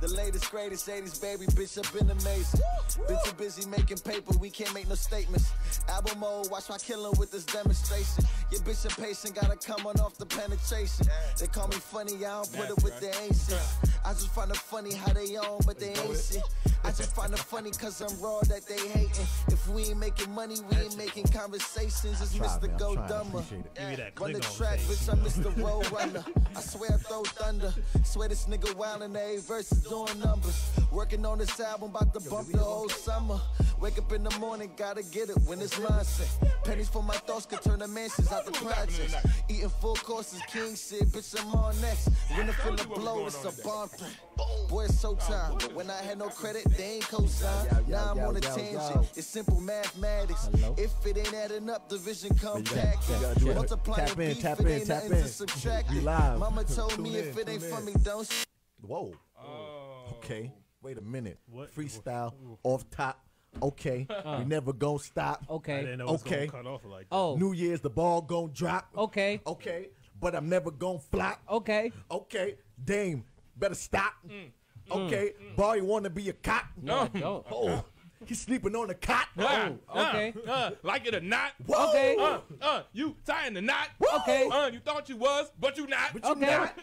The latest, greatest 80s baby bitch up in the maze. Been too busy making paper, we can't make no statements. Album mode, watch my killing with this demonstration. Your bitch impatient, gotta come on off the penetration. They call me funny, I don't put it with the ancients. I just find it funny how they on, but they ain't shit. I just find it funny cause I'm raw that they hating. If we ain't making money, we ain't making conversations. It's Mr. Go Dumber. Run the track, bitch, I'm Mr. Road Runner. I swear I throw thunder. Swear this nigga wild and they verses doing numbers. Working on this album, about to bump the whole summer. Wake up in the morning, gotta get it when it's nonsense. Pennies for my thoughts could turn the mansions out the projects. Eating full courses, king shit, bitch, I'm on next. When I feel the blow, it's a bomb threat. Boy, it's so time, but when I had no credit, they ain't cosign. Now I'm on a tangent, it's simple mathematics. If it ain't adding up, division compacted. Multiplying beef, it ain't nothing to subtract it. Mama told me if it ain't for me, don't. Whoa. Okay, wait a minute. What? Freestyle, off top. Okay, we never gonna stop. Okay, I didn't know it was gonna cut off like that. Oh, New Year's the ball gonna drop. Okay, okay, but I'm never gonna flop. Okay, okay, Dame better stop. Okay, Barry wanna be a cop. No, no. Oh, he's sleeping on the cot. No. Oh, okay, like it or not. Whoa. Okay, you tying the knot. Whoa. Okay, you thought you was, but you not. But you not.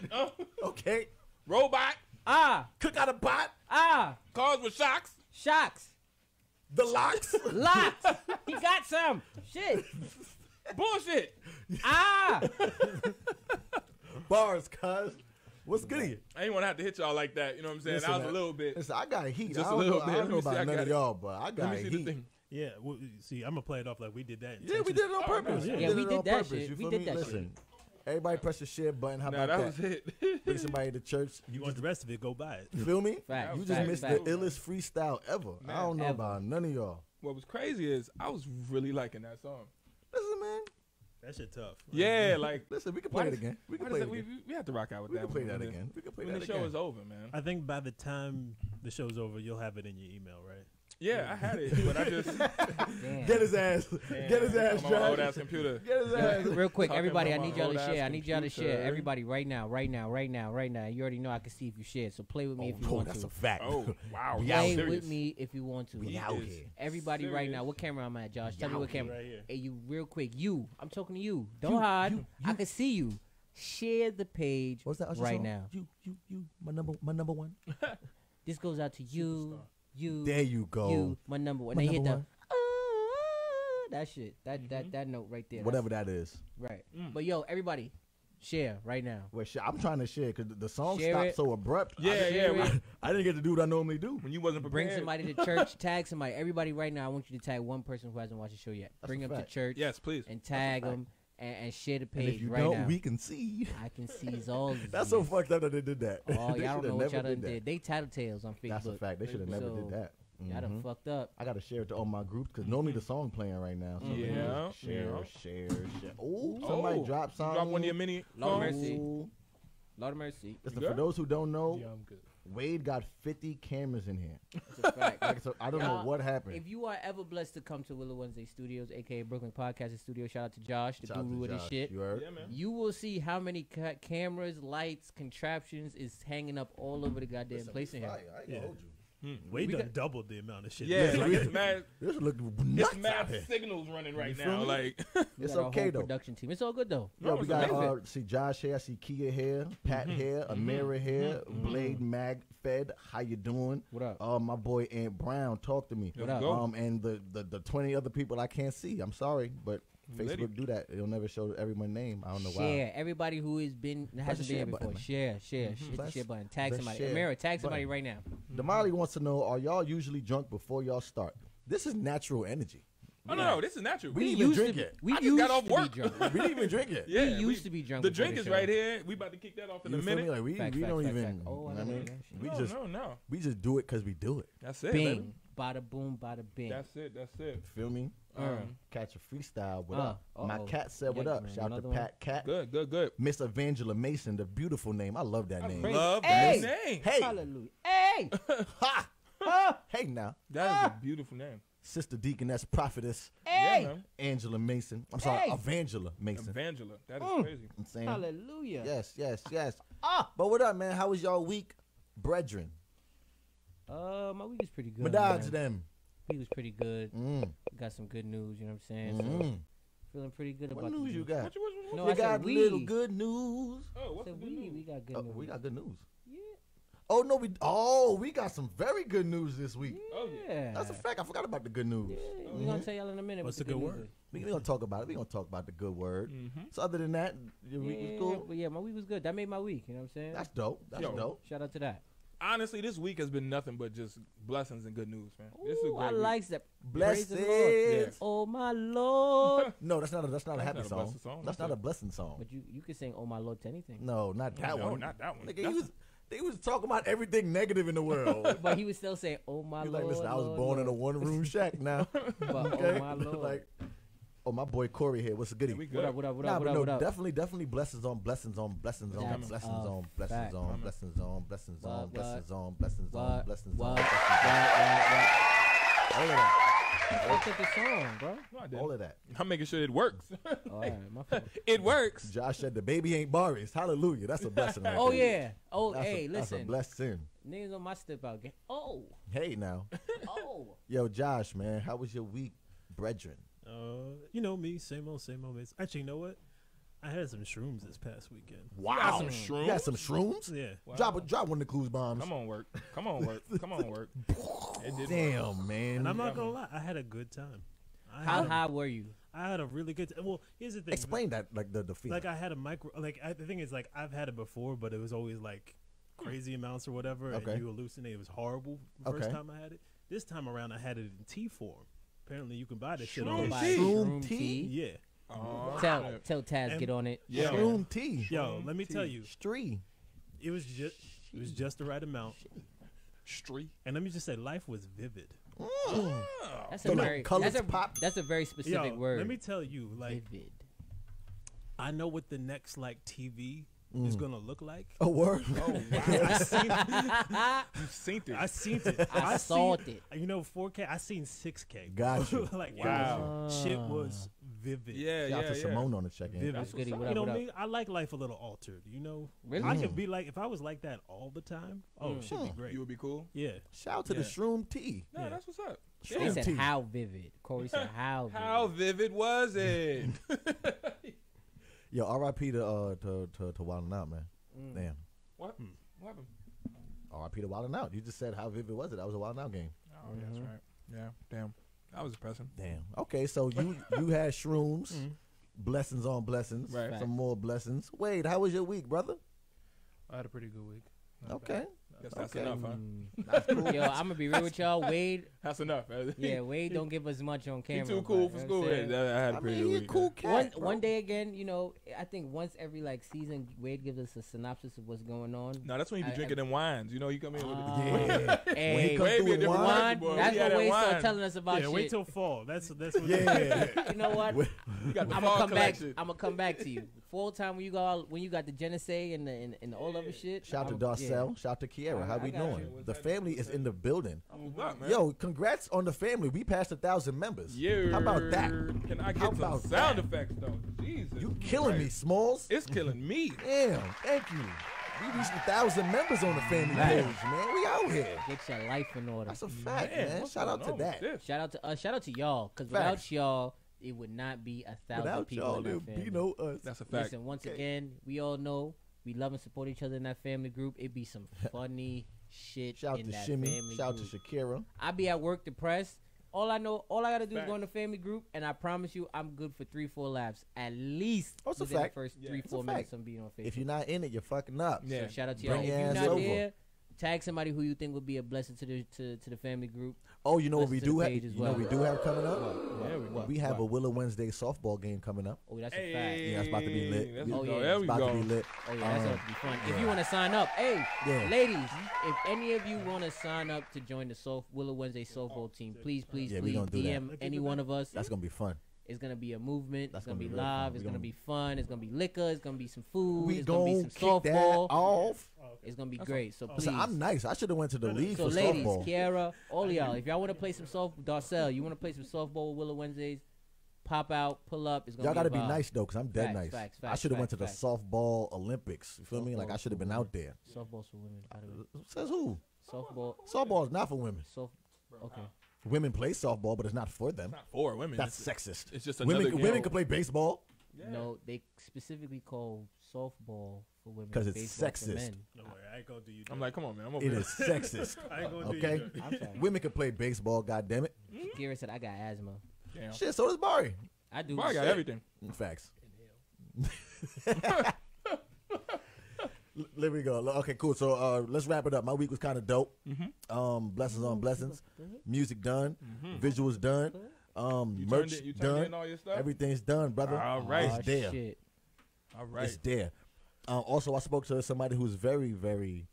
Okay, robot. Ah, cook out a bot. Ah, cars with shocks. Shocks. The locks? Locks. He got some. Shit. Bullshit. Bars, cuz. What's good here? I ain't want to have to hit y'all like that. You know what I'm saying? Listen, I was a little bit. Listen, I got heat. Just a little bit. I don't know about none of y'all, but I got heat. Yeah. Well, see, I'm going to play it off like we did that. Yeah, we did it on purpose. Yeah, we did that shit. We did that shit. Listen, everybody press the share button. How about that? Nah, that was it. Bring somebody to church. You want the rest of it, go buy it. You feel me? Fact, you just missed the illest freestyle ever. Man, I don't know about none of y'all. What was crazy is I was really liking that song. Listen, man. That shit tough. Right? Yeah, like. Listen, we can play it again. We can play it again. We have to rock out with that. We can play that again. We can play that again. When the show is over, man. I think by the time the show's over, you'll have it in your email, right? Yeah, I had it, but I just get his ass. Damn. Get his ass. My old ass computer. Get his ass. Real quick, everybody, I need y'all to share. I need y'all to share. Everybody, right now, right now, right now, right now. You already know I can see if you share, so play with me if you want to. That's a fact. Oh wow. Play with me if you want to. We out here. Everybody, right now. What camera am I at, Josh? Tell me what camera. Right here. Hey, you, real quick. You. I'm talking to you. Don't hide. I can see you. Share the page right now. You. My number one. This goes out to you. You, there you go. You, my number one. They hit that. That shit. That note right there. Whatever that is. Right. But yo, everybody, share right now. Well, I'm trying to share because the song stopped so abrupt. Yeah, I didn't get to do what I normally do when you wasn't prepared. Bring somebody to church. Tag somebody. Everybody, right now, I want you to tag one person who hasn't watched the show yet. That's Bring them to church. Yes, please. And tag them. And share the page right now. If you don't, we can see. I can see all. That's so fucked up that they did that. Oh, y'all don't know what y'all done did. They tattletales on Facebook. That's a fact. They should have never did that. Y'all done fucked up. I got to share it to all my groups because normally the song playing right now. So yeah. Share. Oh, somebody dropped something. Drop one of your mini. Lord of mercy. Listen, for those who don't know, yeah, I'm good. Wade got 50 cameras in here. That's a fact. So I don't know what happened. If you are ever blessed to come to Willow Wednesday Studios, a.k.a. Brooklyn Podcast Studio, shout out to Josh, the guru of this shit. You will see how many cameras, lights, contraptions is hanging up all over the goddamn place in here. I ain't gonna hold you. Wade done doubled the amount of shit. Yeah, like it's mad. This look nuts. It's mad signals running right now. Like it's okay though. Production team, it's all good though. Yeah, we got see Josh here, I see Kia here, Pat here, Amira here, Blade Magfed. How you doing? What up? My boy Ant Brown, talk to me. What up? And the 20 other people I can't see. I'm sorry, but Facebook do that. It'll never show everyone's name. I don't know why. Share everybody who has been hasn't been here before. Button, share button. Tag somebody. Amira, tag somebody right now. Damali wants to know: are y'all usually drunk before y'all start? This is natural energy. Oh no, this is natural. We didn't even drink it. We just got off work. We didn't even drink it. Yeah, we used to be drunk. The drink is right here. We about to kick that off in a minute. Like we don't even. Oh, I mean, we just we just do it because we do it. That's it. Bing, bada boom, bada bing. That's it. That's it. Feel me? Catch a freestyle. What up? My cat said, "What up?" Shout out to Pat Cat. Good. Miss Evangela Mason, the beautiful name. I love that name. Love that name. Hey, hallelujah. Hey, ha. Hey now. That is a beautiful name. Sister Deaconess Prophetess Angela Mason. I'm sorry, Evangela Mason. Evangela. That is crazy. I'm saying, hallelujah. Yes, yes, yes. But what up, man? How was y'all week, brethren? My week was pretty good. Madodge them. He was pretty good. Got some good news, you know what I'm saying? So, feeling pretty good about the news. What news you got? No, I got little good news. Oh, what's the good news? We got good news. We got good news. Yeah. Oh, no, we got some very good news this week. Oh, yeah. That's a fact. I forgot about the good news. Yeah. We're going to tell y'all in a minute. What's the good word? We're going to talk about it. We're going to talk about the good word. So other than that, your week was cool? But yeah, my week was good. That made my week, you know what I'm saying? That's dope. That's dope. Shout out to that. Honestly, this week has been nothing but just blessings and good news, man. Ooh, I like that. Blessings, oh my Lord. No, that's not a happy song. That's not a blessing song. But you can sing "Oh my Lord" to anything. No, not that one. Nigga, he was talking about everything negative in the world, but he was still saying "Oh my Lord." Like, listen, I was born in a one-room shack now. But oh my Lord. Like, oh, my boy Corey here. What's the goodie? What up? Definitely blessings on. I took the song, bro. No, I didn't. All of that. I'm making sure it works. All right, my fault. It works. Josh said the baby ain't Boris. Hallelujah. That's a blessing. Right oh, there. Yeah. Oh, that's hey, listen. That's a blessing. Niggas on my step out game. Oh. Hey, now. Oh. Yo, Josh, man. How was your week, brethren? You know me, same old, mates. Actually, you know what? I had some shrooms this past weekend. Wow, you got some shrooms? Yeah. Wow. Drop one of the clues bombs. Come on, work. Damn, man. And I'm not gonna lie, I had a good time. How high were you? I had a really good time. Well, here's the thing. Explain that, like the feeling. Like I had a the thing is, like I've had it before, but it was always like crazy amounts or whatever, and you hallucinate. It was horrible the first time I had it. This time around, I had it in tea form. Apparently, you can buy this shit online. Shroom tea? Yeah. Oh, tell Taz get on it. Yeah. Shroom tea. Yo, let me tell you. Stree. It was just the right amount. Stree. And let me just say, life was vivid. Mm. That's a very specific word. Let me tell you, like, vivid. I know what the next like TV is gonna look like. Oh, word. Oh, wow. I seen it. I saw it. You know, 4K. I seen 6K. Got you. Like, wow. Shit was vivid. Yeah, Shout out to Simone on the check-in. Vivid. You know me. I like life a little altered. You know, really? I could be like, if I was like that all the time, shit be great. You would be cool. Yeah. Shout out to the Shroom Tea. No, that's what's up. Shroom Tea. He said, how vivid. Corey said, how vivid. How vivid was it? Yo, R.I.P. to Wildin' Out, man. Damn. What? What happened? R.I.P. to Wildin' Out. You just said how vivid was it? That was a Wildin' Out game. Oh, yeah, that's right. Yeah, damn. That was depressing. Damn. Okay, so you had shrooms, blessings on blessings, right. Some more blessings. Wade, how was your week, brother? I had a pretty good week. Not bad. That's enough, huh? That's cool. Yo, I'm gonna be real with y'all. Wade. That's enough. Yeah, Wade don't give us much on camera. He's too cool for school. One day again, you know, I think once every like season, Wade gives us a synopsis of what's going on. No, that's when you be drinking them wines. You know, you come in with it. Hey, wine. That's what Wade started telling us about shit. Yeah, wait till fall. That's what. Yeah. You know what? I'm gonna come back to you. Full time when you got the Genesee and all other shit. Shout out to Darcel. Shout out to Kiera. How we doing? The family is in the building. Man. Yo, congrats on the family. We passed 1,000 members. Yeah. How about that? Can I get some sound effects, though? Jesus. You killing me, Smalls. It's killing me. Damn. Thank you. We reached 1,000 members on the family page, man. We out here. Get your life in order. That's a fact, man. Shout out to that. Shout out to y'all, because without y'all, it would not be 1,000 people. Without y'all, there would be no us. That's a fact. Listen, once again, we all know. We love and support each other in that family group. It be some funny shit. Shout out to Shimmy. Shout out to Shakira. I be at work depressed. All I gotta do is go in the family group, and I promise you, I'm good for 3-4 laps at least. That's a fact. The first 3-4 minutes on being on Facebook. If you're not in it, you're fucking up. Yeah. So shout out to y'all. If you're not there, tag somebody who you think would be a blessing to the family group. Oh, you know what we do have? We do have coming up. We have a Willow Wednesday softball game coming up. Oh, that's a fact. Yeah, it's about to be lit. It's about to be lit. Oh yeah, that's about to be fun. If you want to sign up, ladies, if any of you want to sign up to join the Willow Wednesday softball team, please DM any one of us. That's gonna be fun. It's going to be a movement. It's going to be live. It's going to be fun. It's going to be liquor. It's going to be some food. It's going to be some softball. That off. okay. It's gonna be great. So please, I'm nice. I should have went to the league for ladies, softball. Kiara, all y'all, if y'all want to play some softball, Darcel, you want to play some softball with Willow Wednesdays? Pop out, pull up. It's gonna y'all gotta be nice though, cause I'm dead nice. I should have went to the softball Olympics. You feel me? Like I should have been out there. Softball's for women. Says who? Softball. Softball is not for women. Okay. Women play softball, but it's not for them. It's not for women. That's sexist. It's just another game. Women can play baseball. Yeah. No, they specifically call softball for women because it's sexist. No way, I ain't gonna do you. I'm like, come on, man. I'm over it here. Is sexist. I ain't gonna okay? do you. I'm sorry. Women can play baseball. God damn it. Garrett said I got asthma. Damn. Shit, so does Barry. I do. Barry got everything. Facts. There we go. Okay, cool. So let's wrap it up. My week was kind of dope. Mm-hmm. Blessings on blessings. Music done. Mm-hmm. Visuals done. Merch done. Everything's done, brother. All right. It's there. Shit. All right. It's there. Also, I spoke to somebody who's very, very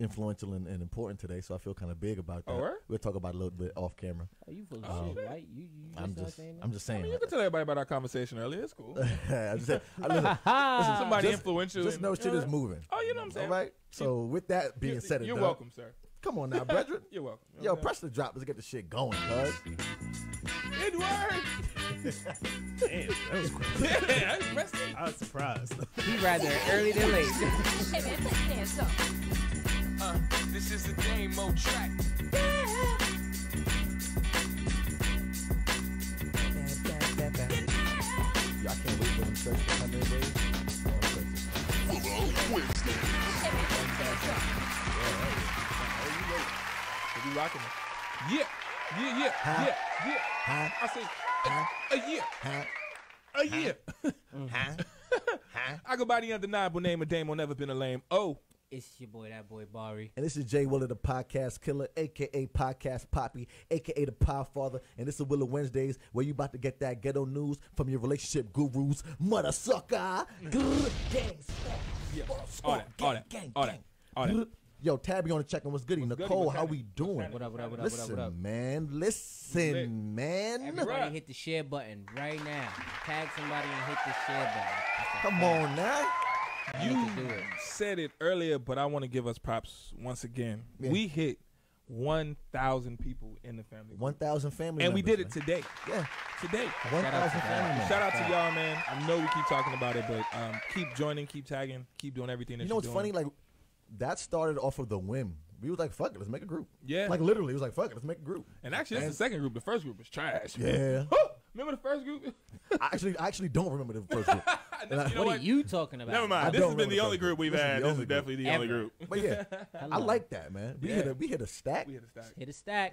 influential and important today, so I feel kind of big about that. Right. We'll talk about it a little bit off camera. Oh, you full of shit, right? You I'm just saying. I mean, you can tell everybody about our conversation earlier. It's cool. listen, somebody just, influential. Just know shit is moving. Oh, you know what I'm saying? All right? So with that being said, you're welcome, sir. Come on now, brethren. You're welcome. Yo, press the drop. Let's get the shit going, cuz. It worked. Damn, that was crazy. Yeah, I pressed it. I was surprised. He'd rather early than late. This is the Dame Mo track. Y'all can't wait for them shirts to come in, baby. You rocking it. Yeah. I say, a year. I go by the undeniable name of Dame. I've never been a lame. Oh. It's your boy, that boy, Barry. And this is Jay Willow, the podcast killer, a.k.a. Podcast Poppy, a.k.a. the Podfather. And this is Willow Wednesdays, where you about to get that ghetto news from your relationship gurus. Mother sucker. Gang, All that. Yo, Tabby on the check-in. What's goody? Nicole, how we doing? What up, man? Everybody hit the share button right now. Tag somebody and hit the share button. Come on now. You said it earlier, but I want to give us props once again. Yeah. We hit 1,000 people in the family. 1,000 family and members, we did it today. Yeah. Today. 1,000 family members. Shout out to y'all, man. I know we keep talking about it, but keep joining, keep tagging, keep doing everything that you know what's doing. Funny? Like, that started off of the whim. We was like, fuck it, let's make a group. Yeah. Like, literally, it was like, fuck it, let's make a group. And actually, that's the second group. The first group was trash. Yeah. Remember the first group? I actually don't remember the first group. What are you talking about? Never mind. This has been the only group we've had. This is definitely the only group. But yeah, I like that, man. We hit a stack.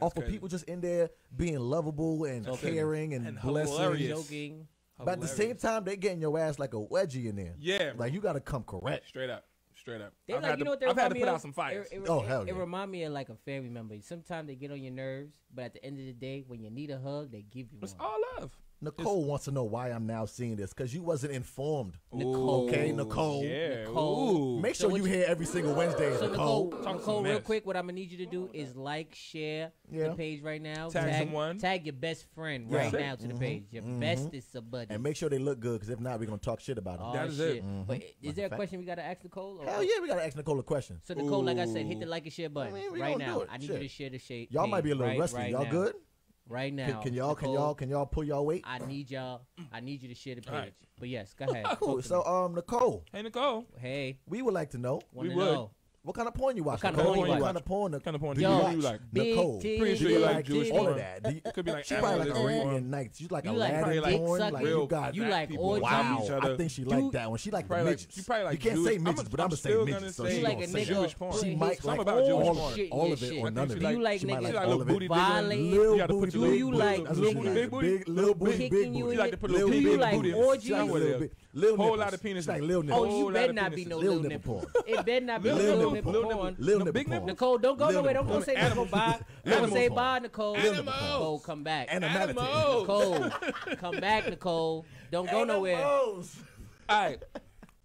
Off of people just in there being lovable and caring and blessing. But at the same time, they getting your ass like a wedgie in there. Yeah. Like, you got to come correct. Straight up. I've had to put out some fires. Oh, hell yeah. It reminds me of like a family member. Sometimes they get on your nerves, but at the end of the day, when you need a hug, they give you one. It's all love. Nicole wants to know why I'm now seeing this, because you wasn't informed. Nicole. Okay, Nicole. Yeah. Nicole. Make sure you hear every single Wednesday, Nicole, real quick, what I'm going to need you to do is like, share the page right now. Tag someone. Tag your best friend right now to the page. Your bestest buddy. And make sure they look good, because if not, we're going to talk shit about them. That is it. But is there a question we got to ask Nicole? Hell yeah, we got to ask Nicole a question. So, Nicole, like I said, hit the like and share button right now. I need you to share the shade. Y'all might be a little rusty. Y'all good? Right now, can y'all pull y'all weight? I need you to share the page. Right. But yes, go ahead. Cool. So Nicole. Hey Nicole. Hey. We would like to know. What kind of porn you watch? What kind of porn do you like? Nicole. Pretty sure you like Jewish porn. All of that. Could be like she probably like Iranian nights. You like Aladdin porn. Like real guys. You like all wow. I think she liked that one. She liked midgets. You can't say midgets, but I'm gonna say midgets. So she like a Jewish porn. She might like all of it or none of it. You like niggas violent? Do you like big booty? Little booty, big booty. You like to put little big booty. Whole lot of penis. Like little nipples. Oh, you better not be no little nipple. It better not be little nipple. Little nipple. Nicole, don't go nowhere. Don't go say Nicole. Bye. Don't say bye, Nicole. Nicole, come back. Nicole, come back, Nicole. Don't go nowhere. All right.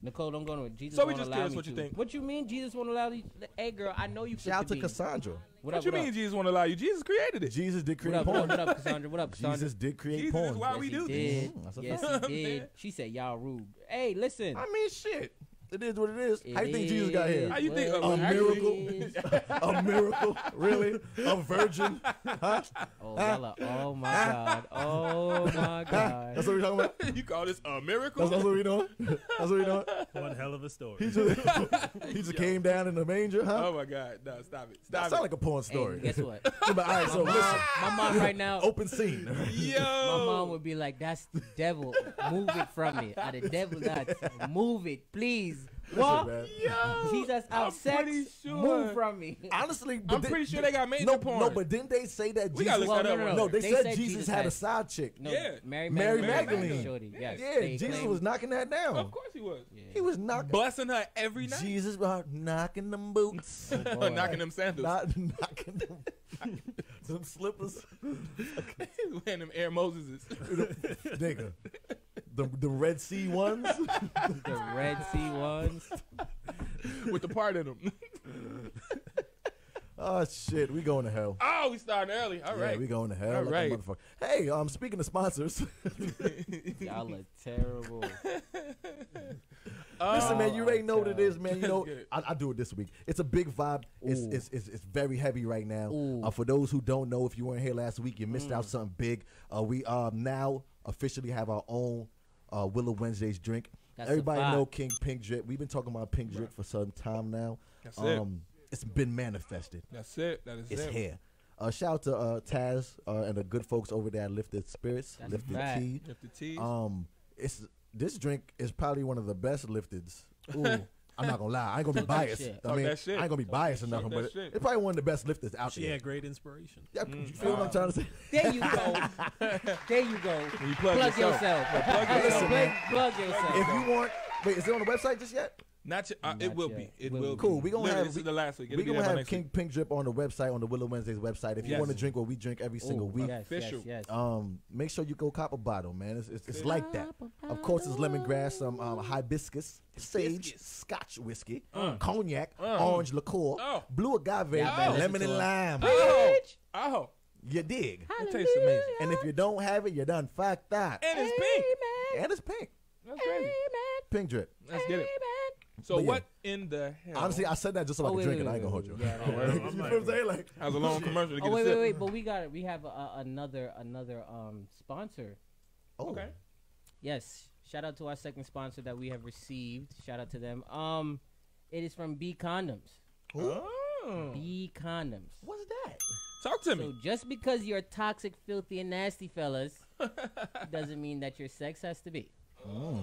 Nicole, don't go nowhere. Jesus won't allow me to. So we just curious what you think. What you mean Jesus won't allow you? Hey, girl, I know you. Shout out to Cassandra. What you mean Jesus won't allow you? Jesus created it. Jesus did create porn. What up, Cassandra? What up, Cassandra? Jesus did create porn. This is why we do this. Yes, he did. She said, y'all rude. Hey, listen. I mean, shit. It is what it is. How do you think Jesus got here? How you think a miracle? A miracle? Really? A virgin? Huh? Oh, Walla. Oh my God. Oh my God. That's what we're talking about. You call this a miracle? That's what we doing. That's what we doing. One hell of a story. He just came down in the manger, huh? Oh my God. No, stop it. Stop. That sounds like a porn story. Hey, guess what? But all right, so listen. My mom right now. Open scene. Yo. My mom would be like, "That's the devil. Move it from me. Out of the devil's eyes. Move it, please." What? Yo, Jesus, I'm sex. Sure. Move from me. Honestly, but I'm pretty sure they got made porn. No, but didn't they say that Jesus? No, they said Jesus had a side chick. No, yeah, Mary Magdalene. Shorty. Yes, yeah, Jesus was knocking that down. Of course he was. Yeah. He was knocking, blessing her every night. Jesus was knocking them boots, oh, knocking them sandals, knocking them. Some slippers, wearing them Air Moseses, nigga. The Red Sea ones, the Red Sea ones, with the part in them. Oh shit, we going to hell. Oh, we starting early. All right, we going to hell. All right, motherfucker. Hey, speaking of sponsors, y'all are terrible. Listen, man, you already know what it is, man. You know, I do it this week. It's a big vibe. It's very heavy right now. For those who don't know, if you weren't here last week, you missed out something big. We now officially have our own Willow Wednesdays drink. That's everybody know King Pink Drip. We've been talking about Pink Drip for some time now. That's it. It's been manifested. That's it. That is It's here. Shout out to Taz and the good folks over there at Lifted Spirits. That's Lifted Tea. Lifted Teas. This drink is probably one of the best lifteds. Ooh. I'm not gonna lie, I ain't gonna be biased. I mean, I ain't gonna be biased or nothing, but it's probably one of the best lifters out there. She had great inspiration. Yeah, you feel what I'm trying to say? There you go. There you go. You plug yourself. Plug yourself. If you want, wait, is it on the website just yet? Not it will be. It will be. Cool. We're gonna have King Pink Drip on the website, on the Willow Wednesdays website. If you want to drink what we drink every single week, official. Make sure you go cop a bottle, man. It's like that. Of course, it's lemongrass, some hibiscus, sage, Scotch whiskey, cognac, orange liqueur, blue agave, lemon and lime. Oh, you dig? It tastes amazing. And if you don't have it, you're done fucked up. And it's pink. And it's pink. That's crazy. Pink Drip. Let's get it. So what in the hell? Honestly, I said that just so I could drink it. I ain't gonna hold you. Yeah, you know what I'm saying? Like, that was a long commercial to get a sip. Wait. But we got it. We have another sponsor. Oh. Okay. Yes. Shout out to our second sponsor that we have received. Shout out to them. It is from B Condoms. Oh. B Condoms. What's that? Talk to me. So just because you're toxic, filthy, and nasty, fellas, doesn't mean that your sex has to be. Oh.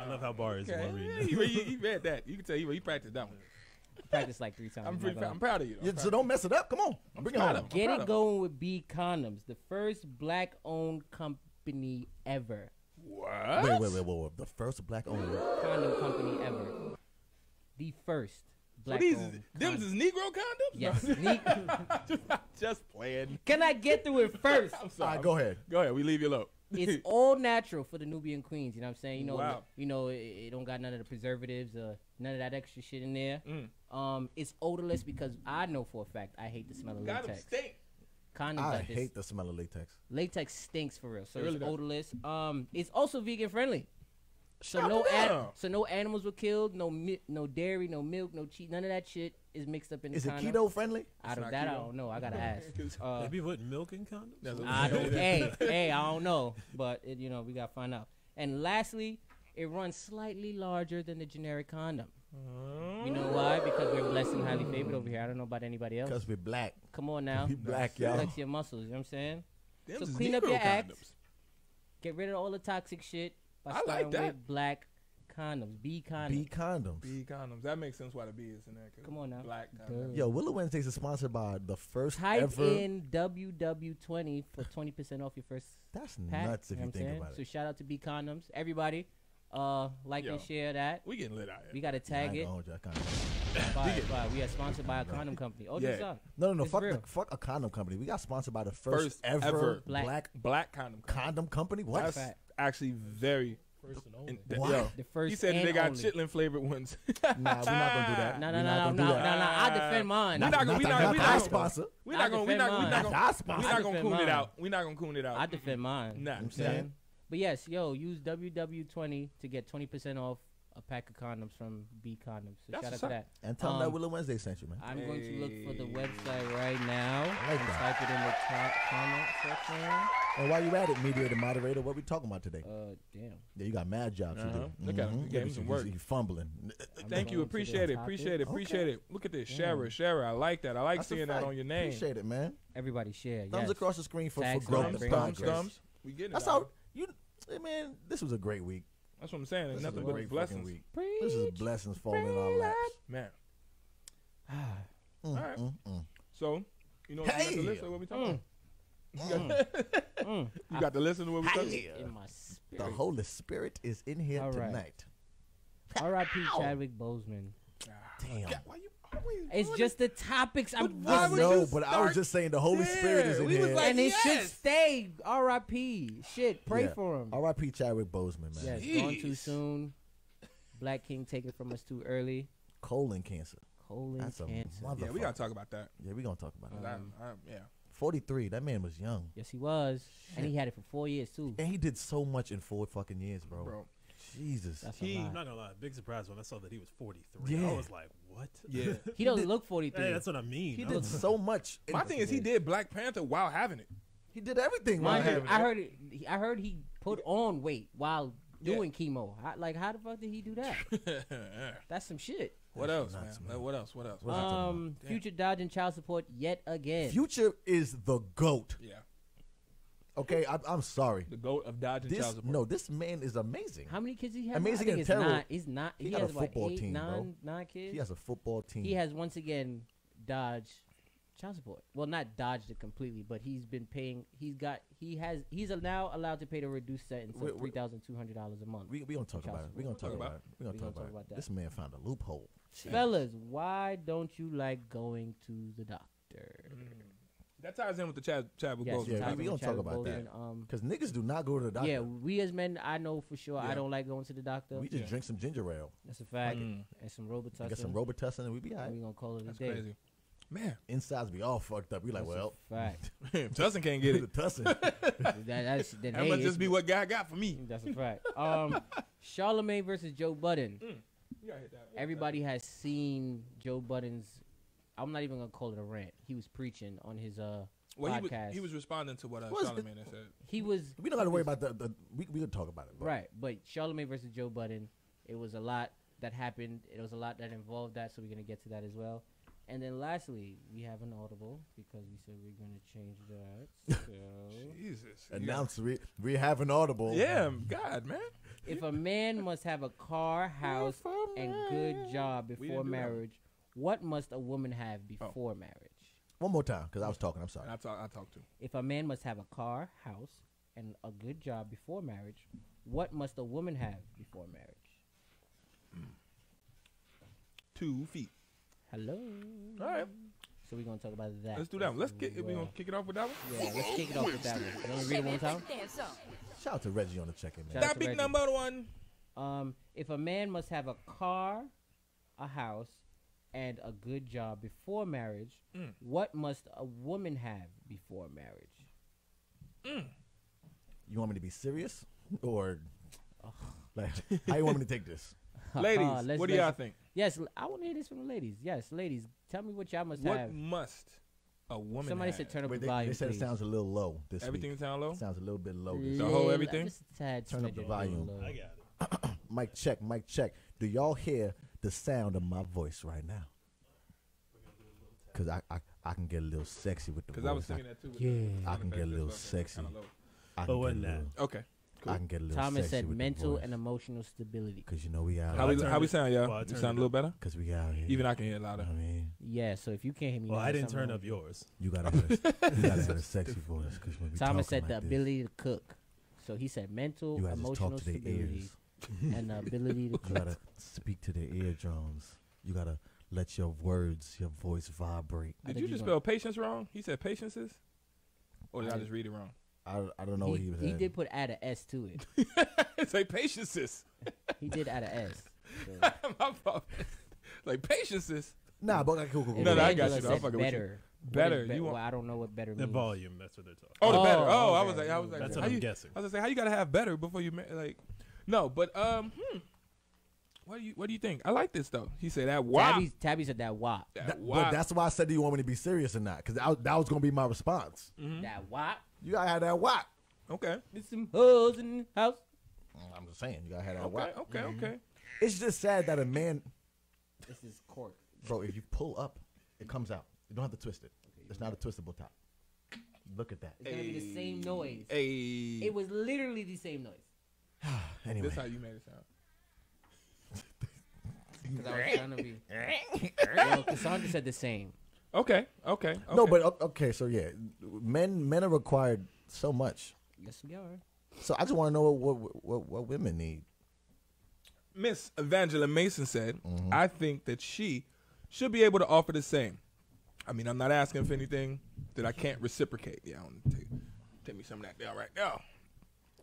I love how bars is reading. He read that. You can tell he practiced that one. Practiced like 3 times. I'm proud of you. So don't mess it up. Come on. Bring it home. Get it going with B Condoms, the first black-owned company ever. What? Wait. The first black-owned condom company ever. The first. Black them's is Negro condoms? Yes. Just playing. Can I get through it first? I'm sorry. All right, go ahead. We leave you alone. It's all natural for the Nubian queens, you know what I'm saying? You know, it don't got none of the preservatives or none of that extra shit in there. It's odorless because I know for a fact I hate the smell of latex. I hate the smell of latex. Latex stinks for real, so it's odorless. It's also vegan friendly. So no animals were killed, no dairy, no milk, no cheese, none of that shit is mixed up in the condom. Is it keto friendly? I don't know. I gotta ask. Maybe putting milk in condoms? I don't. Hey, I don't know. But we gotta find out. And lastly, it runs slightly larger than the generic condom. You know why? Because we're blessed and highly favored over here. I don't know about anybody else. Because we're black. Come on now. We black, y'all. Flex your muscles. You know what I'm saying? So clean up your act. Get rid of all the toxic shit. I like that. With black condoms. B Condoms. B Condoms. B Condoms. That makes sense why the B is in there. Come on now. Black condoms. Yo, Willow Wednesdays is sponsored by the first ever. Type in WW20 for 20% off your first pack. Nuts if you think about it. So shout out to B Condoms. Everybody, and share that. We getting lit out here. We got to tag it. We are sponsored by a condom company. Oh, yeah. No. Fuck a condom company. We got sponsored by the first ever black condom company. Condom company? What? That's actually very first and only. The first. You said they got chitlin flavored ones. Nah, we're not gonna do that. No. I defend mine. We're not gonna coon it out. I defend mine. Nah, I'm saying. But yes, use WW20 to get 20% off a pack of condoms from B Condoms. So shout out to that. And tell them that Willow Wednesday sent you, man. I'm going to look for the website right now. I like that. Type it in the top comment section. And while you at it, mediator, moderator, what we talking about today? Damn. Yeah, you got mad jobs to do. Look at it. Games and work. You fumbling. Thank you. Appreciate it. Appreciate it. Appreciate it. Look at this. Share it. Share it. I like that. I like seeing that on your name. Appreciate it, man. Everybody share. Thumbs across the screen for growth and progress. We get it. That's how you. Man, this was a great week. That's what I'm saying. There's nothing but blessings. Week. Preach, this is blessings falling in our laps. Man. All right. So, you know, you got to listen to what we talking about. You got to listen to what we talking about. In my spirit. The Holy Spirit is in here tonight. R.I.P. Chadwick Boseman. Damn. God, why you always it's just the topics I'm no, but I was just saying the Holy Spirit is in here. Like, and it should stay. R.I.P. Shit, pray for him. R.I.P. Chadwick Boseman, man. Yes, gone too soon. Black King taken from us too early. Colon cancer. Colon That's cancer. Yeah, we got to talk about that. Yeah, we're going to talk about that. Yeah. 43, that man was young. Yes, he was. Shit. And he had it for 4 years, too. And he did so much in 4 fucking years, bro. Jesus. I'm not gonna lie, big surprise when I saw that he was 43. Yeah. I was like, what? Yeah. He doesn't look 43. Hey, that's what I mean. He did so much. My thing is he did Black Panther while having it. He did everything while having it. I heard he put on weight while doing chemo. Like, how the fuck did he do that? That's some shit. What else, man? What else? What else? Future dodging child support yet again. Future is the GOAT. Yeah. Okay, I'm sorry. The GOAT of dodging child support. No, this man is amazing. How many kids he has? Amazing and terrible. He has a football team, bro. 9 kids. He has a football team. He has once again dodged child support. Well, not dodged it completely, but he's been paying. He's now allowed to pay the reduced sentence of $3,200 a month. We don't talk about it. We're gonna talk about it. We're gonna talk about that. This man found a loophole. Fellas, why don't you like going to the doctor? That ties in with the Chadwick Boseman. Yeah, we don't talk about that. Because niggas do not go to the doctor. Yeah, we as men, I know for sure I don't like going to the doctor. We just drink some ginger ale. That's a fact. And some Robitussin. Get some Robitussin and we be all right. We going to call it a day. That's crazy. Man. Insides be all fucked up. We like, well. Fact. Tussin can't get it. Tussin. That must just be what God got for me. That's a fact. Charlamagne versus Joe Budden. You gotta hit that. Everybody has seen Joe Budden's. I'm not even gonna call it a rant. He was preaching on his podcast. He was responding to what Charlamagne said. He was. We don't gotta worry about the. We could talk about it. But. Right, but Charlamagne versus Joe Budden. It was a lot that happened. It was a lot that involved that. So we're gonna get to that as well. And then lastly, we have an audible because we said we're gonna change that. So. Jesus. Announce we have an audible. Yeah, God, man. If a man must have a car, house, and good job before marriage. What must a woman have before marriage? One more time, because I was talking. I'm sorry. I talked too. If a man must have a car, house, and a good job before marriage, what must a woman have before marriage? 2 feet. Hello. All right. So we're going to talk about that. Let's do that one. We're going to kick it off with that one? Yeah, let's kick it off with that one. You want to read it one time? Shout out to Reggie on the check-in, man. Topic number 1. If a man must have a car, a house, and a good job before marriage, what must a woman have before marriage? You want me to be serious? Or like, how you want me to take this? Ladies, what do y'all think? Yes, I want to hear this from the ladies. Yes, ladies, tell me what y'all must have. What must a woman Somebody have? Said turn up the volume, They said please. It sounds a little low this Everything week. Sound low? It sounds a little bit low this The whole everything? Turn up the volume. I got it. Mic check. Do y'all hear the sound of my voice right now? Because I can get a little sexy with the voice. Because I was singing that too. Yeah. I can get a little sexy. But what not? Okay. Cool. I can get a little Thomas sexy said with mental and emotional stability. Because you know we out. How we sound, y'all? Well, you sound a little better? Because we out here. Even I can hear it louder. You know what I mean? Yeah, so if you can't hear me. Well, I didn't turn up yours. You got to have a sexy voice. When we Thomas said like the ability to cook. So he said mental, emotional stability. And the ability to gotta speak to the eardrums. You gotta let your words, your voice vibrate. Did you just spell patience wrong? He said patiences, or did I just read it wrong? I don't know what he was. He did put add an S to it. It's like patiences. He did add an S. So. My fault. Like patiences. Nah, but like cool. No, I got you. Though. I'm fucking with you. Better. You want? Well, I don't know what better means. The volume. That's what they're talking. Oh, the better. Oh, I was like. That's what I'm guessing. I was gonna say, how you gotta have better before you like. No, but What do you think? I like this though. He said that wop. Tabby said that wop. That wop. But that's why I said, do you want me to be serious or not? Because that was gonna be my response. Mm-hmm. That wop. You gotta have that wop. Okay. There's some hoes in the house. I'm just saying, you gotta have that wop. Okay, mm-hmm. Okay. It's just sad that a man. This is cork, bro. If you pull up, it comes out. You don't have to twist it. Okay, it's not a twistable top. Look at that. It's gonna be the same noise. It was literally the same noise. Anyway, that's how you made it sound. Because I was trying to be. Well, Cassandra said the same. Okay. No, but okay. So yeah, men are required so much. Yes, we are. So I just want to know what women need. Miss Evangeline Mason said, mm-hmm. I think that she should be able to offer the same. I mean, I'm not asking for anything that I can't reciprocate. Yeah, I want to take me some of that down right now.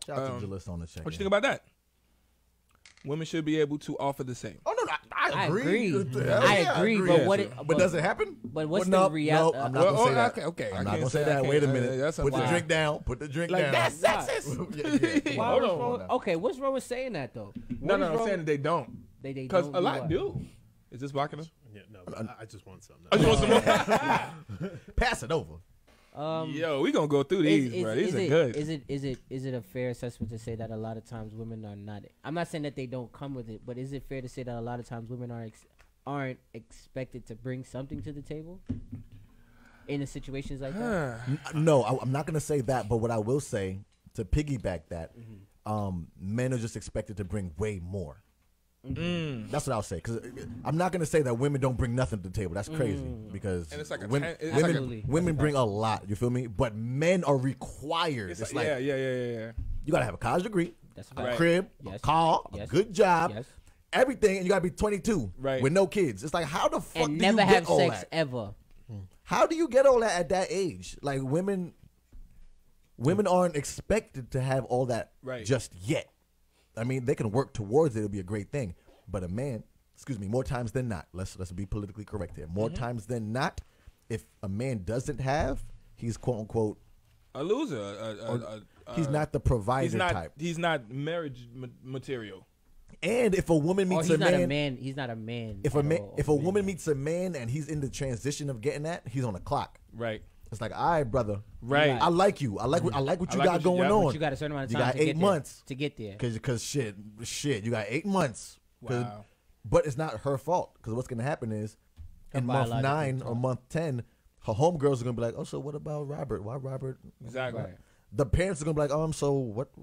Shout out to Jalissa on the check. What you think about that? Women should be able to offer the same. Oh, no, I agree. But what? Yeah, but does it happen? But what's the reality? No, I'm not going to say that. Okay. I'm not going to say that. Wait a minute. Put the drink down. Like, that's sexist. Yeah. Hold on. Okay, what's wrong with saying that, though? No, I'm saying that they don't. They don't. Because a lot do. Is this blocking us? Yeah, no, I just want some. I just want some more. Pass it over. Yo, we gonna go through these, bro. These are good. Is it a fair assessment to say that a lot of times women are not? I'm not saying that they don't come with it, but is it fair to say that a lot of times women aren't expected to bring something to the table in the situations like that? No, I'm not gonna say that. But what I will say to piggyback that, mm-hmm. Men are just expected to bring way more. Mm. That's what I'll say, because I'm not gonna say that women don't bring nothing to the table. That's crazy, because and it's like women bring a lot. You feel me? But men are required. It's like yeah. You gotta have a college degree, that's a crib, a car, a good job, everything, and you gotta be 22 with no kids. It's like, how the fuck and do never you have get sex all that? Ever? How do you get all that at that age? Like women aren't expected to have all that just yet. I mean, they can work towards it. It'll be a great thing. But a man, more times than not, let's be politically correct here. More times than not, if a man doesn't have, he's quote unquote a loser. He's not the provider type. He's not marriage material. And if a woman meets a man, he's not a man. If a woman meets a man and he's in the transition of getting that, he's on the clock. Right. It's like, all right, brother. Right. I like you. I like what you got going on. You got a certain amount of time. You got 8 months to get there. Because shit. You got 8 months. Wow. But it's not her fault. Because what's gonna happen is, in month 9 or month 10, her homegirls are gonna be like, oh, so what about Robert? Why Robert? Exactly. Right. The parents are gonna be like, oh, so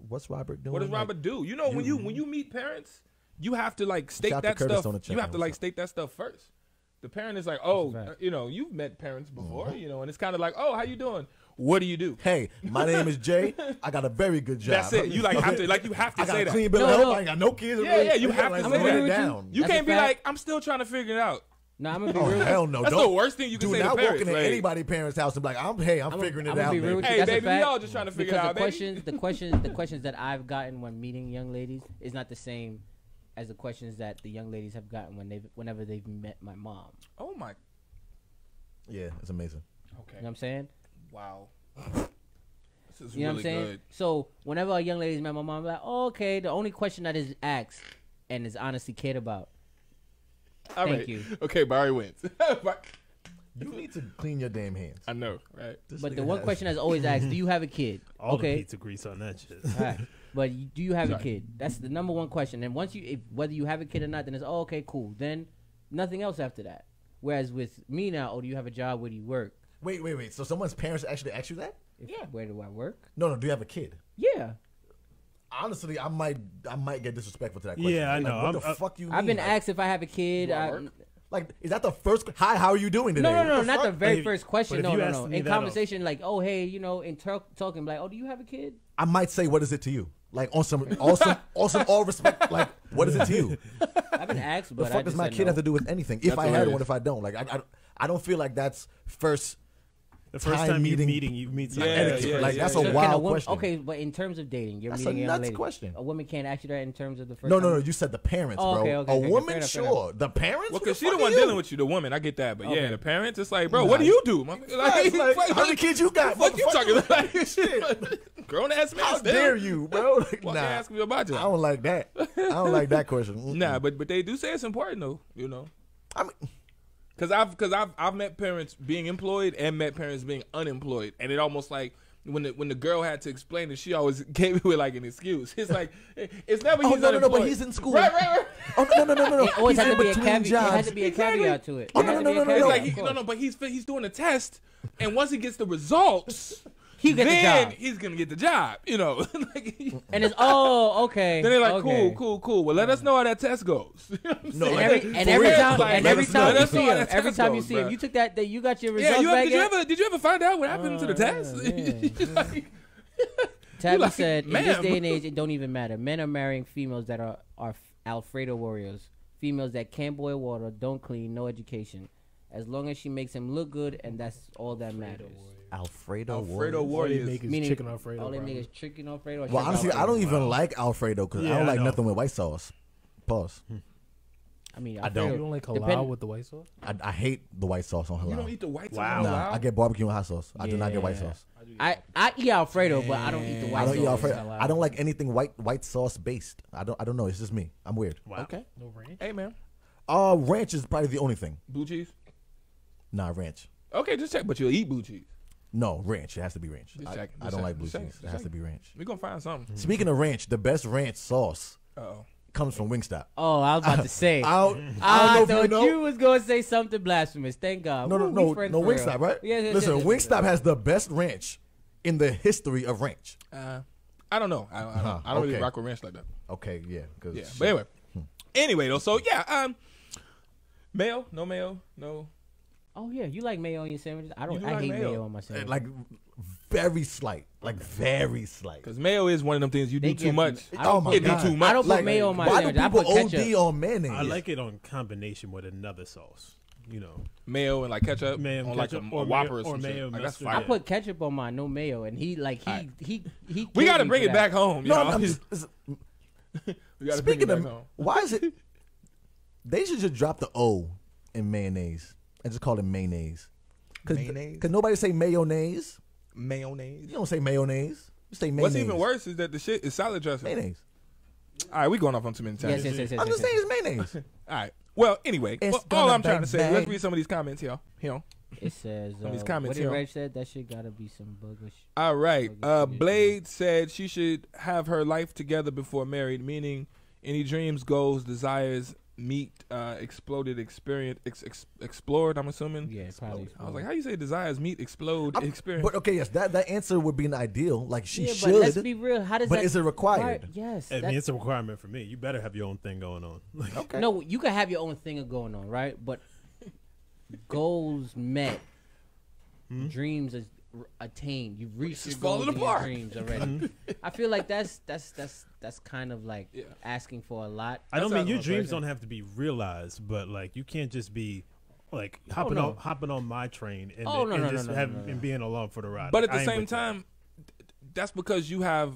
what's Robert doing? What does Robert do? You know, when you meet parents, you have to like state that stuff. You have to like state that stuff first. The parent is like, oh, you know, you've met parents before, you know, and it's kind of like, oh, how you doing? What do you do? Hey, my name is Jay. I got a very good job. That's it. You have to say that. I got a clean bill of health. I ain't got no kids. Yeah, you have to say that down. You can't be like, I'm still trying to figure it out. No, I'm gonna be real. Hell no. That's the worst thing you can say to parents. Do not walk into anybody's parents' house and be like, I'm figuring it out. Hey, baby, we all just trying to figure it out, baby. The questions that I've gotten when meeting young ladies is not the same as the questions that the young ladies have gotten whenever they've met my mom. Oh my. Yeah, it's amazing. Okay. You know what I'm saying? Wow. This is really good. So whenever a young lady's met my mom, I'm like, oh, okay, the only question that is asked and is honestly cared about. Thank you. Okay, Barry wins. You need to clean your damn hands. I know, right? But the one question that's always asked, do you have a kid? All the pizza grease on that shit. All right. But do you have a kid? That's the number one question. And once whether you have a kid or not, then it's, oh, okay, cool. Then nothing else after that. Whereas with me now, oh, do you have a job? Where do you work? Wait. So someone's parents actually ask you that? Yeah. Where do I work? No. Do you have a kid? Yeah. Honestly, I might get disrespectful to that question. Yeah, I know. Like, what the fuck you mean? I've been asked if I have a kid. Like, is that the first? Hi, how are you doing today? No, not the very first question. No. In conversation, like, oh, hey, you know, in talking, like, oh, do you have a kid? I might say, what is it to you? Like, on some, all respect, like, what is it to you? I've been asked, but the fuck does my kid have to do with anything? If I had one, if I don't, like, I don't feel like that's first. The first time you meet someone. Yeah, like, that's a wild question. Okay, but in terms of dating, you're meeting a young lady. That's a nuts question. A woman can't ask you that in terms of the first time? No, you said the parents, bro. Okay, woman, sure. The parents? Well, because she's the one dealing with you, the woman. I get that. But yeah, the parents, it's like, bro, what do you do? Like, how many kids you got? What you talking about? Shit. grown ass man. How dare you, bro? Like, why ask me about that? I don't like that. I don't like that question. Mm-mm. Nah, but they do say it's important though. You know, I mean, cause I've met parents being employed and met parents being unemployed, and it almost like. When the girl had to explain it, she always came with like an excuse. It's like it's never. Oh no, but he's in school. Right. Oh no. It always had to be a caveat. It had to be a caveat to it. Oh no. It's like no. But he's doing a test, and once he gets the results, he's gonna get the job. You know. And it's okay. Then they're like, cool. Well, let us know how that test goes. No, every time you see him, you took that you got your results back. Did you ever find out what happened to the test? Like, Tabby said, in this day and age, it don't even matter. Men are marrying females that are Alfredo warriors, females that can't boil water, don't clean, no education. As long as she makes him look good, and that's all that matters. Alfredo warriors. All they make is chicken Alfredo. All they make is chicken Alfredo. Well, honestly, I don't even like Alfredo because I don't like nothing with white sauce. Pause. I mean, I don't. You don't like halal with the white sauce? I hate the white sauce on halal. You don't eat the white sauce? Wow. I get barbecue and hot sauce. I do not get white sauce. I eat Alfredo, but I don't eat the white sauce. I don't eat Alfredo. I don't like anything white sauce based. I don't know. It's just me. I'm weird. Wow. Okay. No ranch? Hey, man. Ranch is probably the only thing. Blue cheese? Nah, ranch. Okay, just check. But you'll eat blue cheese. No, ranch. It has to be ranch. I don't like blue cheese. It has to be ranch. We're going to find something. Speaking of ranch, the best ranch sauce comes from Wingstop. Oh, I was about to say. I thought you was going to say something blasphemous. Thank God. No, Wingstop, right? Yeah, listen, Wingstop has the best ranch in the history of ranch. I don't know. I don't really rock with ranch like that. Okay, yeah. Yeah. But anyway. Anyway, though, so, yeah. Mayo? No mayo? No. Oh yeah, you like mayo on your sandwiches? I hate mayo on my sandwiches. Like very slight, Because mayo is one of them things you do too much. Oh my god, I don't put mayo on my sandwiches. I put ketchup on mayonnaise. I like it on combination with another sauce. You know, mayo and like ketchup, on like a Whopper or something. I put ketchup on mine, no mayo, and he. We gotta bring it back home. Speaking of, why is it? They should just drop the O in mayonnaise. I just call it mayonnaise. Because nobody say mayonnaise. Mayonnaise. You don't say mayonnaise. You say mayonnaise. What's even worse is that the shit is salad dressing. Mayonnaise. All right, we going off on too many times. Yes, I'm just saying it's mayonnaise. All right. Well, anyway, all I'm trying to say, let's read some of these comments here. It says, what did Reg said? That shit got to be some buggish. All right. Blade said she should have her life together before married, meaning any dreams, goals, desires, meet, exploded, experience, explored. I'm assuming. Yeah, probably. I was like, how do you say desires meet, explode, experience? But okay, yes, that answer would be an ideal. Like she should. But let's be real. How does? But is it required? Yes. I mean, it's a requirement for me. You better have your own thing going on. Okay. No, you can have your own thing going on, right? But goals met, dreams is attained. You've reached your goals and your dreams already. I feel like that's kind of like asking for a lot. I mean your dreams don't have to be realized, but like you can't just be like hopping on my train and and being along for the ride. But at the same time, that's because you have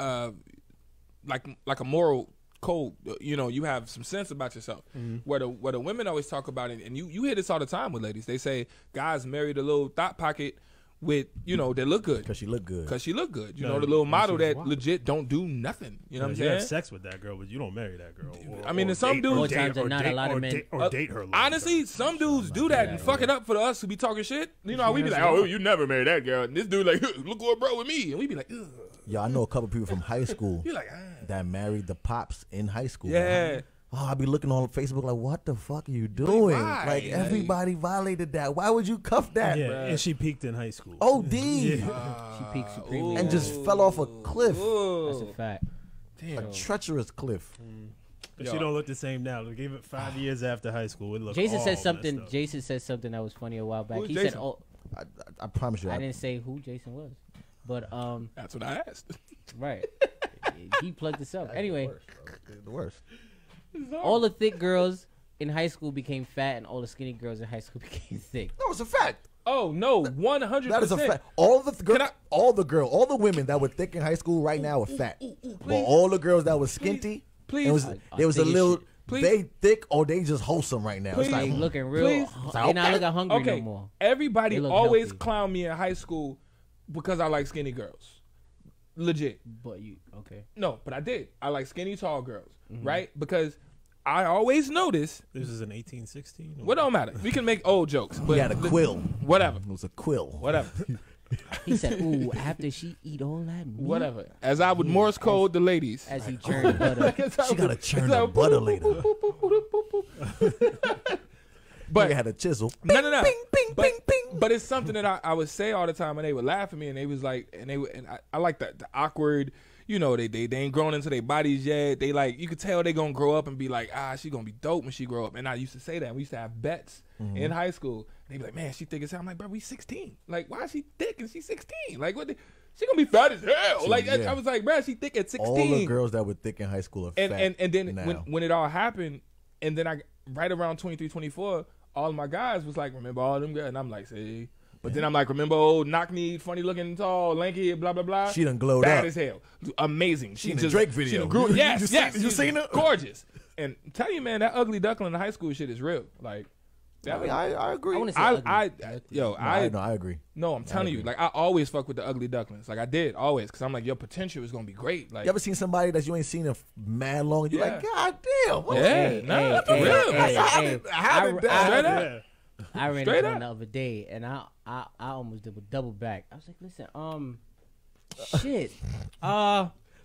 like a moral code. You know, you have some sense about yourself. Where the women always talk about it, and you hear this all the time with ladies. They say guys married a little thought pocket. With, you know, they look good. Because she look good. You know, the little model that legit don't do nothing. You know what I'm saying? You have sex with that girl, but you don't marry that girl. I mean, and some dudes. Or date her. Honestly, some dudes do that and fuck it up for us who be talking shit. You know, we be like, oh, you never married that girl. And this dude like, look what bro with me. And we be like, ugh. Yeah, I know a couple people from high school that married the pops in high school. Yeah. Oh, I be looking on Facebook like, what the fuck are you doing? Like, everybody violated that. Why would you cuff that? Yeah, and she peaked in high school. OD. Yeah. She peaked supremely. And just fell off a cliff. That's a fact. Damn. A treacherous cliff. But she don't look the same now. They gave it 5 years after high school. It looked Jason said something that was funny a while back. Who's Jason? Said, oh, I promise you. I didn't say who Jason was. But that's what I asked. Right. He plugged this up. Anyway. The worst. All the thick girls in high school became fat, and all the skinny girls in high school became thick. No, it's a fact. Oh no, 100%. That is a fact. All the women that were thick in high school right now are fat. But all the girls that were skinty, they thick or they just wholesome right now. It's like looking real. They not looking hungry no more. Everybody always clown me in high school because I like skinny girls. Legit. But you, okay. No, but I did. I like skinny, tall girls, mm-hmm. right? Because I always notice. This is an 1816? What don't matter. We can make old jokes. But he had a quill. Whatever. It was a quill. Whatever. He said, ooh, after she eat all that meat. Whatever. As I would Morse code the ladies. As he churned butter. She got to churn the butter later. But I had a chisel. No. Ping, ping, ping, ping. But it's something that I would say all the time, and they would laugh at me, and they was like, and they and I like the awkward, you know, they ain't grown into their bodies yet. They like, you could tell they gonna grow up and be like, she gonna be dope when she grow up. And I used to say that. We used to have bets mm-hmm. in high school. They be like, man, she thick as hell. I'm like, bro, we 16. Like, why is she thick and she's 16? Like, what? She gonna be fat as hell. She, like, yeah. I was like, bro, she thick at 16. All the girls that were thick in high school are fat. And then now. When it all happened, and then I right around 23, 24. All of my guys was like, remember all them guys? And I'm like, see. But then I'm like, remember old knock-kneed, funny-looking, tall, lanky, blah, blah, blah? She done glowed up. Bad as hell. Amazing. She in just, the Drake video. She grew, yes. You seen her? Gorgeous. And tell you, man, that ugly duckling in the high school shit is real. Like, that, I agree. I agree. No, I'm telling you, like, I always fuck with the ugly ducklings. Like, I did, always, because I'm like, your potential is going to be great. Like, you ever seen somebody that you ain't seen in mad long? You're like, God damn. What I ran into one the other day, and I almost did a double back. I was like, listen, shit.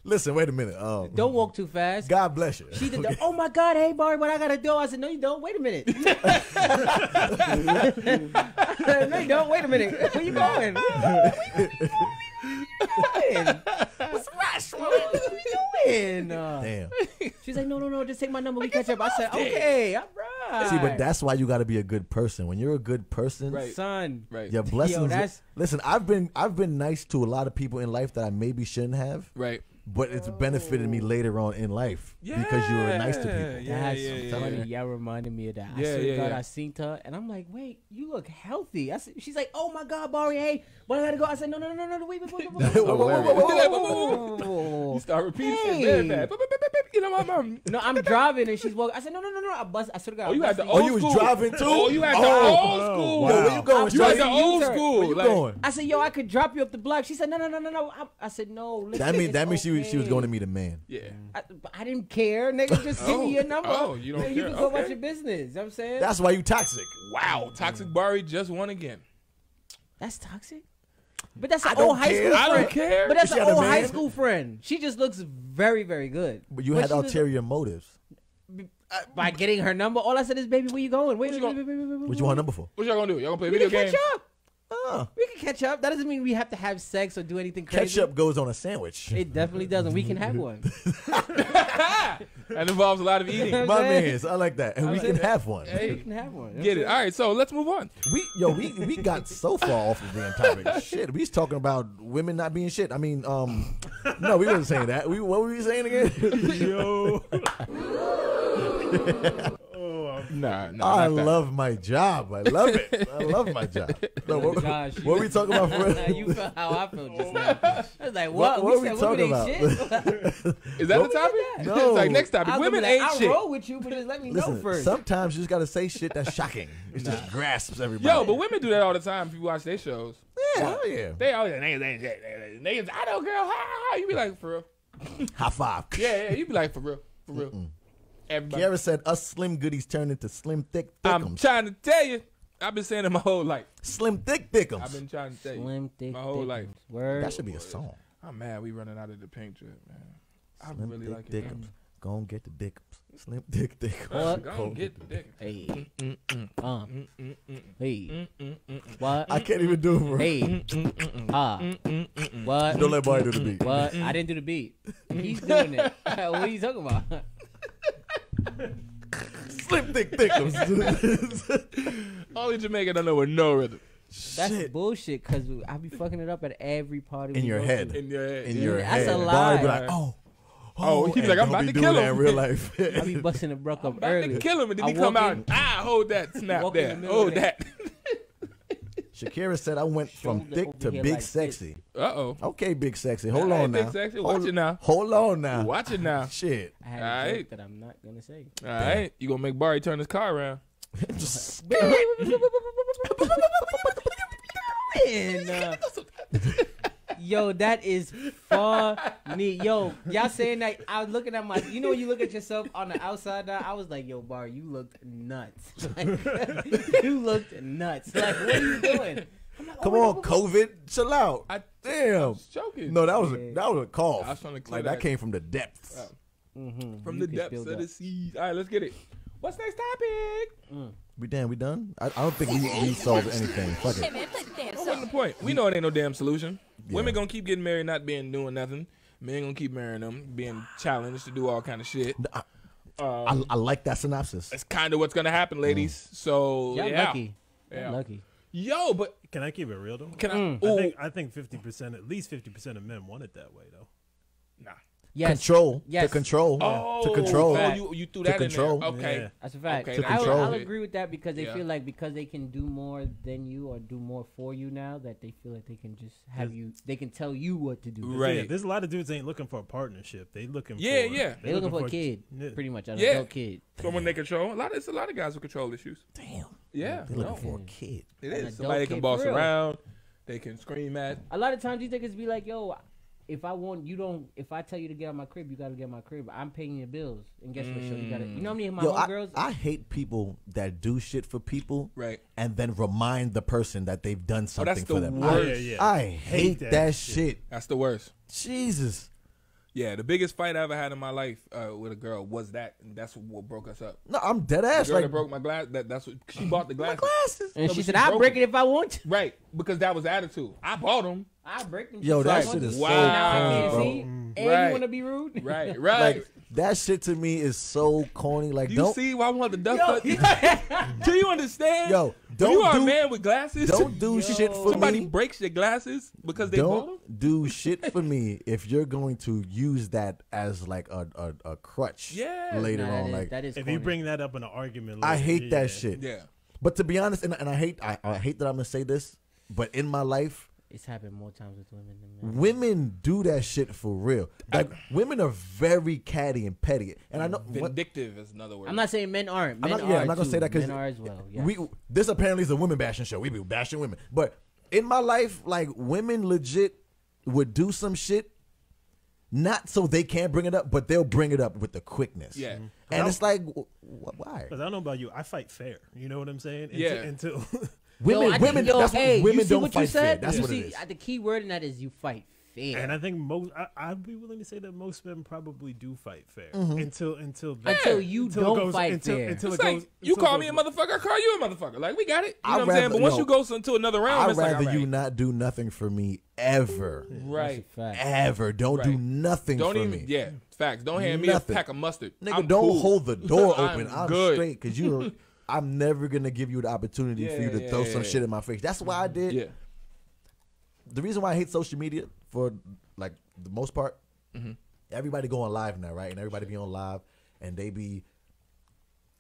Listen, wait a minute. Don't walk too fast. God bless you. She did. Okay. Oh my God! Hey, Barry, what I gotta do? I said, no, you don't. Wait a minute. No, you don't. Wait a minute. Where you going? What's rash? What are we doing? Damn. She's like, no. Just take my number. We catch up. I said, okay, all right. See, but that's why you gotta be a good person. When you're a good person, right. Son, right. Your blessings. Yo, listen, I've been nice to a lot of people in life that I maybe shouldn't have. Right. But it's benefited me later on in life because you were nice to people. That's funny. Y'all reminded me of that. I swear to God, I seen her, and I'm like, wait, you look healthy. She's like, oh my God, Barry, hey, what I gotta go? I said, no, wait. You start repeating. You know, my mom. No, I'm driving, and she's walking. I said, no. I swear to God. Oh, you had the old school. Oh, you was driving too? Oh, you had the old school. Where you going? You had the old school. Where you going? I said, yo, I could drop you up the block. She said, no. I said, no. Listen, that means she. She was going to meet a man. Yeah. I didn't care. Nigga, just give me your number. Oh, you don't care. You can go about your business. You know what I'm saying? That's why you toxic. Wow. Toxic Barry just won again. That's toxic? But that's an old high school friend. I don't care. But that's an old high school friend. She just looks very, very good. But you had ulterior motives. By getting her number, all I said is, baby, where you going? Wait, what you want her number for? What y'all going to do? Y'all going to play video games? We can catch up. That doesn't mean we have to have sex or do anything crazy. Ketchup goes on a sandwich. It definitely doesn't. We can have one. That involves a lot of eating. My man, I like that. And we can have one. Hey, we can have one. Get it. All right, so let's move on. We got so far off the damn topic. Shit, we was talking about women not being shit. I mean, no, we wasn't saying that. What were we saying again? Yo. Nah, I love my job. I love it. I love my job. No, what are we talking about? You feel how I feel just now. I was like, what we talking about? Is that the topic? No. It's like next topic. Women ain't shit. I'll roll with you, but just let me know first. Sometimes you just got to say shit that's shocking. It just grasps everybody. Yo, but women do that all the time if you watch their shows. Yeah, hell yeah. They always niggas, I know, girl. Hi. You be like, for real. High five. Yeah, you be like, for real. For real. Everybody. Kiara said us slim goodies turned into slim thick thickums. I'm trying to tell you. I've been saying it my whole life. Slim thick thickums. I've been trying to tell you. Slim thick my whole life. Word. That should be a song. I'm mad we running out of the pink drip, man. Slim I really thick, like it. Thickums. Go and get the dickums. Slim thick thickums. Go and get the dickums. Hey. Hey. What? I can't even do it, bro. Hey. What? Don't let Barry do the beat. What? I didn't do the beat. He's doing it. What are you talking about? Slim thick thickums. Only Jamaican don't know with no rhythm. That's bullshit. Cause I be fucking it up at every party. In your head. In your head. That's a lie. Be like, oh, he's like, I'm about to kill him in real life. I be busting the bruck up early. I'm about to kill him. And then he come out. Hold that snap there. Hold that. Shakira said I went from thick to big sexy. Uh-oh. Okay, big sexy. Hold on now. Big sexy. Watch it now. Hold on now. Watch it now. Shit. I had a joke that I'm not going to say. All right. You going to make Barry turn his car around. Yo, that is funny. Yo, y'all saying that, I was looking at my, you know when you look at yourself on the outside now, I was like, yo, Bar, you looked nuts. Like, you looked nuts. Like, what are you doing? Like, come on, COVID, chill out. Damn. I was joking. No, that was a cough. I was trying to clear that came from the depths. Wow. Mm-hmm. From you the depths of the seas. All right, let's get it. What's next topic? We done? I don't think we solved anything. Fuck it. That wasn't the point. We know it ain't no damn solution. Yeah. Women gonna keep getting married, not being doing nothing. Men gonna keep marrying them, being challenged to do all kind of shit. I like that synopsis. That's kind of what's gonna happen, ladies. So y'all lucky. Yeah. Lucky. Yo, but can I keep it real though? Can I think 50%, at least 50% of men want it that way though. Nah. Yes. Control. Yes. To control. Oh, to control. Oh, you threw that in there. Okay. Yeah. That's a fact. Okay. I'll agree with that because they feel like because they can do more than you or do more for you now that they feel like they can just have you, they can tell you what to do. Right. Yeah, there's a lot of dudes that ain't looking for a partnership. They looking for. Yeah, yeah. They looking for a kid. Yeah. Pretty much. An adult kid. So when they control, it's a lot of guys with control issues. Damn. Yeah. They're looking for a kid. It is. Somebody can boss around. They can scream at. A lot of times you think it's be like, yo, if I tell you to get out my crib, you gotta get out my crib. I'm paying your bills, and guess what? So you gotta. You know how many of my homegirls? I hate people that do shit for people, right? And then remind the person that they've done something for them. Worst. I hate that shit. That's the worst. Jesus. Yeah, the biggest fight I ever had in my life with a girl was that, and that's what broke us up. No, I'm dead ass. The girl that broke my glass. That's what she bought the glasses. My glasses. And she said, "I'll break it if I want to." Right, because that was the attitude. I bought them. I break them. Yo, that shit is so corny, bro. And you want to be rude? Right, right. Like, that shit to me is so corny. Like, do you see why I want the duck? Do you understand? Yo, don't you are a man with glasses. Don't do shit for me. Somebody breaks your glasses because they don't do shit for me if you're going to use that as like a crutch. Yeah. Later on, like that is. If you bring that up in an argument, later, I hate that shit. Yeah. But to be honest, and I hate that I'm gonna say this, but in my life. It's happened more times with women than men. Women do that shit for real. Like women are very catty and petty, and I know vindictive is another word. I'm not saying men aren't. I'm not gonna say that because men are as well. Yes. This apparently is a women bashing show. We be bashing women, but in my life, like women legit would do some shit, not so they can't bring it up, but they'll bring it up with the quickness. Yeah, and it's like why? Because I don't know about you, I fight fair. You know what I'm saying? Yeah. Until. Women don't fight fair. That's what it is. The key word in that is you fight fair. And I think I'd be willing to say that most men probably do fight fair until you don't fight fair. Until it goes, you call me a motherfucker, I call you a motherfucker. Like we got it. You know what I'm saying? But once you go into another round, I'd rather you not do nothing for me ever. Right. Ever. Don't do nothing for me. Yeah. Facts. Don't hand me a pack of mustard. Nigga, don't hold the door open. I'm straight because you don't. I'm never going to give you the opportunity for you to throw some shit in my face. That's why I did. Yeah. The reason why I hate social media for, like, the most part, everybody going live now, right? And everybody be on live, and they be...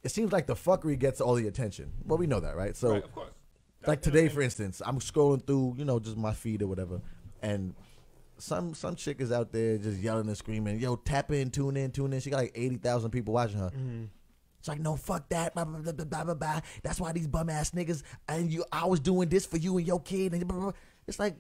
It seems like the fuckery gets all the attention. Well, we know that, right? So, right, of course. Like today, for instance, I'm scrolling through, you know, just my feed or whatever, and some chick is out there just yelling and screaming, yo, tap in, tune in, tune in. She got like 80,000 people watching her. Mm-hmm. It's like, no, fuck that, blah, blah, blah, blah, blah, blah. That's why these bum-ass niggas, and you, I was doing this for you and your kid. And blah, blah, blah. It's like,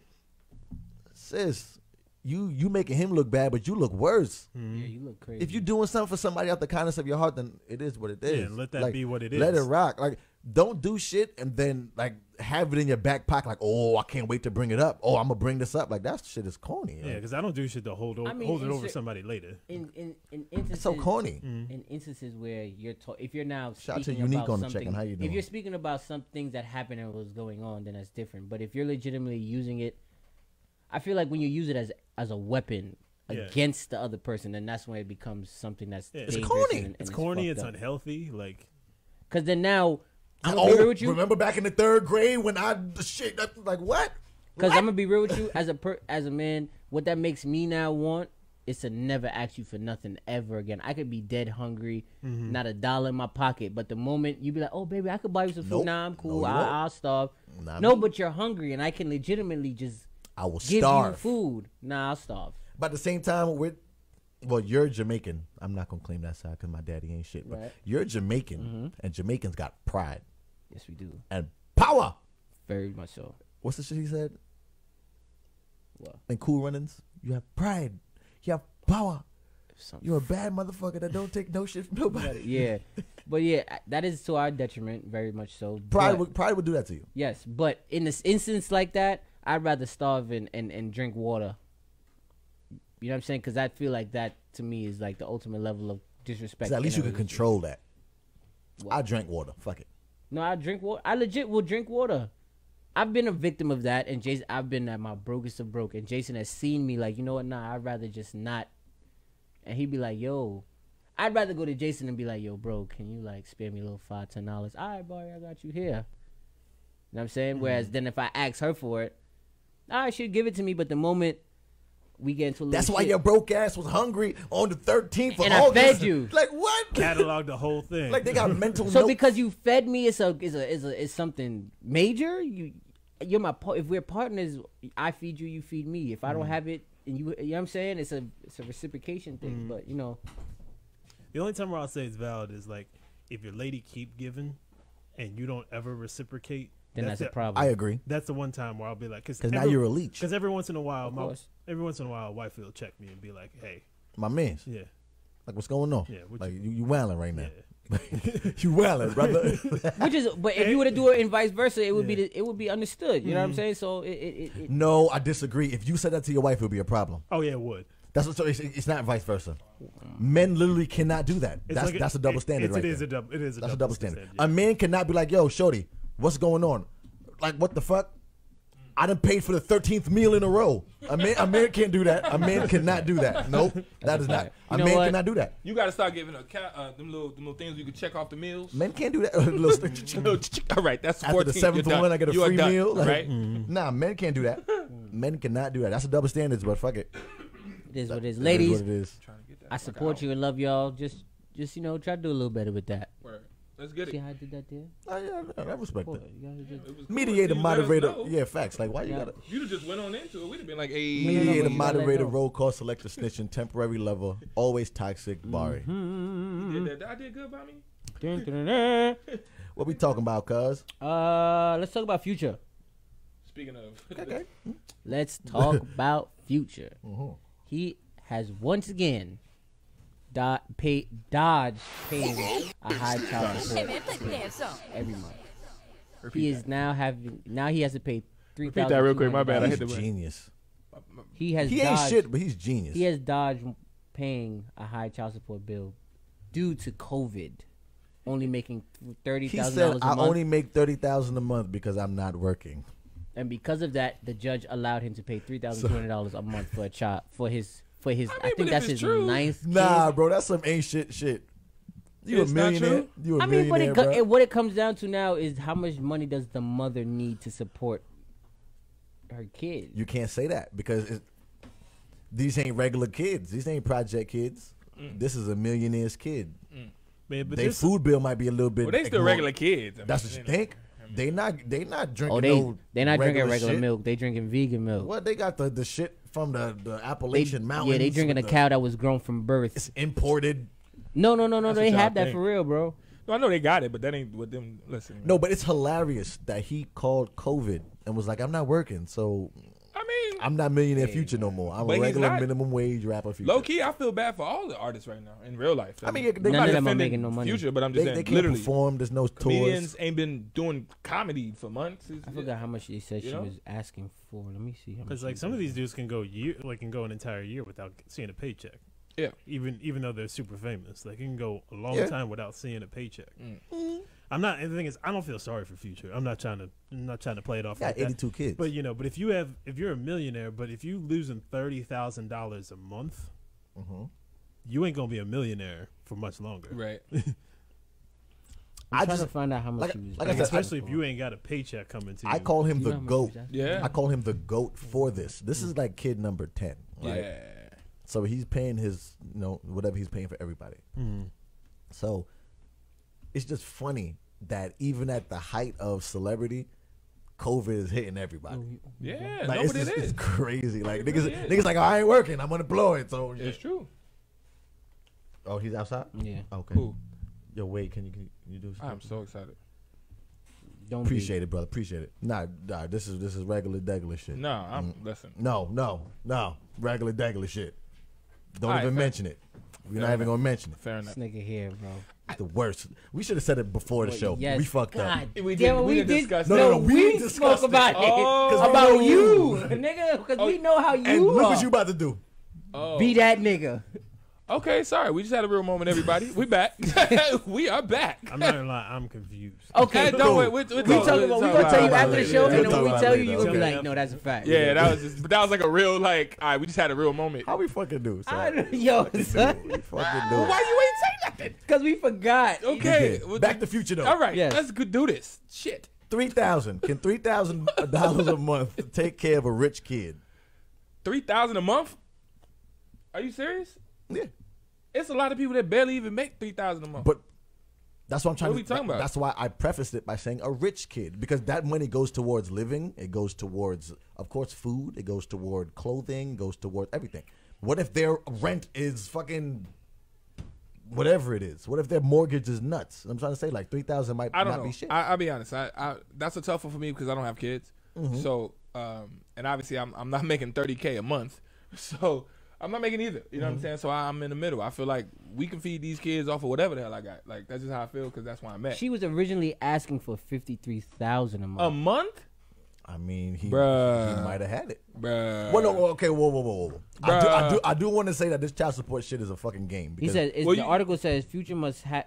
sis, you making him look bad, but you look worse. Yeah, you look crazy. If you're doing something for somebody out the kindness of your heart, then it is what it is. Yeah, let that be what it is. Let it rock. Like, don't do shit and then, like, have it in your back pocket. Like, oh, I can't wait to bring it up. Oh, I'm going to bring this up. Like, that shit is corny. Yeah, because I don't do shit to hold it over somebody later. In instances, it's so corny. In instances where you're if you're now speaking about something. How you doing? If you're speaking about some things that happened and was going on, then that's different. But if you're legitimately using it, I feel like when you use it as a weapon against the other person, then that's when it becomes something that's it's corny. And it's corny. It's unhealthy. Like, because then now... I'm gonna be real with you. Remember back in the third grade when like what? Because I'm gonna be real with you as a man. What that makes me now want is to never ask you for nothing ever again. I could be dead hungry, not a dollar in my pocket, but the moment you be like, "Oh baby, I could buy you some food," nah, I'm cool. No, I'll starve. Nah, no, but you're hungry, and I can legitimately just give you food. Nah, I'll starve. But at the same time, well, you're Jamaican. I'm not gonna claim that side because my daddy ain't shit. But you're Jamaican, and Jamaicans got pride. Yes, we do. And power. Very much so. What's the shit he said? What? And cool runnings. You have pride. You have power. You're a bad motherfucker that don't take no shit from nobody. Yeah. But yeah, that is to our detriment, very much so. Pride would do that to you. Yes, but in this instance like that, I'd rather starve and drink water. You know what I'm saying? Because I feel like that, to me, is like the ultimate level of disrespect. At least you can control that. What? I drink water. Fuck it. No, I drink water. I legit will drink water. I've been a victim of that, and Jason, I've been at my brokest of broke, and Jason has seen me like, you know what, nah, I'd rather just not. And he'd be like, yo, I'd rather go to Jason and be like, yo, bro, can you, like, spare me a little $5, $10? All right, boy, I got you here. You know what I'm saying? Mm-hmm. Whereas then if I ask her for it, all right, she'd give it to me. But the moment we get into a little That's why shit, your broke ass was hungry on the 13th of August. And I fed you. Like, what? Catalog the whole thing. Like, they got mental So notes. Because you fed me, it's something major? You're my if we're partners, I feed you, you feed me. If I don't have it, and you know what I'm saying? It's a reciprocation thing, but, you know. The only time where I'll say it's valid is, like, if your lady keep giving and you don't ever reciprocate. Then that's a problem. I agree. That's the one time where I'll be like. Because now you're a leech. Because every once in a while, wife will check me and be like, hey. My mans. Yeah. Like, what's going on? Yeah. Like, you wilding right now. Yeah. You wilding, brother. Which is, but if you were to do it and vice versa, it would be it would be understood. You know what I'm saying? So it. No, I disagree. If you said that to your wife, it would be a problem. Oh, yeah, it would. That's what, so it's not vice versa. Men literally cannot do that. That's a double standard right there. It is a double standard. Yeah. A man cannot be like, yo, shorty, what's going on? Like, what the fuck? I done paid for the 13th meal in a row. A man can't do that. A man cannot do that. Nope. That is not. A man cannot do that. You got to start giving them little things you can check off the meals. Men can't do that. All right, that's 14. After the 7th one, I get a free meal. Like, right? Nah, men can't do that. Men cannot do that. That's a double standard, but fuck it. It is what it is. Ladies, I support you and love y'all. Just you know, try to do a little better with that. Word. Let's get it. See how I did that there? Oh, yeah, I respect that. Mediator, moderator. Yeah, facts. Like, why you gotta... You just went on into it. We'd have been like, hey. Mediator, moderator, roll call, selector, snitching, temporary lover, always toxic, Barry. You did that. I did good by me. What we talking about, cuz? Let's talk about Future. Speaking of... Okay. Let's talk about Future. Uh-huh. He has once again dodged paying a high child support every month. He has to pay $3,000. Repeat that real quick. My bad. He's genius. He ain't shit, but he's genius. He has dodged paying a high child support bill due to COVID, only making $30,000 a month. He said, "I only make $30,000 a month because I'm not working." And because of that, the judge allowed him to pay $3,200 a month for a child for his. I think that's his ninth. Nah, bro, that's some ancient shit. You a millionaire? You a millionaire? I mean, but what it comes down to now is how much money does the mother need to support her kid? You can't say that because these ain't regular kids. These ain't project kids. This is a millionaire's kid. Man, but their food bill might be a little bit. Well, they still regular kids. I mean, that's what you think. They not drinking. Oh, they're not drinking regular milk. They drinking vegan milk. What they got the shit from the Appalachian Mountains. Yeah, they drinking a cow that was grown from birth. It's imported. No. They have that for real, bro. No, I know they got it, but that ain't with them. Listen. Man. No, but it's hilarious that he called COVID and was like, "I'm not working, so." I mean, I'm not millionaire Future no more. I'm a regular minimum wage rapper Future. Low key, I feel bad for all the artists right now in real life. I mean, they're not making no money. Future, but I'm just saying, they literally perform. There's no tours. Comedians ain't been doing comedy for months. I forgot how much they said she was asking for. Let me see. Because like some of these dudes can go an entire year without seeing a paycheck. Yeah. Even though they're super famous, like you can go a long time without seeing a paycheck. I'm not. And the thing is, I don't feel sorry for Future. I'm not trying to play it off. Like 82 that. Kids. But you know, but if you're a millionaire, but if you losing $30,000 a month, you ain't gonna be a millionaire for much longer, right? I'm trying to find out how much. Like I said, especially if you ain't got a paycheck coming to you. I call him the GOAT. Yeah. I call him the GOAT for this. This is like kid number 10. Right? Yeah. So he's paying his, you know, whatever he's paying for everybody. So. It's just funny that even at the height of celebrity, COVID is hitting everybody. Yeah, like, it's crazy. Like niggas like, oh, I ain't working. I'm gonna blow it. So it's true. Oh, he's outside. Yeah. Okay. Cool. Yo, wait. Can you do something? I'm so excited. Don't appreciate it, brother. Appreciate it. Nah, this is regular degular shit. No, I'm listen. No, regular degular shit. Don't even mention it. We're not even gonna mention it. Fair enough. This nigga here, bro. The worst. We should have said it before the show. Yes, we fucked up. We did. We spoke about it. Nigga, because we know how you and are. Look what you about to do. Oh. Be that nigga. Okay, sorry. We just had a real moment, everybody. We back. We are back. I'm not gonna lie. I'm confused. Okay, don't wait. We're gonna tell you after the show, and when we tell you, you're gonna be like, no, that's a fact. Yeah, that was like a real like. All right, we just had a real moment. How we fucking do? Yo, son. Why you ain't say nothing? Because we forgot. Okay, Back to Future though. All right, let's do this. Shit. $3,000. Can $3,000 a month take care of a rich kid? $3,000 a month? Are you serious? Yeah. It's a lot of people that barely even make $3,000 a month. But that's what I'm trying to talk about. That's why I prefaced it by saying a rich kid, because that money goes towards living. It goes towards, of course, food. It goes toward clothing. It goes towards everything. What if their rent is fucking whatever it is? What if their mortgage is nuts? I'm trying to say, like, $3,000 might not be shit. I'll be honest. That's a tough one for me because I don't have kids. Mm-hmm. So, and obviously, I'm not making $30K a month. So. I'm not making either. You know what I'm saying? So I'm in the middle. I feel like we can feed these kids off of whatever the hell I got. Like, that's just how I feel because that's why I'm at. She was originally asking for $53,000 a month. A month? I mean, he might have had it. Bruh. Well, no, okay, whoa. I do want to say that this child support shit is a fucking game. He said, the article says Future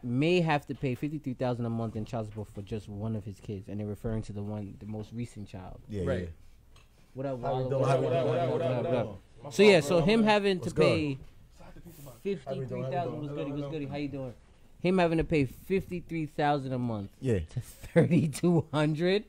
may have to pay $53,000 a month in child support for just one of his kids. And they're referring to the most recent child. Yeah, right. Yeah. What up, Walla? What up? So yeah, so him having to pay $53,000 was goody. How you doing? Him having to pay $53,000 a month to $3,200.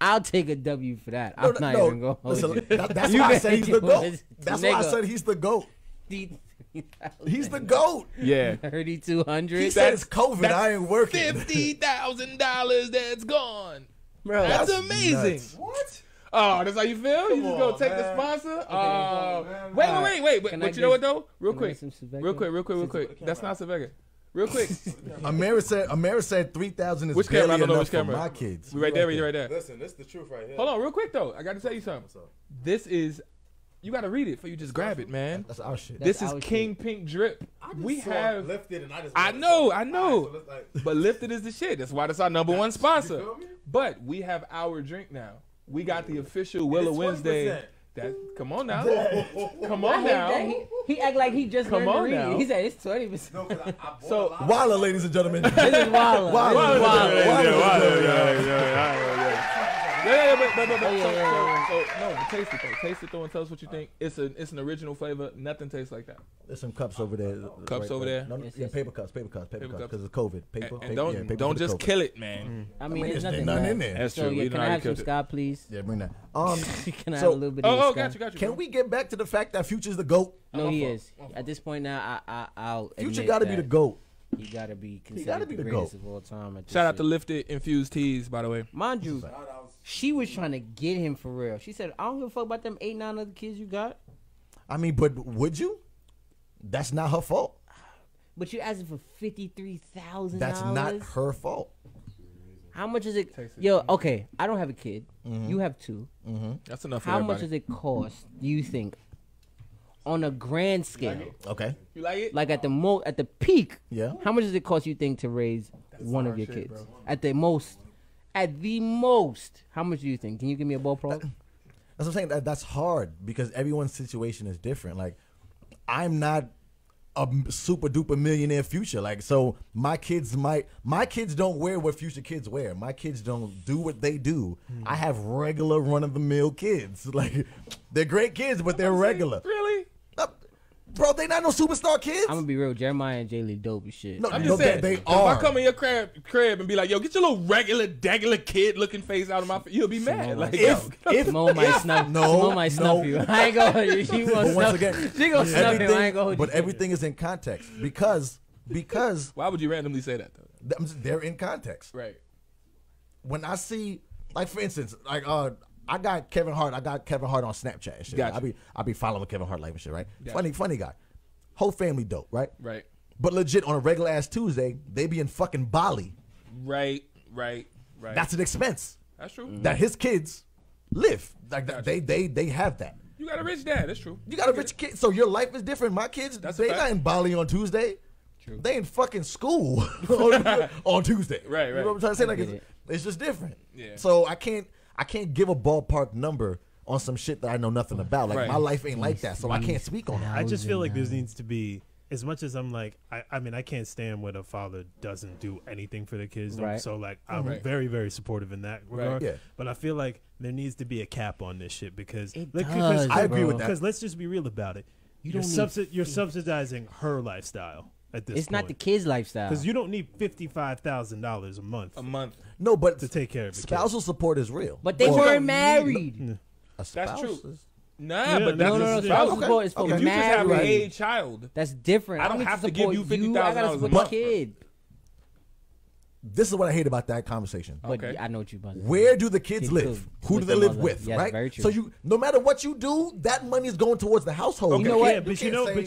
I'll take a W for that. I'm not even going to hold you. That's why I said he's the GOAT. That's why I said he's the GOAT. He's the GOAT. Yeah. $3,200. He said it's COVID. I ain't working. $50,000 that's gone. Bro, that's amazing. Nuts. What? Oh, that's how you feel? Come you just go take man. The sponsor? Okay, wait. But you know what, though? Real quick. That's not Sylvester. Real quick. Amara said 3,000 is barely enough for my kids. We right there. Listen, this is the truth right here. Hold on, real quick, though. I got to tell you something. This is... You got to read it before you just grab it, man. That's our shit. This is King Pink Drip. We have Lifted, and I know. Right, so like... But Lifted is the shit. That's why that's our number one sponsor. But we have our drink now. We got the official Willow Wednesday. That come on now. He act like he just learned to read. Now. He said it's 20%. So Walla, ladies and gentlemen. This is Walla. So taste it though and tell us what you think. It's an original flavor. Nothing tastes like that. There's some cups over there. No, paper cups because of COVID. Don't just kill it, man. I mean, there's nothing in there. That's true. Can I have some Scott, please? Yeah, bring that. Can I have a little bit? Oh, got you. Can we get back to the fact that Future's the GOAT? No, he is. At this point now, I'll Future got to be the GOAT. You gotta be considered the greatest of all time. Shout out to Lifted Infused Teas, by the way. Mind you, she was trying to get him for real. She said, I don't give a fuck about them 8, 9 other kids you got. I mean, but would you? That's not her fault. But you're asking for $53,000. That's not her fault. How much is it? Yo, okay, I don't have a kid. Mm-hmm. You have 2. Mm-hmm. That's enough for everybody. How much does it cost, do you think? On a grand scale, okay. You like it? Like at the at the peak. Yeah. How much does it cost you think to raise one of your kids? Bro. At the most, how much do you think? Can you give me a ballpark? That's what I'm saying. That's hard because everyone's situation is different. Like, I'm not a super duper millionaire Future. Like, so my kids don't wear what Future kids wear. My kids don't do what they do. I have regular run of the mill kids. Like, they're great kids, but they're regular. Really? Bro, they not no superstar kids. I'm gonna be real. Jeremiah and Jay Lee dope as shit. No, I'm just saying they are. If I come in your crib and be like, "Yo, get your little regular, degular kid looking face out of my," you'll be mad. Like, if Mo might snuff, Mo might snuff you. I ain't gonna hold you. She won't snuff. Once again, she gonna snuff you. I ain't gonna hold you. But everything is in context because. Why would you randomly say that though? They're in context, right? When I see, like, for instance, like I got Kevin Hart. I got Kevin Hart on Snapchat and shit. Gotcha. I be following Kevin Hart life and shit, right? Gotcha. Funny guy. Whole family dope, right? Right. But legit, on a regular ass Tuesday, they be in fucking Bali. Right. Right. That's an expense. That's true. That his kids live. Like they have that. You got a rich dad. That's true. You got a rich kid. So your life is different. My kids, they're not in Bali on Tuesday. True. They in fucking school on Tuesday. Right. You know what I'm trying to say? Like it's just different. Yeah. So I can't give a ballpark number on some shit that I know nothing about. Like my life ain't like that, so I can't speak on it. I just feel like there needs to be, as much as I'm like, I mean, I can't stand when a father doesn't do anything for the kids. Right. So like, I'm very, very supportive in that regard. Yeah. But I feel like there needs to be a cap on this shit because it does, I agree with that. Because let's just be real about it. You're subsidizing her lifestyle. It's not the kid's lifestyle. Because you don't need $55,000 a month. No, but to take care of spousal support is real. But they weren't married. That's true. Nah, but that's spousal support is for married. If you just have a child, that's different. I don't have to give you $50,000 a month. Kid. This is what I hate about that conversation. But I know what you mean. Where do the kids live? Who do they live with? Right. Very true. So you, no matter what you do, that money is going towards the household. Okay. You know what? But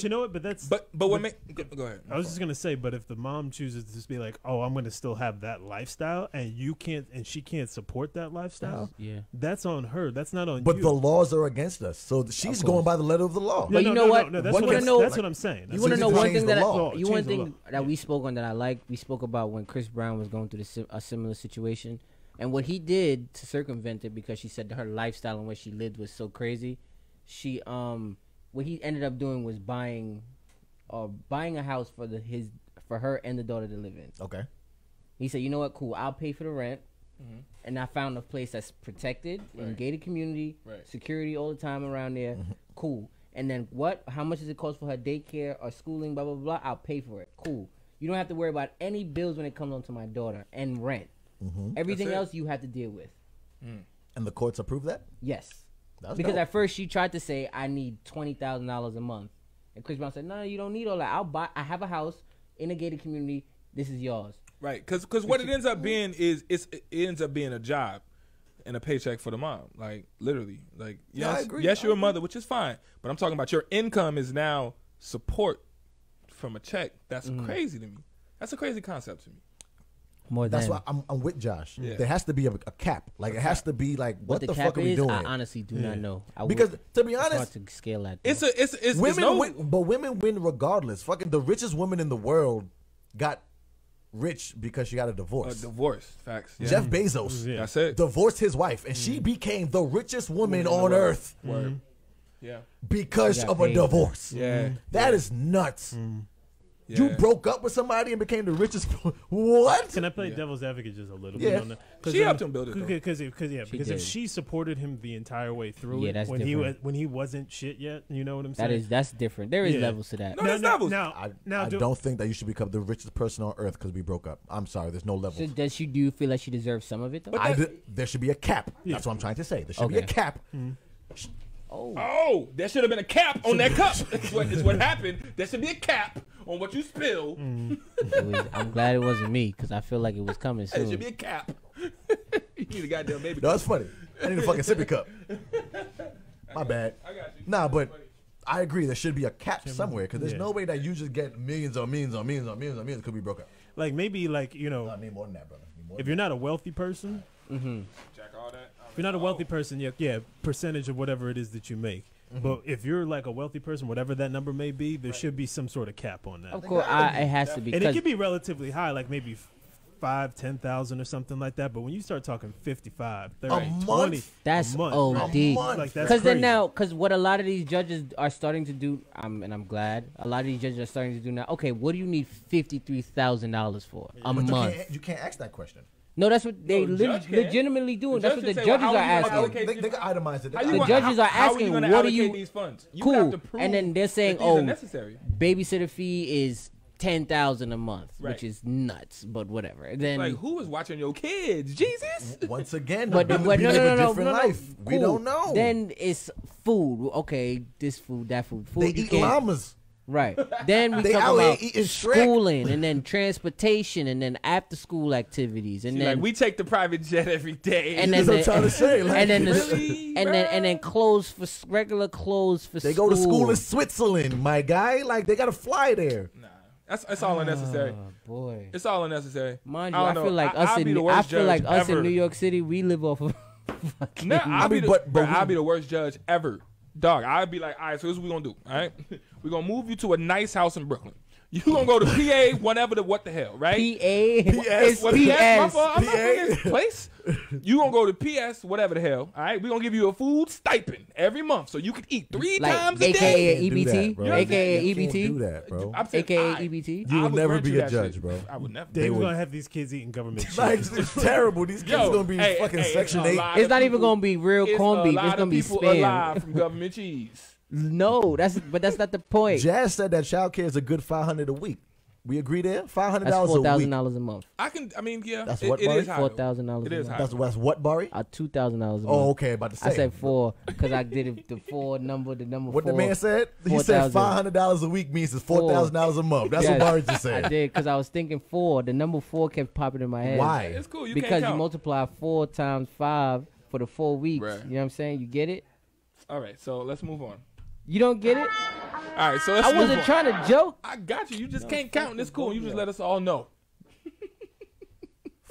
you know what? But that's. But what? Go ahead. I was just gonna say, but if the mom chooses to just be like, "Oh, I'm gonna still have that lifestyle," and you can't, and she can't support that lifestyle, that's on her. That's not on you. But the laws are against us, so she's going by the letter of the law. But you know what? That's what I'm saying. You want to know one thing that we spoke on that I like. We spoke about when Chris Brown was going through a similar situation, and what he did to circumvent it, because she said that her lifestyle and where she lived was so crazy. She what he ended up doing was buying a house for her and the daughter to live in. Okay, he said, you know what, cool, I'll pay for the rent, and I found a place that's protected in gated community, security all the time around there. Cool, and then what? How much does it cost for her daycare or schooling? Blah blah blah. I'll pay for it. Cool. You don't have to worry about any bills when it comes on to my daughter and rent. Everything else you have to deal with. And the courts approve that? Yes. Because at first she tried to say, I need $20,000 a month. And Chris Brown said, no, you don't need all that. I have a house in a gated community. This is yours. Right. Because what it ends up being is it ends up being a job and a paycheck for the mom. Like, literally. Like, yes, I agree. Yes, you're a mother, which is fine. But I'm talking about your income is now support from a check. That's crazy to me. That's a crazy concept to me. That's why I'm with Josh. Yeah. There has to be a cap. Like it has to be like, what the fuck are we doing? I honestly do not know. Because to be honest, it's hard to scale that. But women win regardless. Fucking the richest woman in the world got rich because she got a divorce. Facts. Yeah. Jeff Bezos. That's it. Divorced his wife, and she became the richest woman on earth. Word. Yeah. Because of a divorce. Yeah. That is nuts. Yeah. You broke up with somebody and became the richest. What? Can I play devil's advocate just a little bit on that? She helped him build it. Because if she supported him the entire way through it, that's when he wasn't shit yet, you know what I'm saying? That's different. There is levels to that. No, there's levels. I don't think that you should become the richest person on earth because we broke up. I'm sorry, there's no levels. So does she feel like she deserves some of it though? There should be a cap. Yeah. That's what I'm trying to say. There should be a cap. Oh, there should have been a cap on that cup. That's what happened. There should be a cap on what you spill. I'm glad it wasn't me, because I feel like it was coming soon. There should be a cap. You need a goddamn baby cup. No, that's funny. I need a fucking sippy cup. My bad. I got you. Nah, but I agree. There should be a cap somewhere, because there's no way that you just get millions or millions or millions or millions or millions could be broke up. Like, maybe, like, you know. No, I need more than that, brother. If you're not a wealthy person. Check all that. If you're not a wealthy person, percentage of whatever it is that you make. But if you're like a wealthy person, whatever that number may be, there should be some sort of cap on that. Of course, it has to be. And it could be relatively high, like maybe 5, 10,000 or something like that. But when you start talking 55, 30, 20, that's OD. Because then now, because what a lot of these judges are starting to do, and I'm glad a lot of these judges are starting to do now. Okay, what do you need $53,000 for a month? You can't ask that question. No, that's what they legitimately doing. That's what the judges are asking. They can itemize it. The judges are asking, what do you... these funds? Cool. And then they're saying, oh, babysitter fee is $10,000 a month, which is nuts, but whatever. Then like, who is watching your kids? Jesus? Once again, but no, different life. We don't know. Then it's food. Okay, this food, that food. They eat llamas. Right. Then we talk about schooling and then transportation and then after school activities and then like, we take the private jet every day. And then clothes for regular clothes for school. They go to school in Switzerland, my guy. Like they gotta fly there. Nah. That's all unnecessary. Boy, it's all unnecessary. Mind you, I feel like us in New York City, we live off of. I'll be the worst judge ever, dog. I'd be like, all right, so this is what we gonna do. All right, we gonna move you to a nice house in Brooklyn. You gonna go to PA, whatever the what the hell, right? PA. You gonna go to PS, whatever the hell. All right, we gonna give you a food stipend every month, so you can eat three times a day. AKA EBT, AKA EBT. Do that, bro. AKA EBT. You will never be a judge, bro. I would never. They're gonna have these kids eating government. Like it's terrible. These kids gonna be fucking Section 8. It's not even gonna be real corned beef. It's gonna be spam from government cheese. No, that's not the point. Jazz said that child care is a good $500 a week. We agree there? $500 a week. $4,000 a month. Yeah. That's what, Barry? $4,000 a month. That's what, Barry? $2,000 a month. Oh, okay, about to say. I said four because I did it, the number what four. What the man said? He said $500 a week means it's $4,000 a month. That's what Barry just said. I did because I was thinking four. The number four kept popping in my head. Why? It's cool. Because you multiply 4 times 5 for the 4 weeks. Right. You know what I'm saying? You get it? All right, so let's move on. You don't get it? All right, so let's I wasn't trying to joke. I got you. You just can't count, and it's cool. You just let us all know.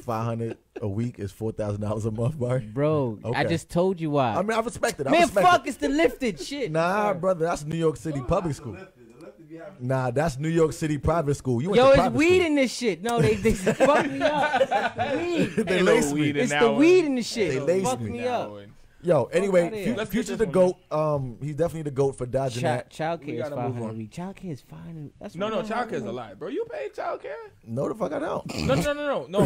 $500 a week is $4,000 a month, Barry. Bro, okay. I just told you why. I mean, I respect it. It's the Lifted shit. Nah, brother, that's New York City public school. Nah, that's New York City private school. It's weed in this shit. No, they fucked me up. It's weed. They laced me. It's the weed in the shit. They fucked me up. Yo, anyway, Future's the GOAT. He's definitely the GOAT for dodging that. Childcare is $500. Childcare is fine. No, childcare is a lie, bro. You pay childcare? No, the fuck I don't. No, I'm talking about no.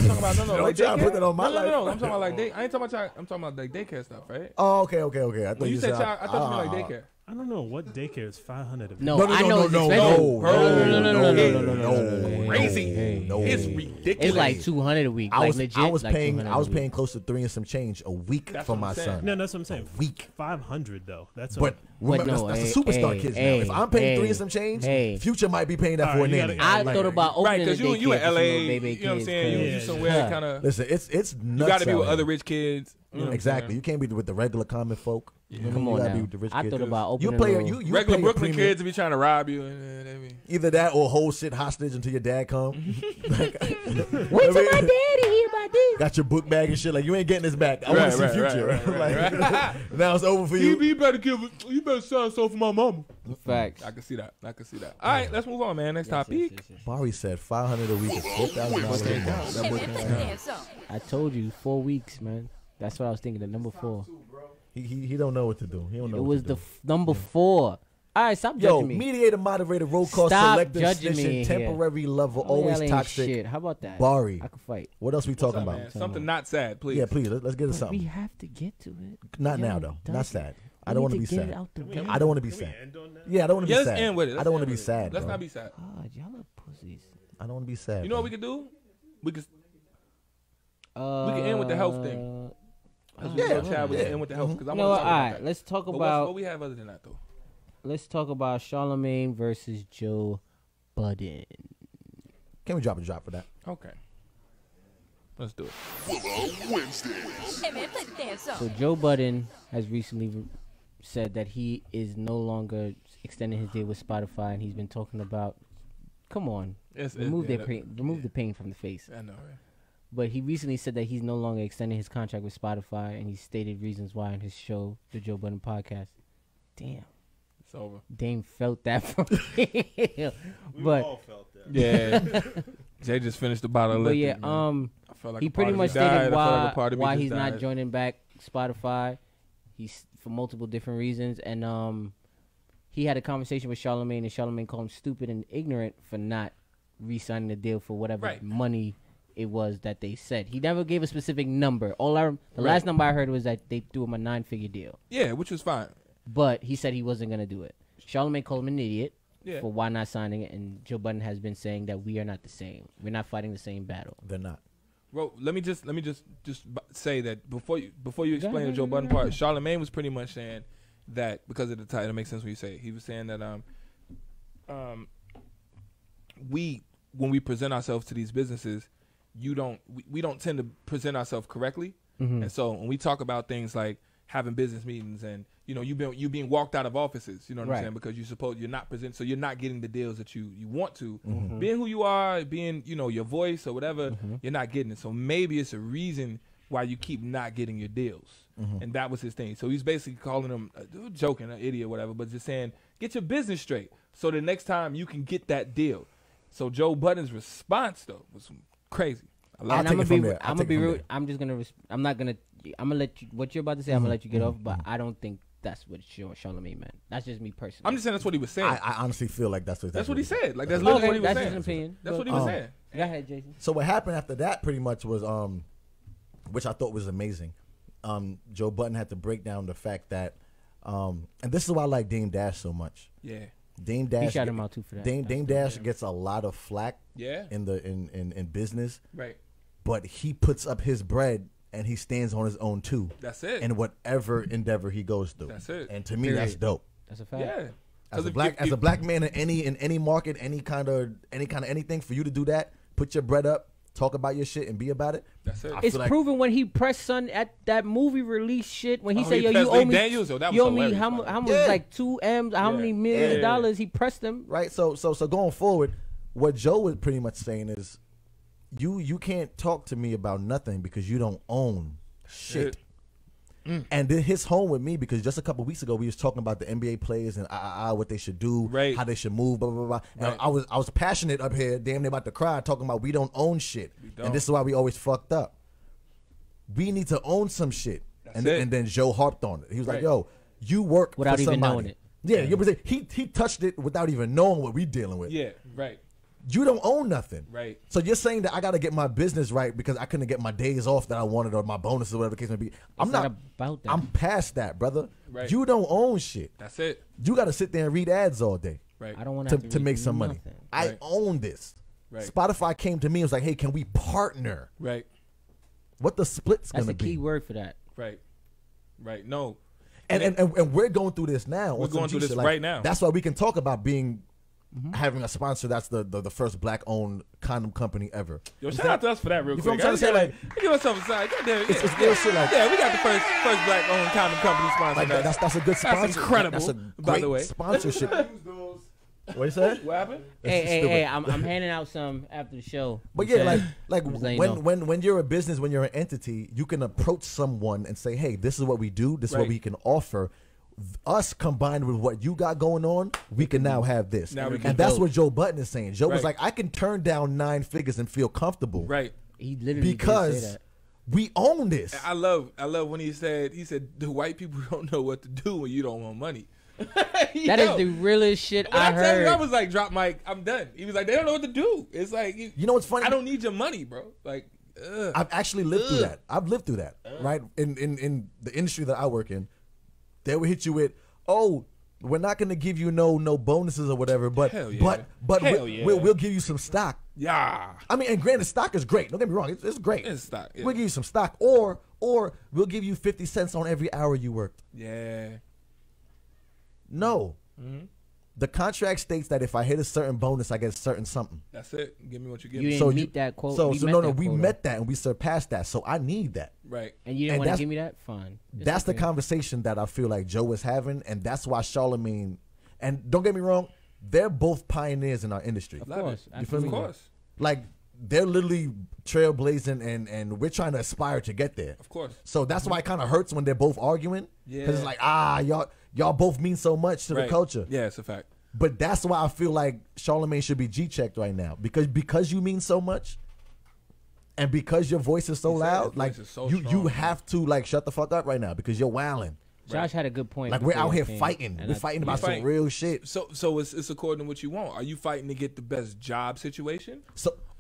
Like daycare. Put that on my life. No. I'm talking about like I ain't talking about child. I'm talking about like daycare stuff, right? Oh, okay. I thought you said child. I thought you meant like daycare. I don't know what daycare is $500. No, crazy. It's ridiculous. It's like $200 a week. I was paying close to $3 and some change a week for my son. No, that's what I'm saying. A week. $500 though. That's what. But no, that's a superstar kids now. If I'm paying $3 and some change, Future might be paying that for a nanny. I thought about opening a daycare. Right, because you in L.A., you know what I'm saying? You somewhere kind of. Listen, it's nuts. You got to be with other rich kids. Exactly. You can't be with the regular common folk. Yeah. Come on now. I thought about opening you regular Brooklyn kids be trying to rob you. Either that or hold shit hostage until your dad come. Like, wait till my daddy hear about this. Got your book bag and shit. Like, you ain't getting this back. I want to see Future. Like, now it's over for you. You better sell so for my mama. Facts. I can see that. All right, let's move on, man. Next topic. Barry said $500 a week is $4,000 a month. I told you, 4 weeks, man. That's what I was thinking. The number 4. He don't know what to do. He don't know. It was the number 4. All right, stop judging me. Yo, mediator, moderator, roll call, selector, station, temporary lover, always toxic. Shit. How about that? Barry, I can fight. What else we talking about? Something not sad, please. Yeah, please. Let's get to something. We have to get to it. Not now though. Not sad. I don't want to be sad. I don't want to be sad. Yeah, I don't want to be sad. Let's end with it. I don't want to be sad. Let's not be sad. God, y'all are pussies. I don't want to be sad. You know what we could do? We could end with the health thing. All right. Let's talk about what we have other than that, though. Let's talk about Charlamagne versus Joe Budden. Can we drop a drop for that? Okay. Let's do it. Willow Wednesdays. So Joe Budden has recently said that he is no longer extending his deal with Spotify, and he's been talking about, come on, remove the pain from the face. I know, right? But he recently said that he's no longer extending his contract with Spotify, and he stated reasons why in his show, the Joe Budden Podcast. Damn. It's over. Dame felt that from him. We all felt that. Yeah. Jay just finished the bottle of liquor. But yeah, man. I felt like he pretty much stated why he's not joining back Spotify. He's for multiple different reasons. And he had a conversation with Charlamagne, and Charlamagne called him stupid and ignorant for not re-signing the deal for whatever money it was that they said. He never gave a specific number. The last number I heard was that they threw him a 9-figure deal. Yeah, which was fine. But he said he wasn't going to do it. Charlamagne called him an idiot for why not signing it, and Joe Budden has been saying that we are not the same. We're not fighting the same battle. They're not. Well, let me just say that before you explain the Joe Budden part, Charlamagne was pretty much saying that because of the title, it makes sense when you say it. He was saying that when we present ourselves to these businesses, we don't tend to present ourselves correctly. Mm-hmm. And so when we talk about things like having business meetings, and you know you being walked out of offices. You know what right. I'm saying? Because you're not presenting, so you're not getting the deals that you want to. Mm-hmm. Being who you are, being your voice or whatever, mm-hmm. you're not getting it. So maybe it's a reason why you keep not getting your deals. Mm-hmm. And that was his thing. So he's basically calling him joking, an idiot, whatever, but just saying get your business straight so the next time you can get that deal. So Joe Budden's response though was crazy. I'm gonna be rude. I'm gonna let you. What you're about to say, mm-hmm. I'm gonna let you get mm-hmm. off. But I don't think that's what Charlamagne meant. That's just me personally. I'm just saying that's what he was saying. I honestly feel like that's what he said. Like that's literally what he was saying. That's his opinion. That's what he was saying. Go ahead, Jason. So what happened after that pretty much was, which I thought was amazing. Joe Budden had to break down the fact that, and this is why I like Dame Dash so much. Yeah. Dame Dash. He shout him out too for that. Dame Dash gets a lot of flack. Yeah. In business. Right. But he puts up his bread and he stands on his own too. That's it. And whatever endeavor he goes through. That's it. And to me, that's dope. That's a fact. Yeah. As a black man in any market, any kind of anything, for you to do that, put your bread up, talk about your shit, and be about it. That's it. It's proven when he pressed Son at that movie release shit, when he said, "Yo, you owe me, Daniels, yo, you owe me how much like $2 million, how many million dollars?" He pressed them. Right. So going forward, what Joe was pretty much saying is, You can't talk to me about nothing because you don't own shit. Mm. And then his home with me, because just a couple weeks ago we was talking about the NBA players and what they should do, right, how they should move, blah blah blah. And right. I was passionate up here, damn near about to cry, talking about we don't own shit. And this is why we always fucked up. We need to own some shit. And then Joe harped on it. He was right. like, "Yo, you work without for somebody. Even knowing it." Yeah, yeah. He touched it without even knowing what we dealing with. Yeah, right. You don't own nothing. Right. So you're saying that I got to get my business right because I couldn't get my days off that I wanted or my bonuses or whatever the case may be. It's not about that. I'm past that, brother. Right. You don't own shit. That's it. You got to sit there and read ads all day. Right. I don't want to make some money. Nothing. I own this. Right. Spotify came to me and was like, "Hey, can we partner?" Right. What the split's going to be. That's the key word for that. Right. Right. No. And we're going through this now. We're going through this right now. That's why we can talk about being... Mm-hmm. Having a sponsor that's the first black-owned condom company ever. Yo, shout out to us for that real quick. I'm trying to say, like, give us something. It's real shit. Like, yeah, we got the first black-owned condom company sponsor. Like, that's a good sponsor. That's incredible. That's a great by the way. Sponsorship. What you say? What happened? Hey, I'm handing out some after the show. But yeah, like when you're a business, when you're an entity, you can approach someone and say, "Hey, this is what we do. This is what we can offer. Us combined with what you got going on, we can now have this." And that's what Joe Budden is saying. Joe was like, "I can turn down 9 figures and feel comfortable." Right. He literally because we own this. I love when he said the white people don't know what to do when you don't want money. That is the realest shit I heard. I was like, drop mic, I'm done. He was like, they don't know what to do. It's like, you know what's funny? I don't need your money, bro. Like, I've actually lived through that. I've lived through that. Right. In the industry that I work in. They would hit you with, "Oh, we're not gonna give you no bonuses or whatever, but we'll give you some stock." Yeah, I mean, and granted, stock is great. Don't get me wrong, it's great. It's stock. Yeah. We'll give you some stock, or we'll give you 50 cents on every hour you worked. Yeah. No, mm-hmm. The contract states that if I hit a certain bonus, I get a certain something. That's it. Give me what you give. You didn't meet that quote. We met that and we surpassed that. So I need that. Right. And you didn't want to give me that? Fine. That's the conversation that I feel like Joe is having, and that's why Charlamagne. And don't get me wrong, they're both pioneers in our industry. Of course. You feel me? Of course. Like, they're literally trailblazing, and we're trying to aspire to get there. Of course. So that's why it kind of hurts when they're both arguing. Yeah. Because it's like, y'all both mean so much to the culture. Yeah, it's a fact. But that's why I feel like Charlamagne should be G-checked right now, because you mean so much, and because your voice is so loud, like so you have to like shut the fuck up right now because you're wilding. Josh had a good point. Like, we're out here fighting. We're fighting about some real shit. So it's according to what you want. Are you fighting to get the best job situation?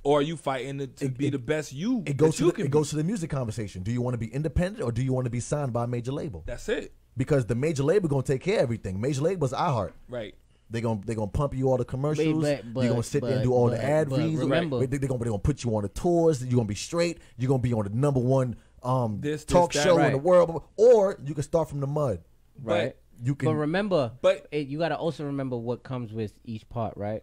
Or are you fighting to be the best you? It goes to the music conversation. Do you want to be independent or do you want to be signed by a major label? That's it. Because the major label gonna take care of everything. Major label's iHeart. Right. They gonna pump you all the commercials. You're gonna sit there and do all the ad reads. Remember, they're gonna put you on the tours. You're gonna be straight. You're gonna be on the #1 talk show in the world. Or you can start from the mud. Right. But you can. But remember, you gotta also remember what comes with each part. Right.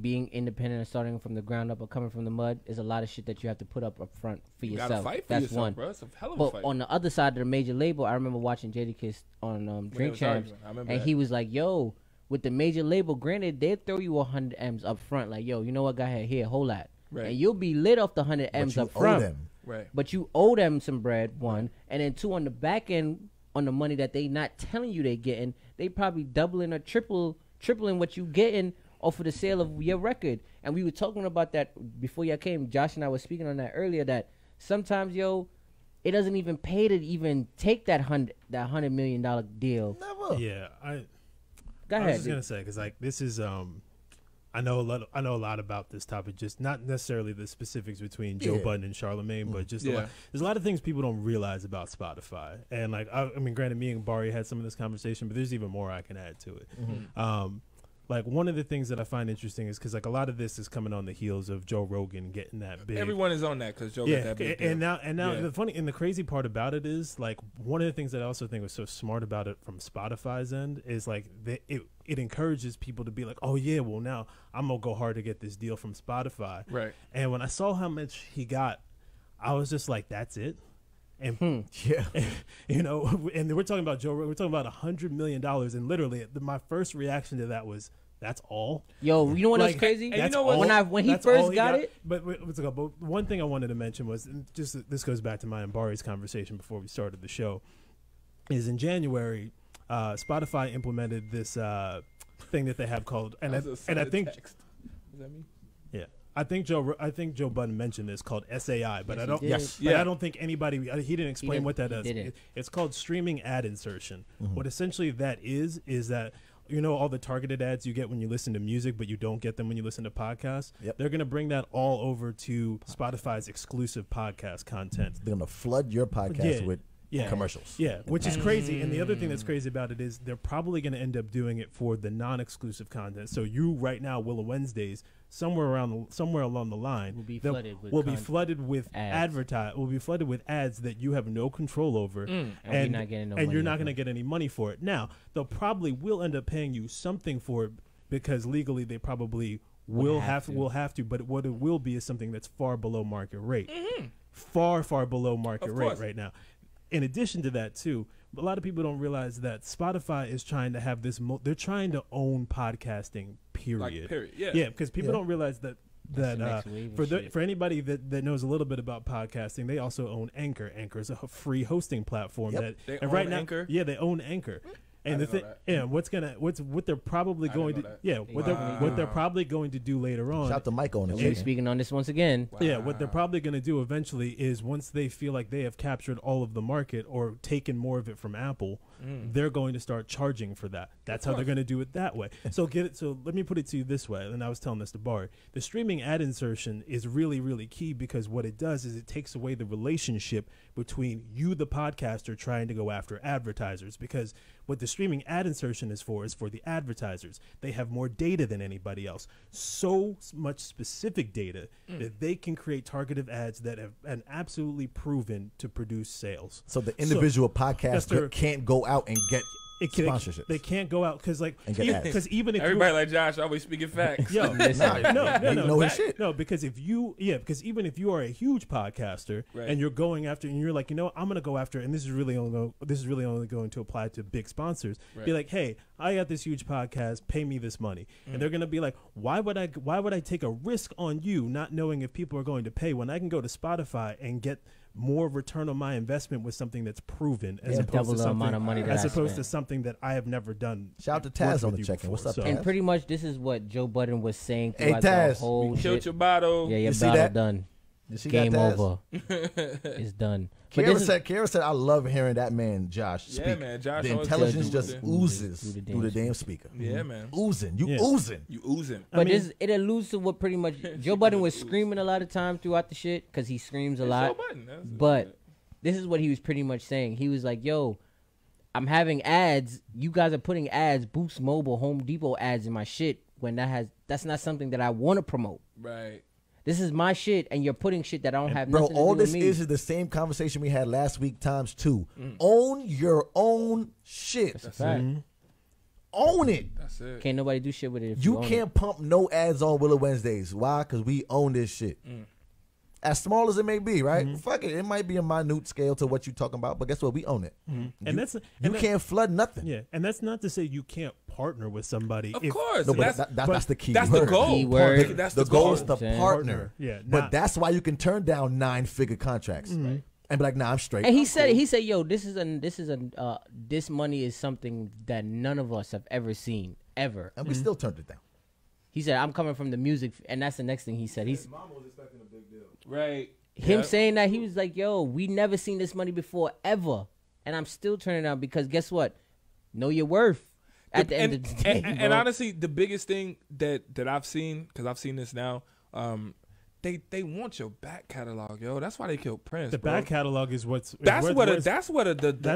being independent and starting from the ground up or coming from the mud is a lot of shit that you have to put up front for yourself. You gotta fight for yourself, one. Bro. It's a hell of a fight. But on the other side of the major label, I remember watching Jadakiss on Drink Champs, and that. He was like, yo, with the major label, granted, they throw you 100 M's up front. Like, yo, you know what, guy had here, a whole lot. Right. And you'll be lit off the 100 M's up front. Right. But you owe them some bread, one. And then two, on the back end, on the money that they not telling you they getting, they probably doubling or tripling what you getting off of the sale of your record. And we were talking about that before y'all came. Josh and I were speaking on that earlier, that sometimes, yo, it doesn't even pay to even take that $100 million deal. Never. Yeah. I was just going to say, because like, this is... I know a lot about this topic, just not necessarily the specifics between Joe Budden and Charlamagne, but just a lot. There's a lot of things people don't realize about Spotify. And like, I mean, granted, me and Bari had some of this conversation, but there's even more I can add to it. Mm-hmm. Like, one of the things that I find interesting is because, like, a lot of this is coming on the heels of Joe Rogan getting that big. Everyone is on that because Joe got that big deal. And now the funny and the crazy part about it is, like, one of the things that I also think was so smart about it from Spotify's end is, like, it encourages people to be like, oh, yeah, well, now I'm going to go hard to get this deal from Spotify. Right. And when I saw how much he got, I was just like, that's it. And you know, and we're talking about Joe Rogan, we're talking about $100 million, and literally my first reaction to that was, that's all. Yo, you know what, like, was crazy? And you know what, when he first got it. But one thing I wanted to mention was, and just this goes back to my and Bari's conversation before we started the show, is in January, Spotify implemented this thing that they have called, and I think text. Does that mean? Yeah. I think Joe Budden mentioned this, called SAI, but yes, I don't. Yes, yeah. I don't think anybody. He didn't explain what that is. It's called streaming ad insertion. Mm-hmm. What essentially that is that, you know, all the targeted ads you get when you listen to music, but you don't get them when you listen to podcasts. Yep. They're going to bring that all over to Spotify's exclusive podcast content. They're going to flood your podcast with. Yeah. Commercials. Yeah, which is crazy. And the other thing that's crazy about it is they're probably going to end up doing it for the non-exclusive content. So you right now, Willow Wednesdays, somewhere along the line, will be flooded with ads that you have no control over, and you're not going to get any money for it. Now, they'll probably will end up paying you something for it, because legally they probably will have to, but what it will be is something that's far below market rate. Mm-hmm. Far, far below market rate right now. In addition to that, too, a lot of people don't realize that Spotify is trying to have this. They're trying to own podcasting, period. Like, period. Yeah. Yeah, because people don't realize that for anybody that knows a little bit about podcasting, they also own Anchor. Anchor is a free hosting platform. Yep. Anchor? Yeah, they own Anchor. And what they're probably going to do later on. Shout the mic on it. We're speaking on this once again. Wow. Yeah, what they're probably going to do eventually is, once they feel like they have captured all of the market or taken more of it from Apple, they're going to start charging for that. That's how they're going to do it that way. So let me put it to you this way. And I was telling this to Bart. The streaming ad insertion is really, really key, because what it does is it takes away the relationship between you, the podcaster, trying to go after advertisers, because what the streaming ad insertion is for the advertisers. They have more data than anybody else, so much specific data that they can create targeted ads that have been absolutely proven to produce sales. So the individual podcaster can't go out and get sponsorships. They can't go out because, like, even if everybody like Josh always speaking facts. Yo, because even if you are a huge podcaster and you're going after, and you're like, you know, I'm gonna go after, and this is really only going to apply to big sponsors. Right. Be like, hey, I got this huge podcast, pay me this money, and they're gonna be like, why would I take a risk on you, not knowing if people are going to pay, when I can go to Spotify and get more return on my investment with something that's proven, as opposed to something that I have never done. Shout out to Taz on the check-in. What's up, Taz? And pretty much this is what Joe Budden was saying throughout the whole shit. Killed your bottle. Yeah, your bottle done. Game over. It's done. Kara said, I love hearing that man, Josh, speak. Yeah, man. Josh, the intelligence just oozes through the damn speaker. Yeah, man. Oozing. You oozing. But it alludes to what pretty much Joe Budden was screaming a lot of times throughout the shit, because he screams a lot. But this is what he was pretty much saying. He was like, yo, I'm having ads. You guys are putting ads, Boost Mobile, Home Depot ads in my shit, when that's not something that I want to promote. Right. This is my shit, and you're putting shit that I don't have nothing to do with me. Bro, all this is the same conversation we had last week times two. Own your own shit. That's a fact. own it. That's it. Can't nobody do shit with it. If you can't pump no ads on Willow Wednesdays. Why? Because we own this shit. Mm. As small as it may be, right? Mm-hmm. Fuck it. It might be a minute scale to what you're talking about, but guess what? We own it. Mm-hmm. And you can't flood nothing. Yeah, and that's not to say you can't partner with somebody. Of course. No, that's the key. That's the goal. The goal is to partner. Yeah, but that's why you can turn down nine-figure contracts. Mm-hmm. Right? And be like, nah, I'm straight. And he said, yo, this money is something that none of us have ever seen, ever. And we still turned it down. He said, I'm coming from the music, and that's the next thing he said. His mom was expecting a big deal. Right. Him saying that, he was like, yo, we never seen this money before, ever. And I'm still turning down because guess what? Know your worth at the end of the day. And honestly, the biggest thing that I've seen, because I've seen this now, They want your back catalog, yo. That's why they killed Prince. The back catalog is where the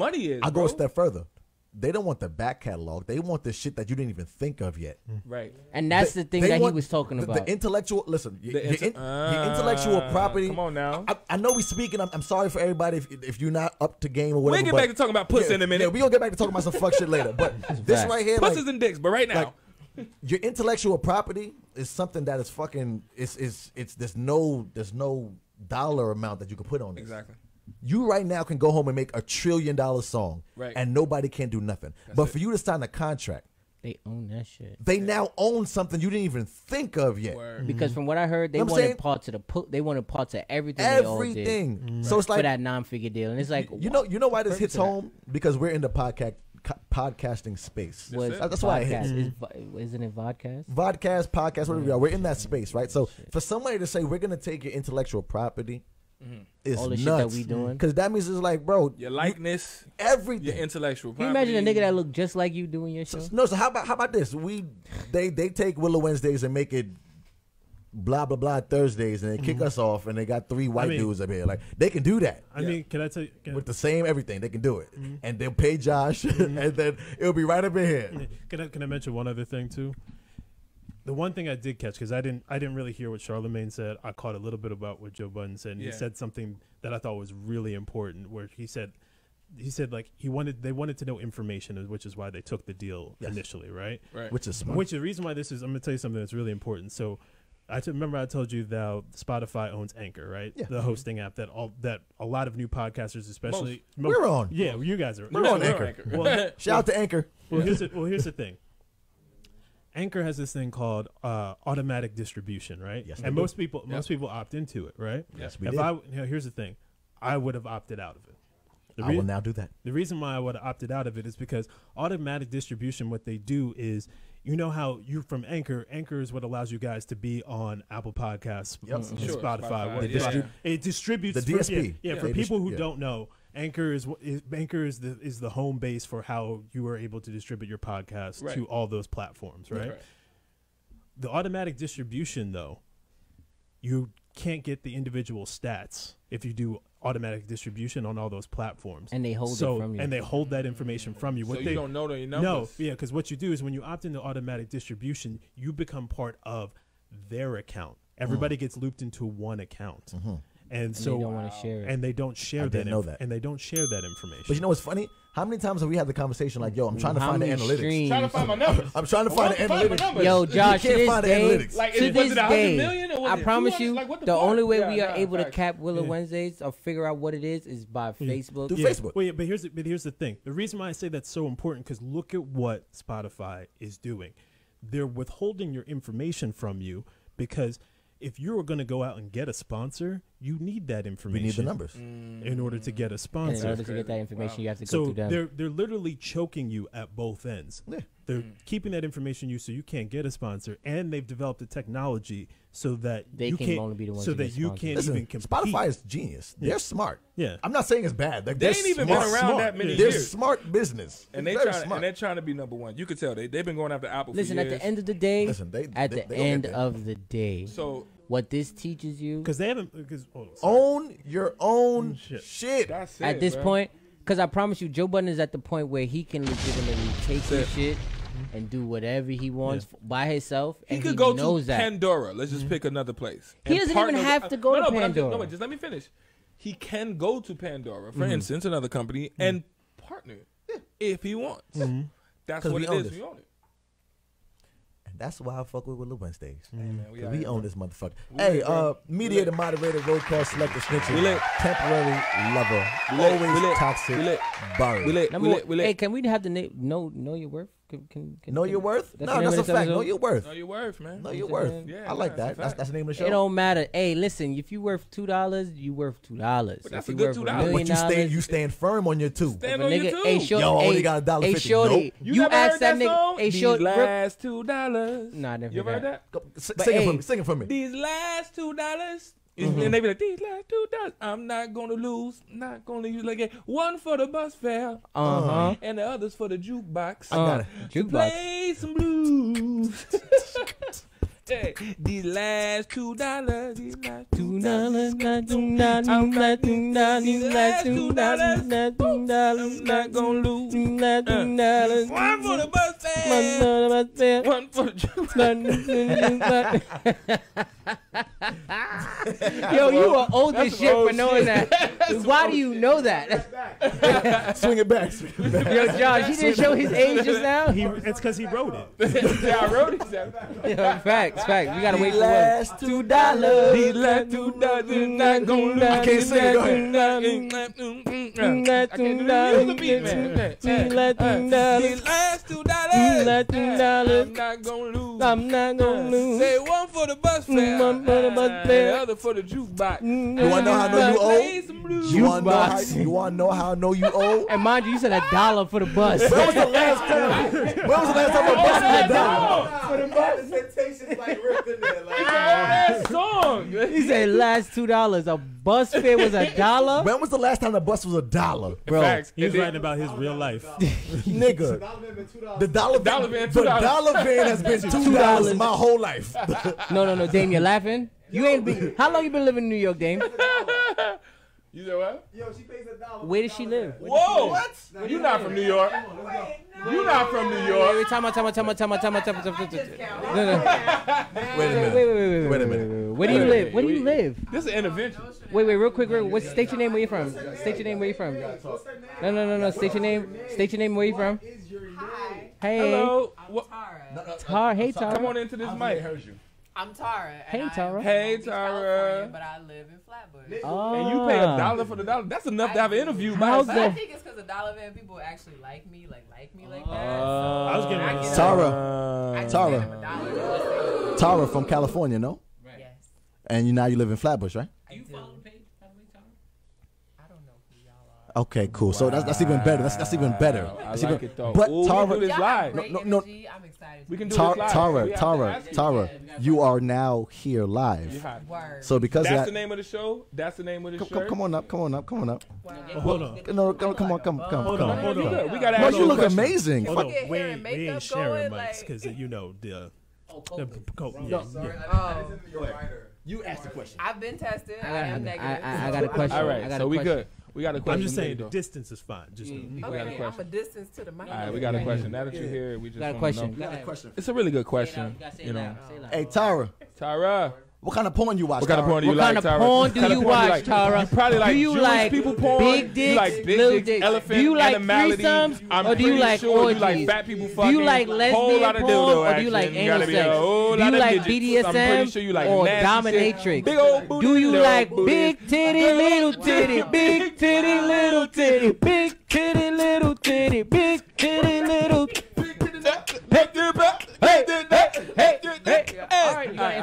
money is. I go a step further. They don't want the back catalog. They want the shit that you didn't even think of yet. Right. And that's the thing that he was talking about. The intellectual. Listen, the intellectual property. Come on now. I know we speaking. I'm sorry for everybody if you're not up to game or whatever. We will get back to talking about puss in a minute. Yeah, we gonna get back to talking about some fuck shit later. But this right here, pusses and dicks. But right now. Your intellectual property is something that is fucking. There's no dollar amount that you can put on this. Exactly. You right now can go home and make $1 trillion song, right? And nobody can do nothing. But for you to sign a contract, they own that shit. They now own something you didn't even think of yet. Mm-hmm. Because from what I heard, they wanted parts of everything. They all did. So it's like for that non-figure deal, and it's like you know why this hits home? Because we're in the podcasting space. That's why it hits. Isn't it vodcast? Vodcast, podcast, whatever we are. We're in that space, right? So for somebody to say we're gonna take your intellectual property, is all the nuts. Shit that we doing, because that means it's like, bro, your likeness, everything, your intellectual property. Can you imagine a nigga that look just like you doing your show? So how about this? They take Willow Wednesdays and make it blah blah blah Thursdays, and they kick us off, and they got three white dudes up here. Like, they can do that. I mean, can I tell you? With the same everything, they can do it, and they'll pay Josh, and then it'll be right up in here. Can I mention one other thing too? The one thing I did catch, because I didn't really hear what Charlamagne said. I caught a little bit about what Joe Budden said, and he said something that I thought was really important, where he said like they wanted to know information, which is why they took the deal initially, right? Which is smart. Which is the reason why this is. I'm gonna tell you something that's really important. So. Remember I told you that Spotify owns Anchor, right? Yeah. The hosting app that a lot of new podcasters, especially... We're on. Yeah, you guys are. We're on Anchor. Well, shout out to Anchor. Here's the thing. Anchor has this thing called automatic distribution, right? Yes, and most people opt into it, right? Yes, we do. Here's the thing. I would have opted out of it. I will now do that. The reason why I would have opted out of it is because automatic distribution, what they do is... You know how you're from Anchor. Anchor is what allows you guys to be on Apple Podcasts, Spotify. It distributes the DSP. For people who don't know, Anchor is the home base for how you are able to distribute your podcast to all those platforms, right? The automatic distribution, though, you can't get the individual stats if you do automatic distribution on all those platforms, and they hold it from you, and they hold that information from you. So you don't know your numbers. No, yeah, because what you do is when you opt into automatic distribution, you become part of their account. Everybody gets looped into one account, and so they don't want to share it. And they don't share that information. But you know what's funny? How many times have we had the conversation like, yo, I'm trying to find the analytics. I'm trying to find my numbers. I'm trying to find the analytics. Yo, Josh, I promise you, the only way we are able to cap Willow Wednesdays or figure out what it is by Facebook. Through Facebook. Well, yeah, but here's the thing. The reason why I say that's so important, because look at what Spotify is doing. They're withholding your information from you because if you were going to go out and get a sponsor, you need that information. We need the numbers in order to get a sponsor. And in order to get that information, you have to go through them. So they're literally choking you at both ends. Yeah. They're keeping that information you so you can't get a sponsor, and they've developed a technology so that you can't even compete. Spotify is genius. Yeah. They're smart. Yeah, I'm not saying it's bad. Like, they ain't even been around that many years. They're smart business, and they're trying to be number one. You could tell they've been going after Apple. At the end of the day. So. What this teaches you, own your own shit. That's it, at this point, because I promise you, Joe Budden is at the point where he can legitimately take your shit and do whatever he wants by himself. He could go to Pandora. Let's just pick another place. He doesn't even have to go to Pandora. Just let me finish. He can go to Pandora, for instance, another company, and partner if he wants. That's what it is. We own it. And that's why I fuck with Willow Wednesdays. Hey, man, we own this motherfucker. Hey, mediator, moderator, roadcast, selector, snitcher, temporary lover, always toxic, borrower. Hey, can we have the name? Know your worth. Can know your worth? No, that's a fact. Know your worth. Know your worth, man. Know your worth. Yeah, I like that. That's the name of the show. It don't matter. Hey, listen, if you worth $2, you worth $2. But that's a good $2. But you stand firm on your $2. Stand on your $2. Hey, shorty, y'all only got $1.50. Nope. You asked that nigga. Hey, shorty, these last $2. Nah, never. You heard that? Sing it for me. These last $2. Mm-hmm. And they be like, these last $2, I'm not gonna lose, not gonna use like that. One for the bus fare, and the others for the jukebox. I got it. Play some blues. Hey, these last $2, these last $2, I'm not gonna lose. One for the bus fare, one for the jukebox. Yo, you are old as shit for knowing that. Why do you know that? Swing it back. Swing it back. Yo, Josh, he didn't show his age just now? It's because he wrote it. Yeah, I wrote it. Facts, facts. We got to wait for last $2. These last $2 not going to I can't say it. Go ahead. I can't do that. You're the beat, man. These last $2, I'm not going to lose. I'm not going to lose. Say one for the bus fare. The other for the jukebox. You want to know how I know you old? You want to know how I know you old? And mind you, you said $1 for the bus. When was the last time? When was the last time a bus was $1? For the bus, presentation's like ripped in there. Like that song. He said last $2. A bus fare was $1. When was the last time the bus was $1, bro? He's writing about his real life, nigga. The dollar van has been $2 my whole life. No, Dame, you're laughing. You ain't been. How long you been living in New York, Dame? You know what? Yo, she pays $1. Where does she live? Whoa! What? You not from New York. You not from New York. Wait, time. Wait a minute. Where do you live? Where do you live? This is an intervention. Wait, real quick. State your name. Where you from? State your name. Where you from? No. State your name. State your name. Where you from? Hey. Hello. Tara. Hey, Tara. Come on into this mic. I heard you. I'm Tara. Hey, Tara. Hey, Tara. But I live in Flatbush. Oh. And you pay $1 for the dollar. That's enough to have an interview. But I think it's because the dollar van people actually like me like that. I was getting ready. Tara from California, no? Right. Yes. And now you live in Flatbush, right? You follow the page? I don't know who y'all are. Okay, cool. Wow. So that's even better. That's even better. I like it though. But ooh, Tara, no. I'm excited. We can do this live. Tara, you are now here live. So because that's the name of the show. That's the name of the show. Come on up. Wow. Hold on. No, come on. Hold on. We gotta ask you. You look amazing. Hold on. We ain't sharing mics because you know the. You asked the question. I've been tested. I am negative. I got a question. All right. So we good. We got a question. I'm just saying the distance is fine. Just okay, I'm a distance to the mic. All right, we got a question. Now that you're here, we just got a question. It's a really good question. You know. Hey, Tara. Tara. What kind of porn you watch? What kind of porn do you watch, Tara? You probably like Jewish people porn. Big dicks, little dicks, elephant, do you like threesomes, or do you like orgies? You like fat people fucking? Do you like lesbian porn, or do you like anal sex? Do you like BDSM or dominatrix? Do you like big titty, little titty, big titty, little titty, big titty, little titty, big titty, little titty? Hey! All right, you gotta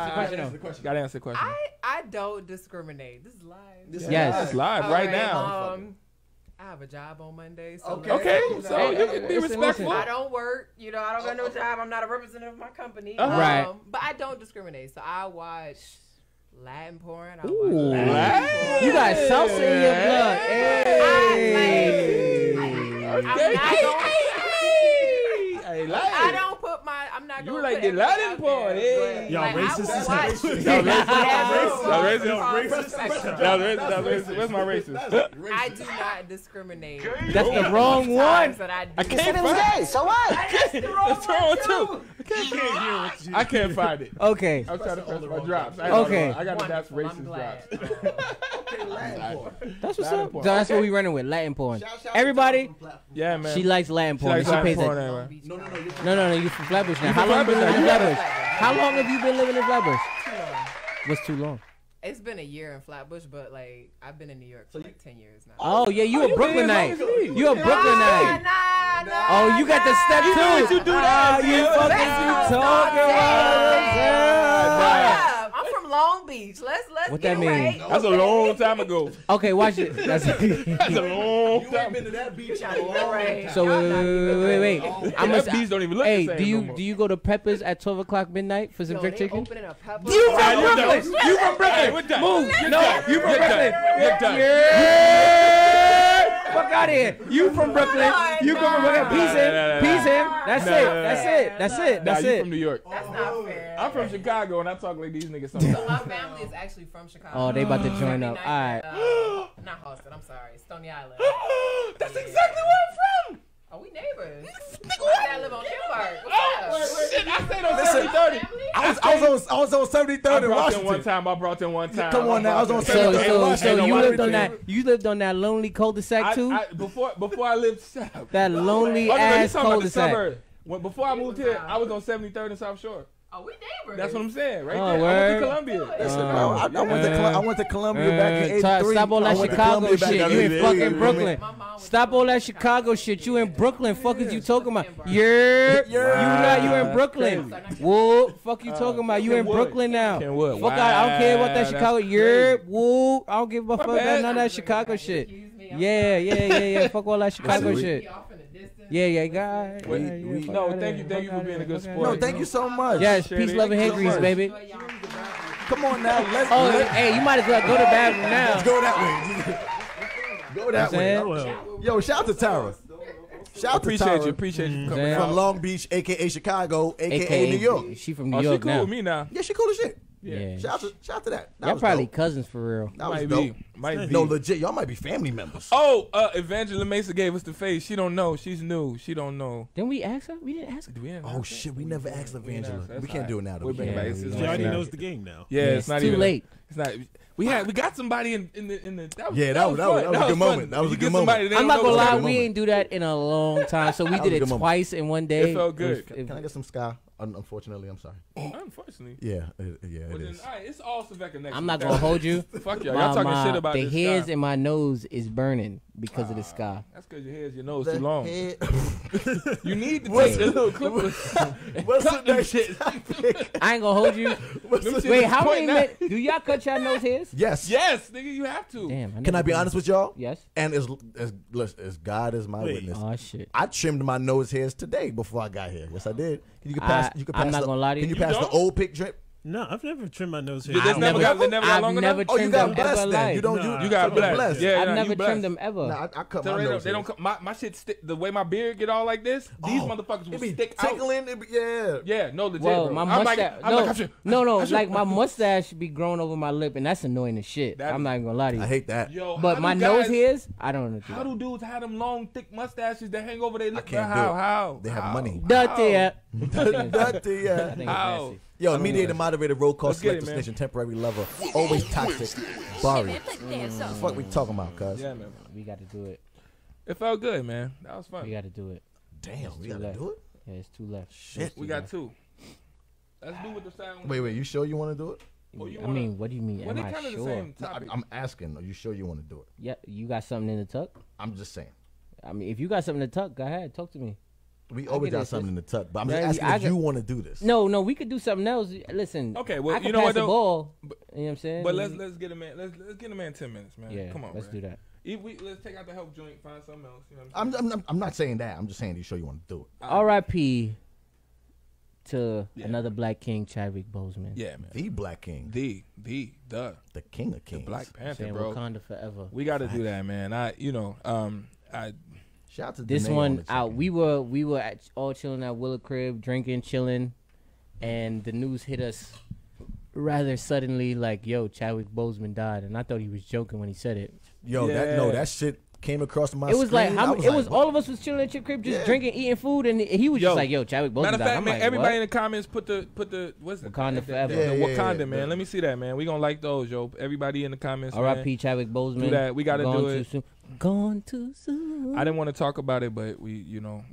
answer the question. I don't discriminate. This is live. Yes, live right now. I have a job on Monday. So okay, so you can be respectful. I don't work. You know, I don't got no job. I'm not a representative of my company. Right. But I don't discriminate. So I watch Latin porn. Ooh, Latin. You got salsa in your blood. Hey. I'm not gonna put my, I'm not gonna put it out there. Hey. Y'all racist. Y'all racist. Where's my racist? I do not discriminate. That's the wrong one. I can't find it. So what? That's the wrong one too. I can't find it. Okay. I'm trying to press my drops. Okay. I got a That's Racist drops. Okay, Latin porn. That's what's up. That's what we running with, Latin porn. Everybody. Yeah, man. She likes Latin porn. She pays it. No. You from Flatbush now. How long have you been living in Flatbush? What's too long? It's been a year in Flatbush, but like I've been in New York for like 10 years now. Oh yeah, you a Brooklynite. You a Brooklynite. Nah. Oh, you got the step too. You do that. You fucking talking. I'm from Long Beach. Let's what that mean? Right. That's a long time ago. Okay, watch it. That's a long time. You ain't been to that beach in a long time. So wait. That beach don't even look the same. Hey, do you go to Peppers at 12 o'clock midnight for some jerk chicken? You from Brooklyn? Move. No, you from Brooklyn. Yeah. Fuck out of here. You from Brooklyn? You go from Brooklyn? Peace him. That's it. That's it. You from New York? That's not fair. I'm from Chicago, and I talk like these niggas sometimes. So my family is actually from Chicago. Oh, they about to join up. All right. Not Austin. I'm sorry. Stony Island. That's exactly where I'm from. Are we neighbors? I live on New Park. What's up? Shit, I stayed on 7030. I was on 7030 in Washington. I brought them one time. Come on now, I was on 7030 in Washington. So you lived on that lonely cul-de-sac too? Before I lived south. That lonely ass cul-de-sac. Before I moved here, I was on 73rd and South Shore. Oh, we neighbors. That's what I'm saying, right there. Word. I went to Columbia. Listen, I went to Columbia back in 83. Stop all that Chicago shit. You in fucking Brooklyn. Stop all that Chicago shit. You in Brooklyn. Fuck is you talking about? Yeah. You in Brooklyn. Whoa. Fuck you talking about? You in Brooklyn now. Fuck out. I don't care about that Chicago. Yeah. Whoa. I don't give a fuck about none of that Chicago shit. Yeah. Fuck all that Chicago shit. Yeah, guy. Yeah, no, thank you for being a good sport. No, thank you so much. Yes, peace, love, and hangries, baby. Come on now, let's. Oh, hey, you might as well go to the bathroom now. Let's go that way. Go that way. Yo, shout to Tara. Appreciate you coming from Long Beach, aka Chicago, aka New York. She from New York now. She cool with me now. Yeah, she cool as shit. Yeah. Shout out to that. Y'all probably cousins for real. That was dope. Might be. No, legit. Y'all might be family members. Oh, Evangeline Mesa gave us the face. She don't know. She's new. She don't know. Didn't we ask her? We didn't ask her. Oh shit, we never asked Evangeline. We can't do it now. She already knows the game now. Yeah, it's not even too late. It's not. We got somebody in the. That was a good moment. That was a good moment. I'm not gonna lie. We ain't do that in a long time. So we did it twice in one day. It felt good. Can I get some Sky? Unfortunately, I'm sorry. Unfortunately. Yeah, it is. All right, it's all Sylvester next. I'm not going to hold you. Fuck y'all. Y'all talking shit about this. The hairs in my nose is burning because of the sky. That's because your hairs, your nose too long. You need to take a little clipper. What's up that shit? I ain't going to hold you. Wait, how many men? Do y'all cut y'all nose hairs? Yes, nigga, you have to. Damn. Can I be honest with y'all? Yes. And as God is my witness. Oh, shit. I trimmed my nose hairs today before I got here. Yes, I did. I'm not gonna lie to you. Can you pass the old Pink Drip? No, I've never trimmed my nose hair. I've never trimmed them ever. You got blessed. Yeah, I've never trimmed them ever. I cut my nose. They don't cut my shit. The way my beard get all like this, these motherfuckers will stick out. Tickling. Yeah. No, legit. Well, my mustache. No. Like my mustache be growing over my lip, and that's annoying as shit. I'm not gonna lie to you. I hate that. But my nose hairs, I don't know. How do dudes have them long, thick mustaches that hang over their lip? How? They have money. Dirty. How? Yo, mediator, moderator, roll call, selector, station, temporary lover, always toxic, Barry. The fuck we talking about, cuz? Yeah, man. We got to do it. It felt good, man. That was fun. We got to do it. Damn, we got to do it? Yeah, it's two left. Shit, we got two. Let's do what the sound. Wait, you sure you want to do it? I mean, what do you mean? Am I sure? I'm asking, are you sure you want to do it? Yeah, you got something in the tuck? I'm just saying. I mean, if you got something in the tuck, go ahead, talk to me. We always got something in the tuck, but I'm just asking if you want to do this. No, we could do something else. Listen, okay, well, I can you know pass what, the ball. You know what I'm saying? But let's get a man 10 minutes, man. Yeah, come on, let's do that. Let's take out the help joint, find something else. You know what I'm not saying that. I'm just saying, you sure you want to do it? R.I.P. to another Black King, Chadwick Boseman. Yeah, man. The Black King. The King of Kings. The Black Panther, bro. Wakanda forever. We got to do that, man. Shout out to this one out. We were all chilling at Willa crib, drinking, chilling, and the news hit us rather suddenly. Like, yo, Chadwick Boseman died, and I thought he was joking when he said it. Yo, that shit. came across my screen. It was like, all of us was chilling at your crib, just drinking, eating food, and he was just like, yo, Chadwick Boseman. Matter of fact, man, like, everybody in the comments put the what's it? Wakanda forever. Wakanda, man. Let me see that, man. We gonna like those, yo. Everybody in the comments. R.I.P. Chadwick Boseman. Do that. We gotta do it. Gone too soon. I didn't want to talk about it, but we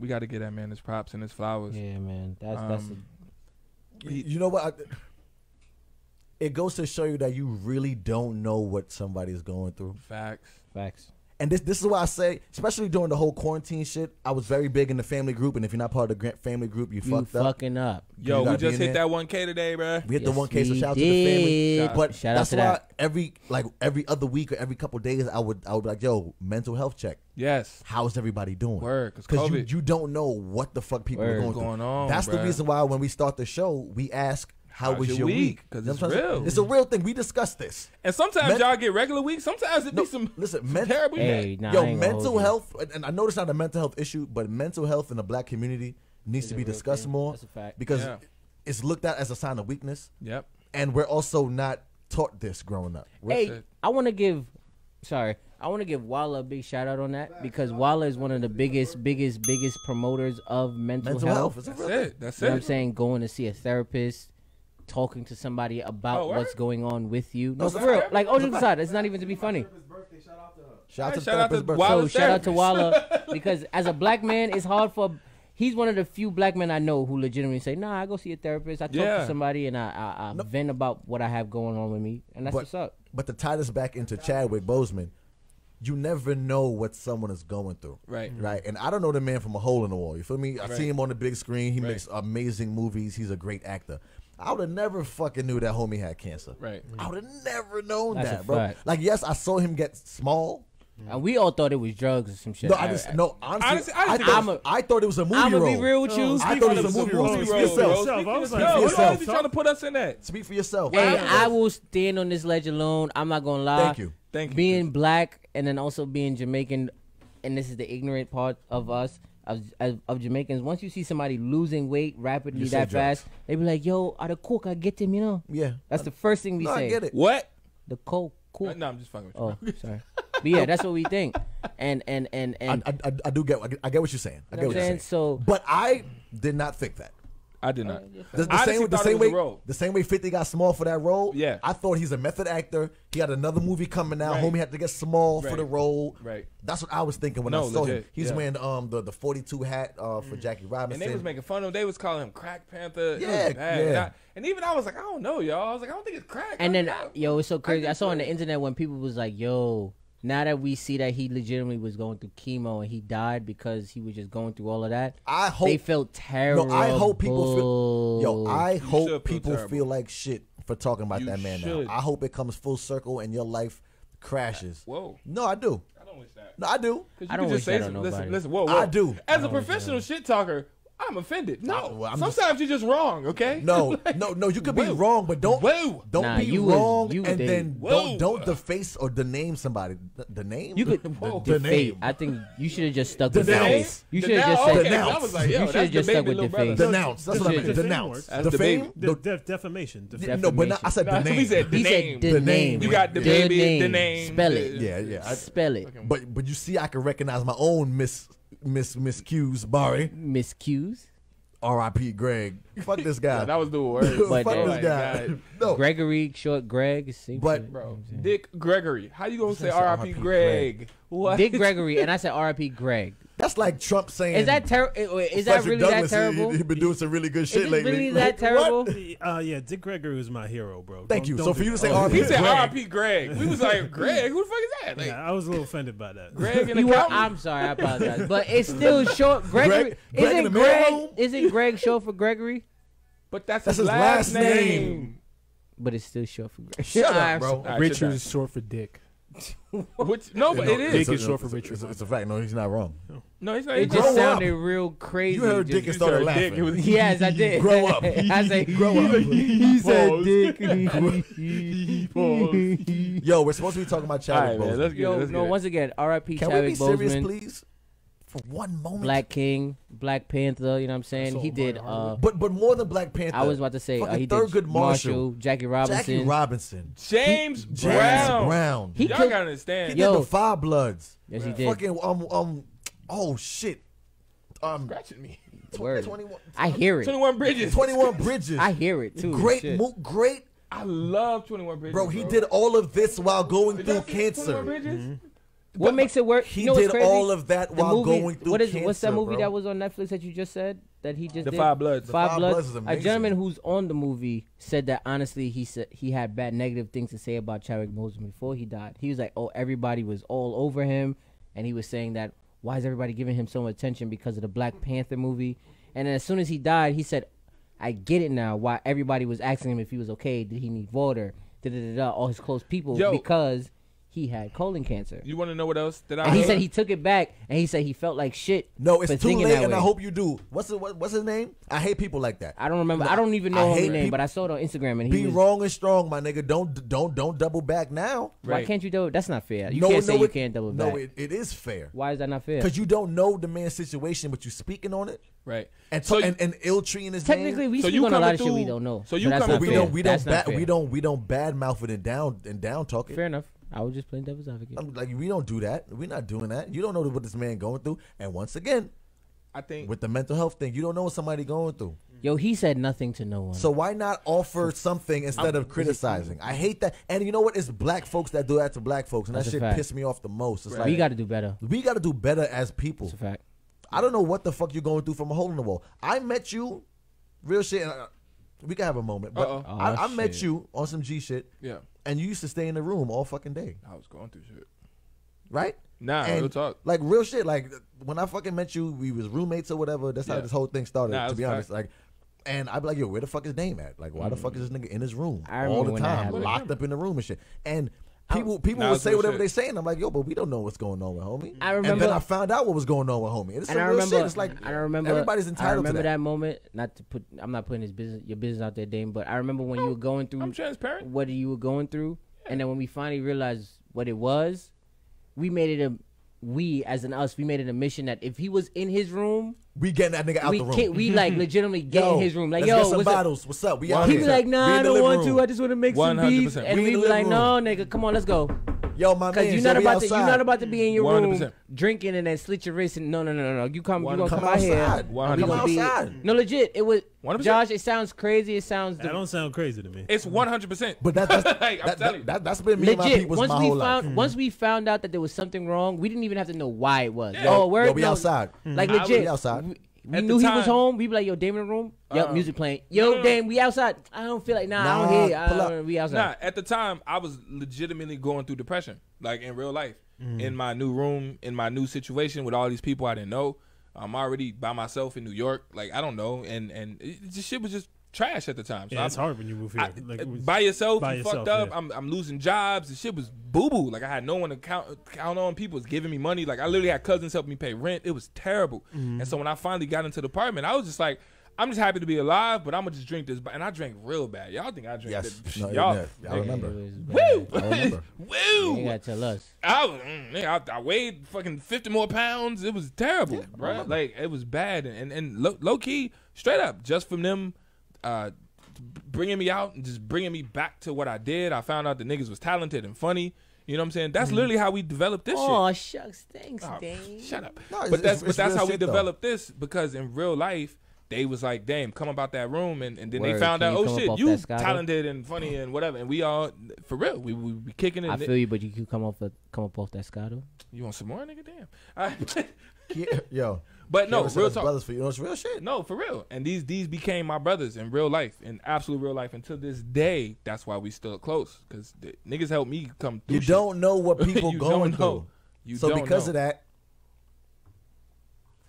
got to get that man his props and his flowers. Yeah, man. That's you know what? It goes to show you that you really don't know what somebody's going through. Facts. And this is why I say, especially during the whole quarantine shit, I was very big in the family group. And if you're not part of the family group, you fucking up. Yo, we just hit that 1K today, bro. We hit the 1K, so shout out to the family. But that's why every other week or every couple of days, I would be like, yo, mental health check. Yes. How's everybody doing? Word, because you don't know what the fuck people are going on. That's the reason why when we start the show, we ask, how was your week? Because it's real. It's a real thing. We discussed this. And sometimes y'all get regular weeks. Sometimes it be some terrible day. Yo, mental health, and I know it's not a mental health issue, but mental health in the black community needs to be discussed more. That's a fact. Because it's looked at as a sign of weakness. Yep. And we're also not taught this growing up. Hey, I want to give Walla a big shout out on that, because Walla is one of the biggest promoters of mental health. That's it. You know what I'm saying? Going to see a therapist, talking to somebody about what's going on with you. No, it's real. Like, Ocean Side, it's not even to be funny. Shout out to Walla, because as a black man, it's hard for... He's one of the few black men I know who legitimately say, nah, I go see a therapist. I talk to somebody, and I vent about what I have going on with me, and that's what's up. But to tie this back into Chadwick Boseman, you never know what someone is going through. Right. Right. And I don't know the man from a hole in the wall. You feel me? I see him on the big screen. He makes amazing movies. He's a great actor. I would have never fucking knew that homie had cancer. Right. I would have never known that, bro. Fact. Like, yes, I saw him get small. And we all thought it was drugs or some shit. No, honestly, I thought it was a movie role. I'm going to be real with you. I thought it was a movie role. Speak for yourself. I was like, yo, why are you trying to put us in that? Speak for yourself. Hey, I will stand on this ledge alone. I'm not going to lie. Thank you. Being black and then also being Jamaican, and this is the ignorant part of us, of Jamaicans, once you see somebody losing weight rapidly fast, they be like, yo, out of coke, I get him, you know? Yeah. That's the first thing we say. I get it. What? The coke. No, I'm just fucking with you. Oh, sorry. But yeah, that's what we think. And I do get what you're saying. I get what you're saying. So, but I did not think that. I did not. The same way 50 got small for that role. Yeah. I thought he's a method actor. He had another movie coming out. Homie had to get small for the role. Right. That's what I was thinking when I saw him. He's wearing the 42 hat for Jackie Robinson. And they was making fun of him. They was calling him Crack Panther. And even I was like, I don't know, y'all. I was like, I don't think it's crack. And then, yo, it's so crazy. I saw on the internet when people was like, yo, now that we see that he legitimately was going through chemo and he died because he was just going through all of that, I hope they felt terrible. No, I hope people feel. Yo, I hope people feel like shit for talking about that man now. I hope it comes full circle and your life crashes. Whoa. No, I do. I don't wish that. No, I do. I don't wish that on nobody. Listen, whoa. I do. As a professional shit talker, I'm offended. No, sometimes you're just wrong. Okay. No, like, no. You could be wrong, but don't be wrong, and then don't deface or dename somebody. The name. You could dename. I think you should have just stuck with deface. You should have just said deface. I was like, yo, you should have just stuck with deface. Denounce. That's what I meant. Denounce. Defame. Defamation. No, but I said dename. He said dename. You got the baby. Dename. Spell it. Yeah. Spell it. But you see, I can recognize my own Miss Q's Barry. Miss Q's? R.I.P. Greg. Fuck this guy. Yeah, that was the word. Fuck this guy. No. Gregory, short Greg. But bro, Dick Gregory. How you gonna say R.I.P. Greg? What? Dick Gregory, and I said R.I.P. Greg. That's like Trump saying. Is that really Douglas, that terrible? He's been doing some really good shit lately. Really that terrible? Yeah, Dick Gregory was my hero, bro. Thank you. So for you to say R.I.P. He said R.I.P. Greg. We was like, Greg, who the fuck is that? Like, yeah, I was a little offended by that. Greg and I'm sorry, I apologize, but it's still short. Gregory. Isn't Greg short for Gregory? But that's his last name. But it's still short for Greg. Shut up, bro. Richard is short for Dick. Which, no, but it is. Dick is short for Richard. It's a fact. No, he's not wrong. No, he's not. It just sounded real crazy. You heard Dick and started laughing. Yes, I did. Grow up. I said, grow up. He said, Dick. Yo, we're supposed to be talking about Chadwick Boseman. Once again, R.I.P. Chadwick Boseman. Can we be serious, please? for one moment. Black King, Black Panther, you know what I'm saying? So he did. But more than Black Panther. I was about to say, he did Thurgood Marshall, Jackie Robinson. James Brown. He y'all gotta understand. He did the Five Bloods. Yes, he did. Fucking, oh shit. Scratching me. 21. I hear it. 21 Bridges. 21 Bridges. I hear it too. Great. I love 21 Bridges. Bro, he did all of this while going through cancer. What makes it work? He did all of that while going through cancer. What's that movie that was on Netflix that you just said that he just did? The Five Bloods. Five Bloods is amazing. A gentleman who's on the movie said that honestly, he said he had bad negative things to say about Chadwick Boseman before he died. He was like, "Oh, everybody was all over him," and he was saying that, "Why is everybody giving him so much attention because of the Black Panther movie?" And then as soon as he died, he said, "I get it now. Why everybody was asking him if he was okay? Did he need water? All his close people because." He had colon cancer. You want to know what else that I heard? He said he took it back, and he said he felt like shit. No, it's too late, and I hope you do. What's his name? I hate people like that. I don't remember. I don't even know his name, but I saw it on Instagram. And he be wrong and strong, my nigga. Don't double back now. Right. Why can't you double? That's not fair. You can't say you can't double back. No, it is fair. Why is that not fair? Because you don't know the man's situation, but you're speaking on it. Right. And ill-treating his name. Technically, we speak on a lot of shit we don't know. So you come through. We don't badmouth it and down talk it. Fair enough. I was just playing devil's advocate. I'm like, we don't do that. We're not doing that. You don't know what this man going through. And once again, I think with the mental health thing, you don't know what somebody going through. Yo, he said nothing to no one. So why not offer something instead of criticizing? I hate that. And you know what? It's black folks that do that to black folks. And that shit pissed me off the most. It's like, we got to do better. We got to do better as people. It's a fact. I don't know what the fuck you're going through from a hole in the wall. I met you, real shit, and we can have a moment. But I met you on some G shit. Yeah. And you used to stay in the room all fucking day. I was going through shit. Right? Nah, real talk. Like, real shit. Like, when I fucking met you, we was roommates or whatever. That's how this whole thing started, to be honest. Like, and I'd be like, yo, where the fuck is Dame at? Like, why the fuck is this nigga in his room all the time, locked up in the room and shit? And people would say whatever they saying. I'm like, yo, but we don't know what's going on with homie. I remember, and then I found out what was going on with homie. And it's some real shit. It's like, everybody's entitled to that. I remember that moment. I'm not putting your business out there, Dame, but I remember when you were going through. I'm transparent. What you were going through, and then when we finally realized what it was, we made it a. We, as in us, we made it a mission that if he was in his room, we getting that nigga out the room. We like legitimately get in his room. Like, yo, let's get some bottles. What's up? We out here. He be like, nah, I don't want to. I just want to make some beats. And we be like, no, nigga, come on, let's go. Yo, my man, because you're not about to be in your room drinking and then slit your wrist. And no. You come, you gonna come out here. Come outside. No, legit. It was. 100%. Josh, it sounds crazy. It sounds. That don't sound crazy to me. It's 100%. But that's been me and my people's my whole life. Once we found out that there was something wrong, we didn't even have to know why it was. Yeah. Oh, where? Yo, we outside. Like legit. We outside. We knew he was home. We be like, yo, Dame in the room. Yo, music playing. Yo, Dame, we outside. I don't feel like I don't hear. We outside. Nah, at the time, I was legitimately going through depression, like in real life, in my new room, in my new situation with all these people I didn't know. I'm already by myself in New York. Like, I don't know. And this shit was just trash at the time. So yeah, it's hard when you move here. By yourself, fucked up. Yeah. I'm losing jobs. The shit was boo-boo. Like, I had no one to count on. People was giving me money. Like, I literally had cousins helping me pay rent. It was terrible. And so when I finally got into the apartment, I was just like, I'm just happy to be alive, but I'm going to just drink this. And I drank real bad. Y'all think I drank this. No, y'all. I remember. Woo! I remember. Woo! You got to tell us. I weighed fucking 50 more pounds. It was terrible, bro. Like, it was bad. And low-key, straight up, just from them bringing me out and just bringing me back to what I did, I found out the niggas was talented and funny. You know what I'm saying? That's literally how we developed this shit. Oh, shucks. Thanks, Dame. Shut up. No, but that's how we developed this, because in real life, they was like, Dame, come about that room, and then they found out, oh shit, you talented and funny and whatever, and we all for real, we be kicking it. I feel you, but you can come up off that Scotto. You want some more, nigga? Damn. Yo, but no, real talk. Brothers for you, it's real shit. No, for real. And these became my brothers in real life, in absolute real life. And to this day, that's why we still close, because niggas helped me come through. You shit. Don't know what people going through. You so don't because know. Of that.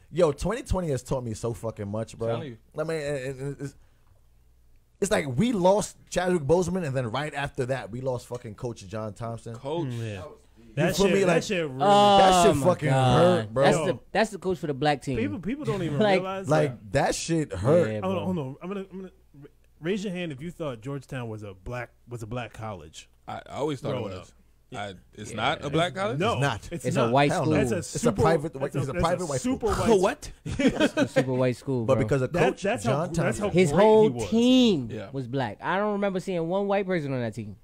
Yo, 2020 has taught me so fucking much, bro. You. I mean, it's like we lost Chadwick Boseman, and then right after that, we lost fucking Coach John Thompson. Coach, yeah. That shit fucking hurt, bro. That's the coach for the black team. People don't even realize that shit hurt. Yeah, hold on. I'm gonna raise your hand if you thought Georgetown was a black college. I always thought it was. It's not a black college? No. It's not. It's a white school. It's a private white school. What? A super white school, bro. But because of Coach John Thompson. His whole team was black. I don't remember seeing one white person on that team.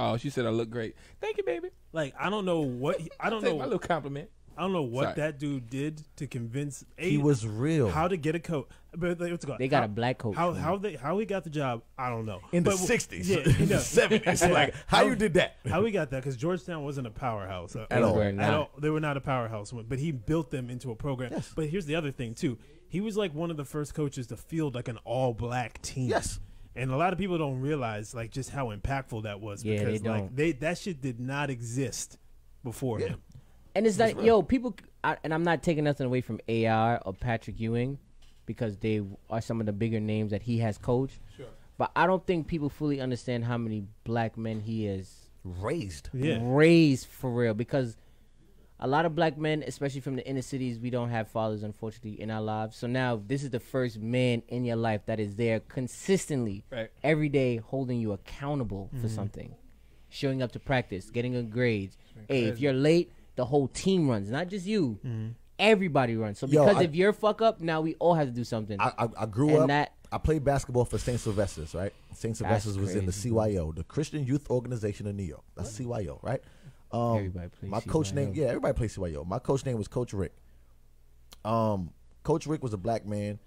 Oh, she said I look great. Thank you, baby. Like, I don't know what he, I don't know. My little compliment. I don't know what that dude did to convince he was real. How to get a coat? But like, what's it called? They got a black coat. How he got the job? I don't know. In the '60s, the '70s, like how you did that? How he got that? Because Georgetown wasn't a powerhouse at all. They were not a powerhouse, but he built them into a program. Yes. But here's the other thing too. He was like one of the first coaches to field like an all-black team. Yes. And a lot of people don't realize like just how impactful that was. Yeah, because they like that shit did not exist before him. And it's like, yo, people, and I'm not taking nothing away from AR or Patrick Ewing because they are some of the bigger names that he has coached. Sure. But I don't think people fully understand how many black men he has raised. Yeah. Raised for real, because a lot of black men, especially from the inner cities, we don't have fathers, unfortunately, in our lives. So now this is the first man in your life that is there consistently every day holding you accountable for something, showing up to practice, getting good grades. Hey, if you're late, the whole team runs, not just you. Everybody runs. So because if you're fuck up, now we all have to do something. I grew up. I played basketball for St. Sylvester's, right? St. Sylvester's was in the CYO, the Christian Youth Organization of New York. That's CYO, right? Everybody plays my CYO. Coach name, everybody plays CYO. My coach name was Coach Rick. Coach Rick was a black man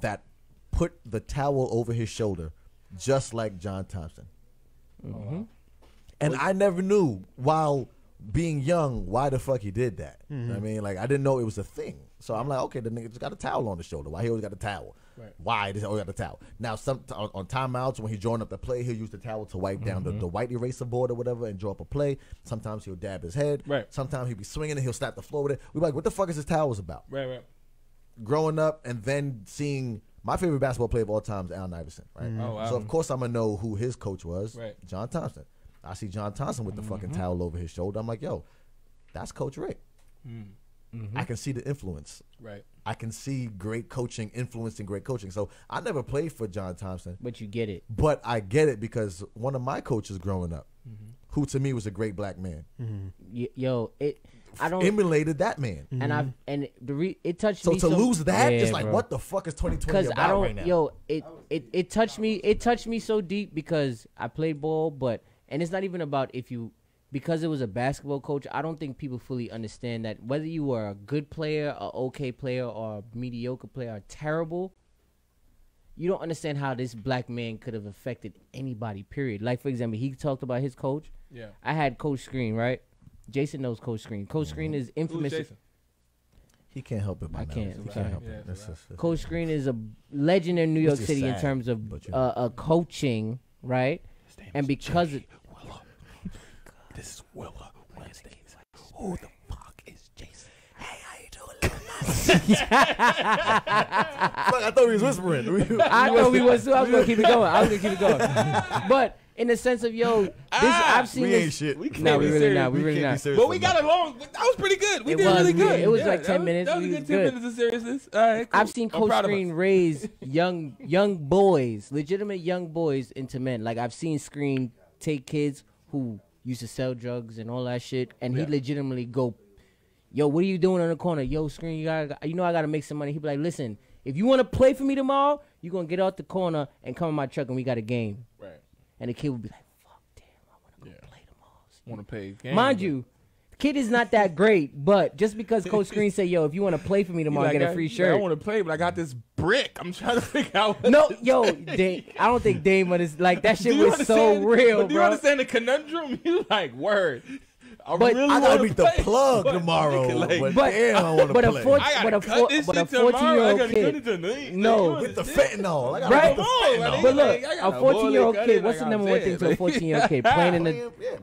that put the towel over his shoulder, just like John Thompson. And I never knew while being young, why the fuck he did that? You know what I mean, like I didn't know it was a thing. So I'm like, okay, the nigga just got a towel on his shoulder. Why he always got a towel? Right. Why he always got a towel? Now, some on timeouts when he joined up the play, he'll use the towel to wipe down the white eraser board or whatever and draw up a play. Sometimes he'll dab his head. Right. Sometimes he'll be swinging and he'll slap the floor with it. We're like, what the fuck is this towels about? Right, right. Growing up and then seeing my favorite basketball player of all time is Allen Iverson. Right. Oh, wow. So of course I'm gonna know who his coach was. Right. John Thompson. I see John Thompson with the fucking towel over his shoulder. I'm like, yo, that's Coach Rick. I can see the influence. Right. I can see great coaching influencing great coaching. So I never played for John Thompson. But you get it. But I get it because one of my coaches growing up, who to me was a great black man, yo, I don't emulated that man. And I it touched me. So to lose that, just like, bro, what the fuck is 2020 about right now? Yo, it touched me. It touched me so deep because I played ball, but. And it's not even about if you, because it was a basketball coach, I don't think people fully understand that whether you are a good player, a okay player, or a mediocre player, or terrible, you don't understand how this black man could have affected anybody, period. Like, for example, he talked about his coach. Yeah. I had Coach Screen, right? Jason knows Coach Screen. Coach Screen is infamous. Who's Jason? He can't help it. He can't help it. Coach Screen is a legend in New York City in terms of coaching, right? And because it, Willow, this is Willow Wednesdays. Who the fuck is Jason? Hey, how you doing? I thought he was whispering. I know he was too. I was gonna keep it going. But in the sense of yo, this, I've seen this. Ain't shit. We really not. But we got along. That was pretty good. We did really good. It was like 10 minutes. That was a good 10 minutes of seriousness. All right, cool. I've seen Coach Screen raise young boys, legitimate young boys, into men. Like I've seen Screen take kids who used to sell drugs and all that shit, and he legitimately go, "Yo, what are you doing on the corner? Yo, Screen, I gotta make some money." He be like, "Listen, if you wanna play for me tomorrow, you gonna get out the corner and come in my truck and we got a game." Right. And the kid would be like, "Fuck, damn, I want to go play tomorrow." Mind you, the kid is not that great, but just because Coach Screen said, "Yo, if you want to play for me tomorrow, get a free shirt." I want to play, but I got this brick. I'm trying to figure out. I don't think Dame is like that. Shit was so real, bro. Do you understand the conundrum? You like word. I gotta beat the plug tomorrow. But a 14-year-old kid. No, with the fentanyl. Right? But look, a 14-year-old kid. What's the number one thing to a 14-year-old kid?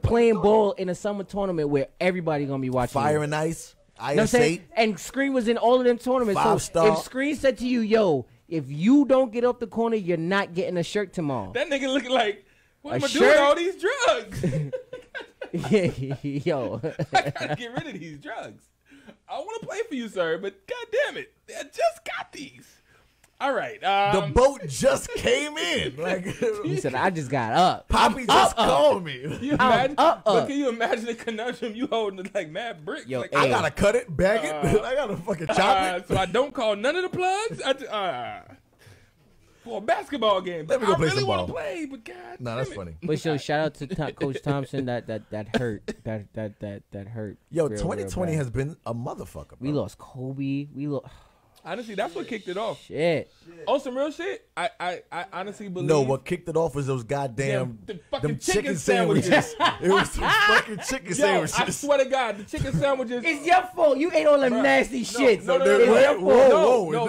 Playing ball in a summer tournament where everybody gonna be watching. Fire and Ice. And Screen was in all of them tournaments. So if Screen said to you, "Yo, if you don't get up the corner, you're not getting a shirt tomorrow." That nigga looking like, "What am I doing all these drugs?" Yo, I gotta get rid of these drugs. I want to play for you, sir, but god damn it, I just got these. All right. The boat just came in. Like he said, I just got up. Poppy just called me. You imagine, but can you imagine the conundrum? You holding like mad bricks. Yo, like, I gotta cut it, bag it. I gotta fucking chop it. So I don't call none of the plugs. For a basketball game. Let me go play really want to play, but God. No, that's funny. But so shout out to Coach Thompson. That hurt. That hurt. Yo, real, 2020 real has been a motherfucker. Bro. We lost Kobe. We lost. Honestly, that's what kicked it off. Shit. On some real shit, I honestly believe. No, what kicked it off was those goddamn them chicken sandwiches. It was some fucking chicken sandwiches. I swear to God, the chicken sandwiches. It's your fault. You ate all them nasty shits. No,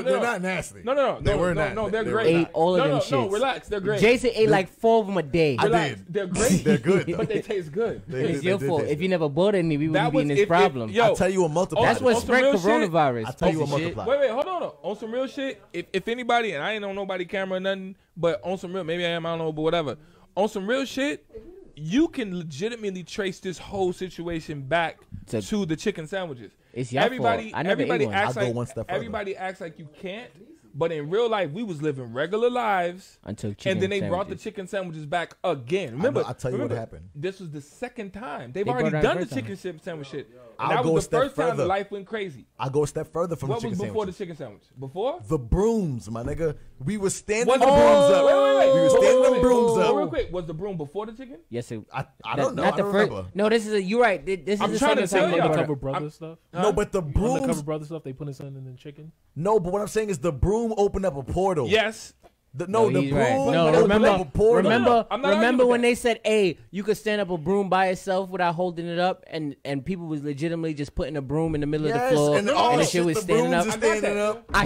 they're not nasty. No. They were not. No, they're great. Ate all of them shits. No, relax. They're great. Jason ate like 4 of them a day. I did. They're great. They're good, but they taste good. It's your fault. If you never bought any, we wouldn't be in this problem. I tell you a multiplier. That's what spread coronavirus. I tell you a multiplier. Wait, hold on. No. On some real shit, if anybody, and I ain't on nobody camera or nothing, but on some real, maybe I am, I don't know, but whatever. On some real shit, you can legitimately trace this whole situation back to the chicken sandwiches. It's your fault. I never ate one. I'll go one step further. Everybody acts like you can't, but in real life, we was living regular lives, until and then they brought the chicken sandwiches back again. Remember, I'll tell you what happened. This was the second time. They've already done the chicken sandwich shit. That was the first time life went crazy. I'll go a step further from the chicken sandwich. What was before the chicken sandwich? Before? The brooms, my nigga. We were standing the brooms up. Wait. We were standing the brooms up. Real quick, was the broom before the chicken? Yes, it was. I don't know. I don't remember. No, this is a, you're right. This is the second time. Undercover Brother stuff? No, but the brooms. Undercover Brother stuff, they put something in the chicken? No, but what I'm saying is the broom opened up a portal. Yes. The broom right. Remember when they said, hey, you could stand up a broom by itself without holding it up, and people was legitimately just putting a broom in the middle of the floor, and the shit was standing up. I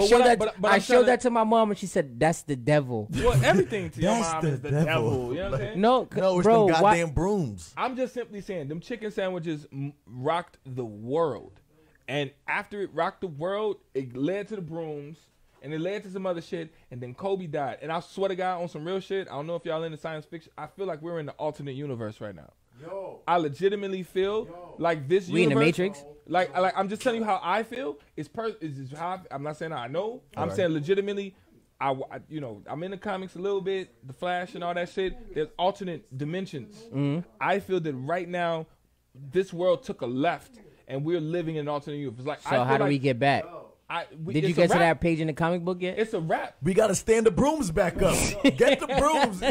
showed that to my mom, and she said, that's the devil. Well, everything to your mom is the devil. You know what I'm saying? No, it's the goddamn brooms. I'm just simply saying, them chicken sandwiches rocked the world. And after it rocked the world, it led to the brooms. And it led to some other shit, and then Kobe died. And I swear to God, on some real shit, I don't know if y'all into science fiction, I feel like we're in the alternate universe right now. Yo. I legitimately feel like this universe. We in the Matrix? Like I'm just telling you how I feel. It's how I'm not saying I know. I'm saying legitimately, I'm in the comics a little bit, The Flash and all that shit. There's alternate dimensions. Mm-hmm. I feel that right now, this world took a left, and we're living in an alternate universe. Like, so how do we get back? Did you get to that page in the comic book yet? It's a wrap. We got to stand the brooms back up. Get the brooms.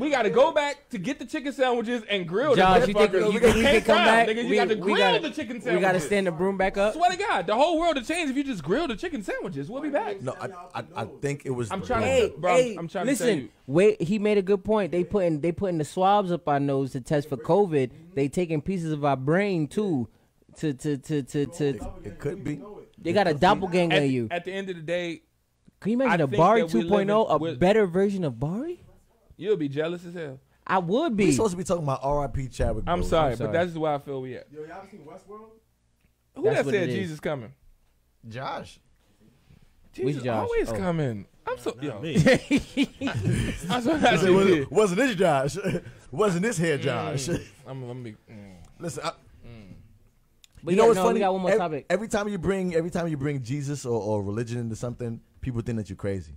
We got to go back to get the chicken sandwiches and grill them. Josh, you think we can come back? Nigga, you got to grill the chicken sandwiches. We got to stand the broom back up? Swear to God, the whole world will change if you just grill the chicken sandwiches. We'll be back. No, I think it was. I'm trying to tell you. Wait, he made a good point. They putting the swabs up our nose to test for COVID. They taking pieces of our brain, too. It could be. They got a doppelganger in you. At the end of the day, can you imagine a Bari 2.0, a better version of Bari? You'll be jealous as hell. I would be. We're supposed to be talking about R.I.P. Chadwick Boseman. I'm sorry, but that's where I feel we at. Yo, y'all seen Westworld? Who that said Jesus coming? Josh. Jesus always coming. I'm so yo. Wasn't this Josh? Wasn't this hair Josh? Listen. But you know what's funny? We got one more topic. Every time you bring Jesus or religion into something, people think that you're crazy.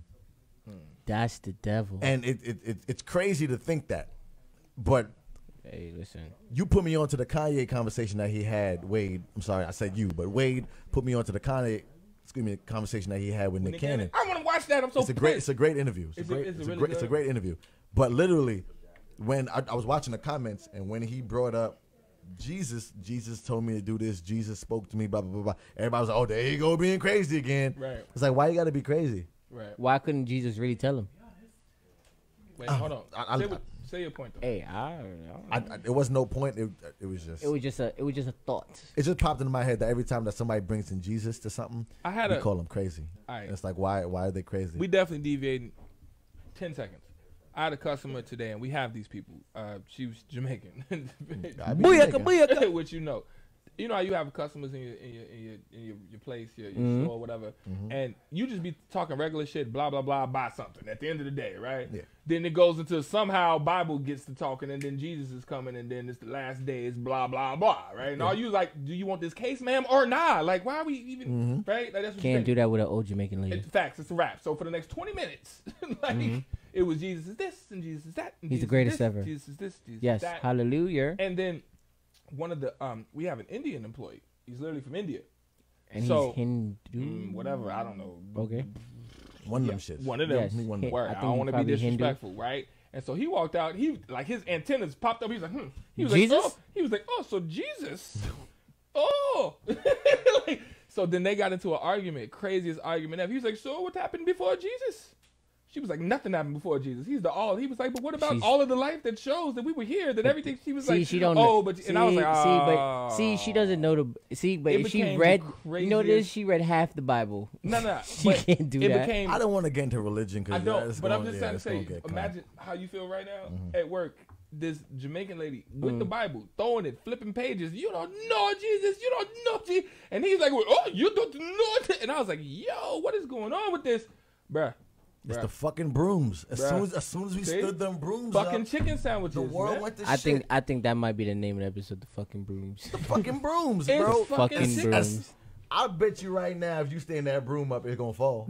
That's the devil. And it's crazy to think that. But hey, listen. You put me onto the Kanye conversation that he had, Wade. I'm sorry, I said you, but Wade put me onto the Kanye conversation that he had with Nick Cannon. I want to watch that. I'm so it's a great interview. It's a great interview. But literally, when I was watching the comments and when he brought up Jesus told me to do this. Jesus spoke to me. Blah blah blah. Everybody was like, "Oh, there you go, being crazy again." Right. It's like, why you got to be crazy? Right. Why couldn't Jesus really tell him? Wait, hold on. Say your point, though. Hey, I it was no point. It was just a thought. It just popped into my head that every time that somebody brings in Jesus to something, we call them crazy. All right. It's like, why are they crazy? We definitely deviated 10 seconds. I had a customer today, and we have these people. She was Jamaican. Booyaka, booyaka. Which you know. you know how you have customers in your place, your mm-hmm. store, whatever, mm-hmm. and you just be talking regular shit, blah blah blah, buy something. At the end of the day, right? Yeah. Then it goes into somehow Bible gets to talking, and then Jesus is coming, and then it's the last days, blah blah blah, right? And yeah. all you like, do you want this case, ma'am, or nah? Like, why are we even mm-hmm. right? Like, that's what can't do that with an old Jamaican lady. It's facts. It's a wrap. So for the next 20 minutes, like. Mm-hmm. It was Jesus is this and Jesus is that. And he's Jesus the greatest this, ever. Jesus is this. Jesus yes. Is that. Hallelujah. And then one of the we have an Indian employee. He's literally from India. And so, he's Hindu. Whatever. I don't know. Okay. One of them shits. One of them. Yes. One word. I don't want to be disrespectful, Hindu. Right? And so he walked out. He like his antennas popped up. He was like, hmm. He was Jesus? Like, oh. He was like, oh, so Jesus. Oh. like, so then they got into an argument, craziest argument ever. He was like, so what happened before Jesus? She was like, nothing happened before Jesus. He's the all. He was like, but what about all of the life that shows that we were here, that everything? She was see, like, she don't oh, but see, and I was like, oh. See, but, see, she doesn't know the. See, but if she read, you know this, she read half the Bible. No, she can't do that. Became, I don't want to get into religion because I don't. But I'm just trying to say, imagine how you feel right now mm-hmm. at work. This Jamaican lady with the Bible, throwing it, flipping pages. You don't know Jesus. You don't know Jesus. And he's like, oh, you don't know it. And I was like, yo, what is going on with this, bruh? It's the fucking brooms. As soon as we stood them brooms fucking up, chicken sandwiches. The world man. Went to shit. I think that might be the name of the episode. The fucking brooms. The fucking brooms, bro. Fucking brooms. I bet you right now, if you stand that broom up, it's gonna fall.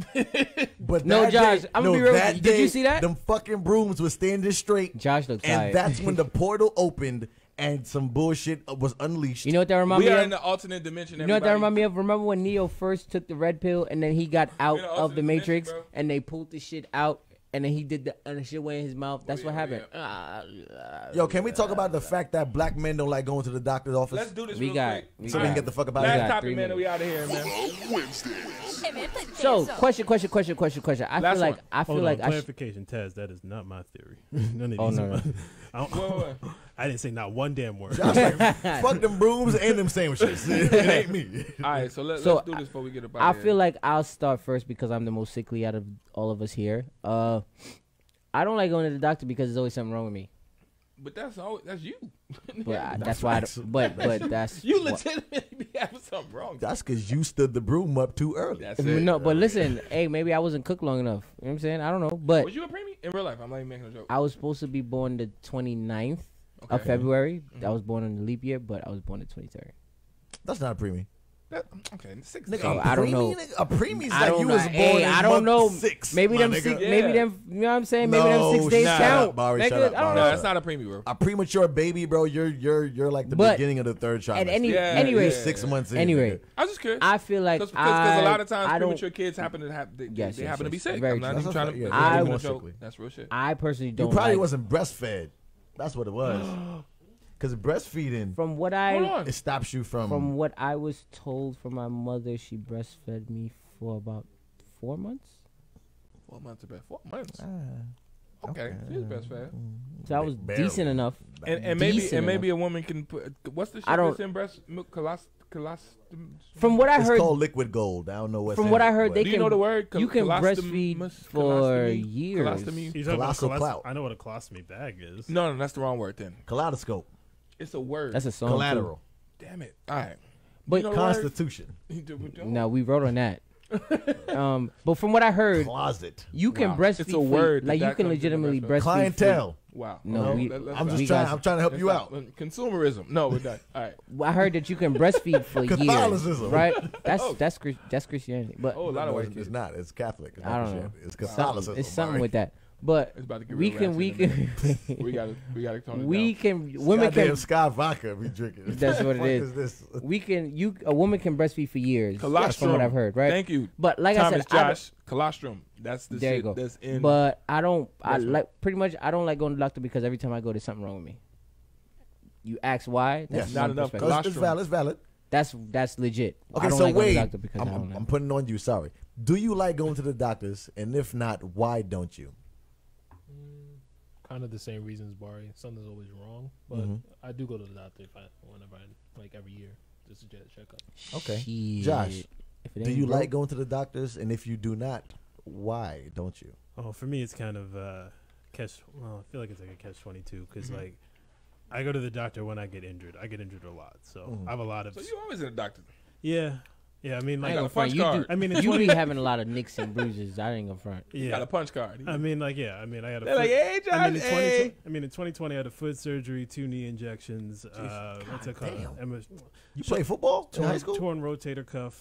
But no, Josh, I'm gonna be real. Did you see that? Them fucking brooms were standing straight. Josh looks tired. And that's when the portal opened. And some bullshit was unleashed. You know what that reminds me of? We are in the alternate dimension, everybody. You know what that reminds me of? Remember when Neo first took the red pill and then he got out of the Matrix and they pulled the shit out and then he did and the shit went in his mouth? That's what happened. Yeah. Yo, can we talk about the fact that black men don't like going to the doctor's office? Let's do this real quick. So we can get the fuck out of here. Last topic, man, and we out of here, man. So, question. I feel like clarification, Taz, that is not my theory. None of these are my... I didn't say not one damn word. Josh, like, fuck them brooms and them sandwiches. It ain't me. All right, so let's do this before we get up out of here. I feel like I'll start first because I'm the most sickly out of all of us here. I don't like going to the doctor because there's always something wrong with me. But that's you. But that's why. That's you legitimately be having something wrong. That's because you stood the broom up too early. That's it. No, but listen, hey, maybe I wasn't cooked long enough. You know what I'm saying? I don't know. But was you a preemie in real life? I'm not even making a joke. I was supposed to be born the 29th. Okay. Of February, I was born in the leap year, but I was born the 23rd. That's not a preemie. Okay, 6. Nigga, oh, I don't know. A preemie is like you was born. Hey, I don't know. 6. Maybe them. 6, yeah. Maybe them. You know what I'm saying? Maybe them 6 days count. Up, Barry, nigga, I don't know. That's not a preemie, bro. A premature baby, bro. You're like the beginning of the third trimester. Anyway, 6 months in. Anyway, I was just curious. I feel like because a lot of times premature kids happen to have they happen to be sick. I'm not even trying to. That's real shit. I personally don't. You probably wasn't breastfed. That's what it was. Because breastfeeding, it stops you from... From what I was told from my mother, she breastfed me for about 4 months. 4 months of breastfeeding. 4 months? Okay. She was breastfed. So I was decent enough. And maybe a woman can put... What's the shit that's in breast milk? From what I heard... It's called liquid gold. I don't know what's... From what I heard, they can... Do you know the word? You can breastfeed for years. Colossal clout. I know what a colostomy bag is. No, that's the wrong word then. Kaleidoscope. It's a word. That's a song. Collateral. Too. Damn it. All right. But you know Constitution. No, we wrote on that. But from what I heard, closet. You can breastfeed. It's a word. Like you can legitimately breastfeed. Clientele. Wow. No, I'm trying to help you out. Consumerism. No, we're done. All right. Well, I heard that you can breastfeed for years. Catholicism. Right? That's Christianity. But a lot of ways it's not. It's Catholic. It's I don't know. It's Catholicism. It's something with that. But women can Sky vodka we drinking. That's what it is. A woman can breastfeed for years. Colostrum, from what I've heard, right? Thank you. But like Thomas, I said, Josh, colostrum. That's the shit that's in. But I don't. I like pretty much. I don't like going to the doctor because every time I go, there's something wrong with me. You ask why? That's not enough. It's valid. That's legit. Okay, so wait. I'm putting on you. Sorry. Do you like going to the doctors? And if not, why don't you? Kind of the same reasons, Barry. Something's always wrong, but I do go to the doctor every year, just to get a checkup. Okay, Josh, do you like going to the doctors? And if you do not, why don't you? Oh, for me, it's kind of I feel like it's like a catch-22 because like I go to the doctor when I get injured. I get injured a lot, so I have a lot of. So you always in a doctor? Yeah, yeah. I mean, like, I got a punch card. I mean, you be having a lot of nicks and bruises. I ain't gonna front. Yeah, you got a punch card. I mean, like, yeah. I mean, I got. They're like, hey, Josh, in 2020, I had a foot surgery, 2 knee injections. What's it called? You play football in high school? Torn rotator cuff.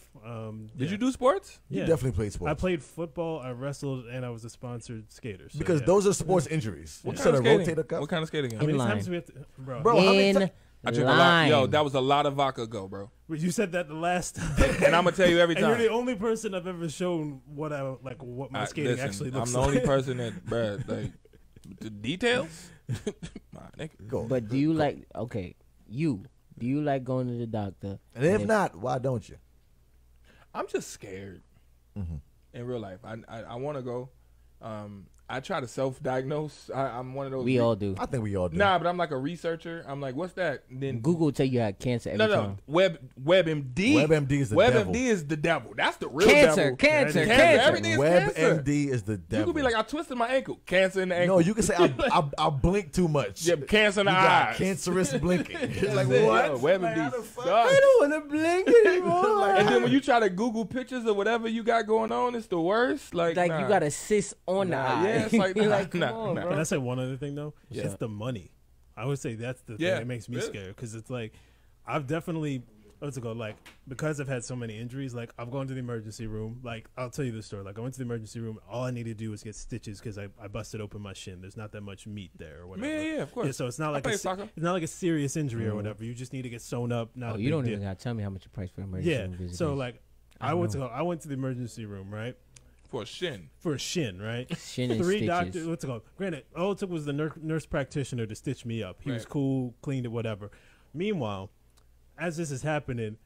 Did you do sports? Yeah. You definitely played sports. I played football. I wrestled, and I was a sponsored skater. So because those are sports injuries. What kind of skating? Rotator cuff? What kind of skating? I mean, sometimes we have to, bro. I drink a lot. Yo, that was a lot of vodka, bro. You said that the last time, and I'm gonna tell you every time. And you're the only person I've ever shown what I like, what my skating actually looks like. I'm the only person that, bro, like the details. But do you like? Okay, do you like going to the doctor? And if not, why don't you? I'm just scared. In real life, I want to go. I try to self-diagnose. I'm one of those. We all do. I think we all do. Nah, but I'm like a researcher. I'm like, what's that? Then Google tell you I had cancer every time. WebMD. WebMD is the devil. WebMD is the devil. That's the real devil. Cancer. Everything is cancer. WebMD is the devil. You could be like, I twisted my ankle. Cancer in the ankle. No, you can say I blinked too much. Yeah, cancer in the eyes. Cancerous blinking. Like, what? WebMD sucks. I don't want to blink anymore. And then when you try to Google pictures of whatever you got going on, it's the worst. Like you got a cyst on the eye. Yeah, it's like, nah. Can I say one other thing though? Yeah. It's the money. I would say that's the thing that makes me scared, because it's like I've definitely because I've had so many injuries. Like I've gone to the emergency room. Like I'll tell you this story. Like I went to the emergency room. All I needed to do was get stitches because I busted open my shin. There's not that much meat there or whatever. Yeah, of course. Yeah, so it's not like it's not like a serious injury or whatever. You just need to get sewn up. Not you don't even gotta tell me how much you price for emergency room visitors. So like I went to the emergency room, right? For a shin. Right? Shin and stitches. 3 doctors, what's it called? Granted, all it took was the nurse practitioner to stitch me up. He was cool, cleaned it, whatever. Meanwhile, as this is happening,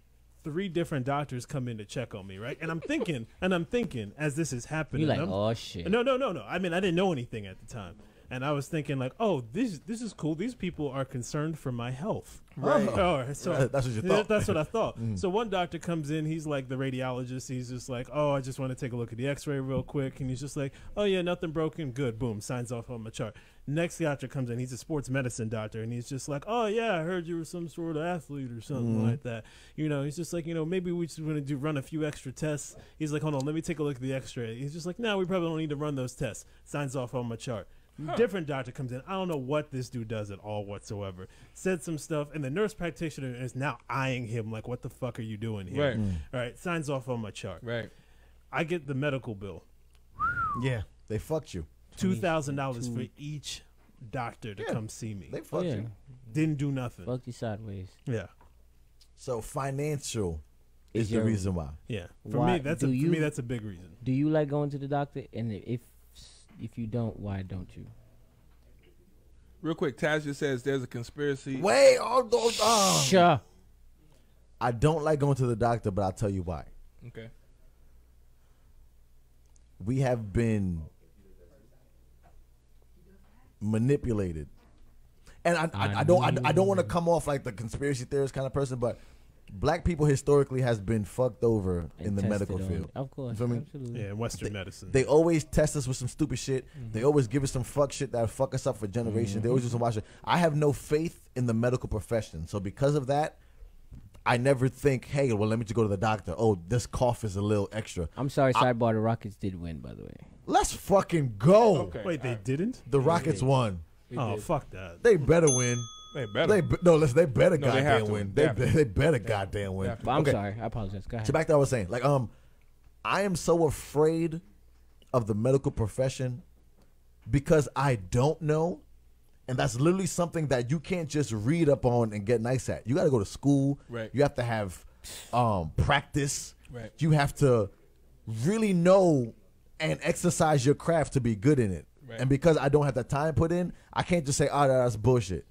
3 different doctors come in to check on me, right? And I'm thinking, as this is happening. You're like, oh, shit. No. I mean, I didn't know anything at the time. And I was thinking like, oh, this is cool. These people are concerned for my health. Right. Oh, so that's what you thought. That's what I thought. So one doctor comes in. He's like the radiologist. He's just like, oh, I just want to take a look at the X-ray real quick. And he's just like, oh, yeah, nothing broken. Good. Boom. Signs off on my chart. Next doctor comes in, he's a sports medicine doctor, and he's just like, oh, yeah, I heard you were some sort of athlete or something like that. You know, he's just like, you know, maybe we just want to run a few extra tests. He's like, hold on, let me take a look at the X-ray. He's just like, no, we probably don't need to run those tests. Signs off on my chart. Different doctor comes in. I don't know what this dude does at all whatsoever. Said some stuff, and the nurse practitioner is now eyeing him like, what the fuck are you doing here? Right. All right, signs off on my chart. Right. I get the medical bill. Yeah, they fucked you. $2,000 for each doctor to come see me. They fucked you. Didn't do nothing. Fucked you sideways. Yeah. So financial is the reason why. Yeah. For me, that's a big reason. Do you like going to the doctor? And if you don't, why don't you? Real quick, Taz just says there's a conspiracy. Wait, sure. I don't like going to the doctor, but I'll tell you why. Okay. We have been manipulated, and I don't want to come off like the conspiracy theorist kind of person, but Black people historically has been fucked over in the medical field. Of course. You feel me? Absolutely. Yeah, Western medicine. They always test us with some stupid shit. They always give us some fuck shit that'll fuck us up for generations. They always do some wild shit. I have no faith in the medical profession. So because of that, I never think, hey, well, let me just go to the doctor. Oh, this cough is a little extra. I'm sorry, sidebar, the Rockets did win, by the way. Let's fucking go. Okay. Wait, they didn't? The Rockets won. Oh, fuck that. They better win. They better. They better goddamn win. They better goddamn win. I'm sorry. I apologize. Go ahead. So back to what I was saying. Like, I am so afraid of the medical profession because I don't know. And that's literally something that you can't just read up on and get nice at. You got to go to school. Right. You have to have practice. Right. You have to really know and exercise your craft to be good in it. Right. And because I don't have the time put in, I can't just say, oh, that's bullshit.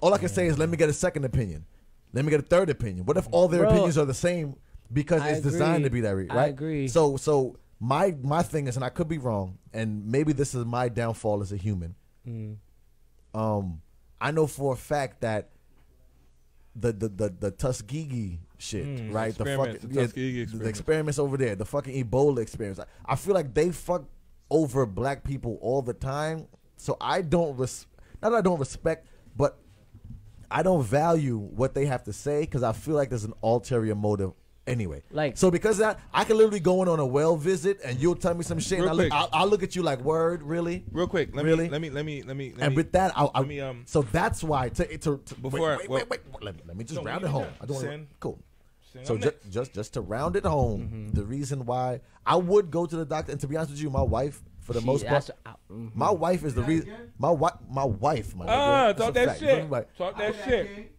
All I can say is let me get a second opinion. Let me get a third opinion. What if all their opinions are the same because it's designed to be that way, right? I agree. So my thing is, and I could be wrong, and maybe this is my downfall as a human. I know for a fact that the Tuskegee shit, right? The experiments over there, the fucking Ebola experience. I feel like they fuck over Black people all the time. So I don't respect, but I don't value what they have to say because I feel like there's an ulterior motive anyway. Like, so because of that, I can literally go in on a well visit and you'll tell me some shit. And I'll look at you like, word, really? Real quick. Let me. And with that, I'll. So that's why. Wait. Let me just round it home. I don't want to. Cool. So just to round it home, the reason why I would go to the doctor, and to be honest with you, my wife, for the most part, my wife is the reason. My wife, my nigga. Talk that shit. Talk that shit.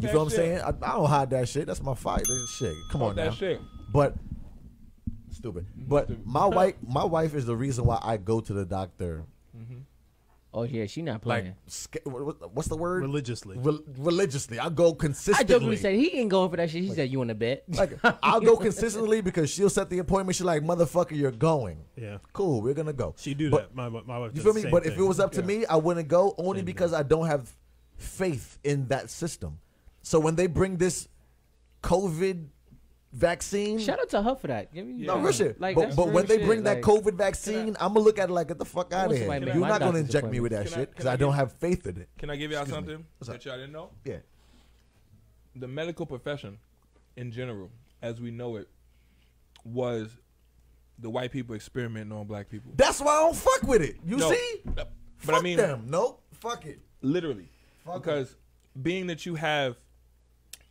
You feel what I'm saying? I don't hide that shit. That's my fight. Shit. Come on now. That shit. But stupid. But my wife is the reason why I go to the doctor. Oh yeah, she not playing. Like, what's the word? Religiously. Religiously, I go consistently. I jokingly said he ain't going for that shit. She said you in the bed. Like, I'll go consistently because she'll set the appointment. She's like, motherfucker, you're going. Yeah. Cool, we're gonna go. She do that. My wife. You feel me? But if it was up to me, I wouldn't go only because I don't have faith in that system. So when they bring this COVID vaccine, shout out to her for that. No, real shit. Like, but when they bring that COVID vaccine, I'm gonna look at it like, get the fuck out of here. You're not gonna inject me with that shit because I don't have faith in it. Can I give y'all something that y'all didn't know? Yeah. The medical profession, in general, as we know it, was the white people experimenting on black people. That's why I don't fuck with it. You see? But fuck I mean, them. No, fuck it. Literally, because being that you have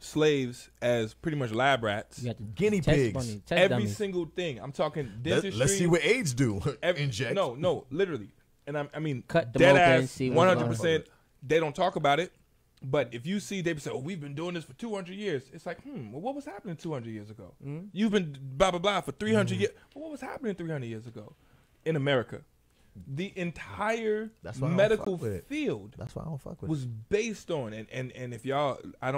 slaves as pretty much lab rats, you got the guinea pigs, every dummies. Single thing. I'm talking dentistry. Let's see what AIDS do. Inject. No, literally. And I mean, cut dead ass, 100%. They don't talk about it, but if you see, they say, "Oh, we've been doing this for 200 years." It's like, well, what was happening 200 years ago? You've been blah blah blah for 300 years. Well, what was happening 300 years ago in America? The entire medical field was based on and if y'all I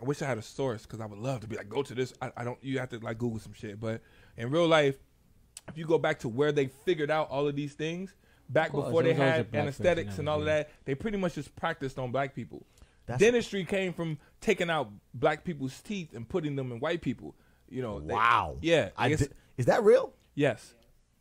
wish I had a source because I would love to be like, go to this. I don't, you have to like Google some shit, but in real life, if you go back to where they figured out all of these things back before they had anesthetics and all of that, they pretty much just practiced on black people. Dentistry came from taking out black people's teeth and putting them in white people. You know? Wow. Yeah. Is that real? Yes.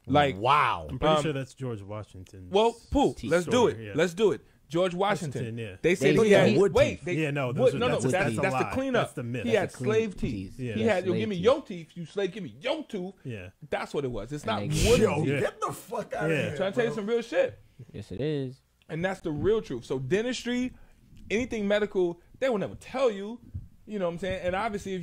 Like, wow. I'm pretty sure that's George Washington. Well, let's do it. Yeah. Let's do it. George Washington. Yeah. They said he had wood teeth. Yeah, that's the cleanup. That's the myth. He had slave teeth. Yeah. He had, give me your teeth, you slave, give me your tooth. Yeah. That's what it was. It's not wood. Yo, get the fuck out of here. I'm trying to tell you some real shit. Yes, it is. And that's the real truth. So dentistry, anything medical, they will never tell you. You know what I'm saying? And obviously, if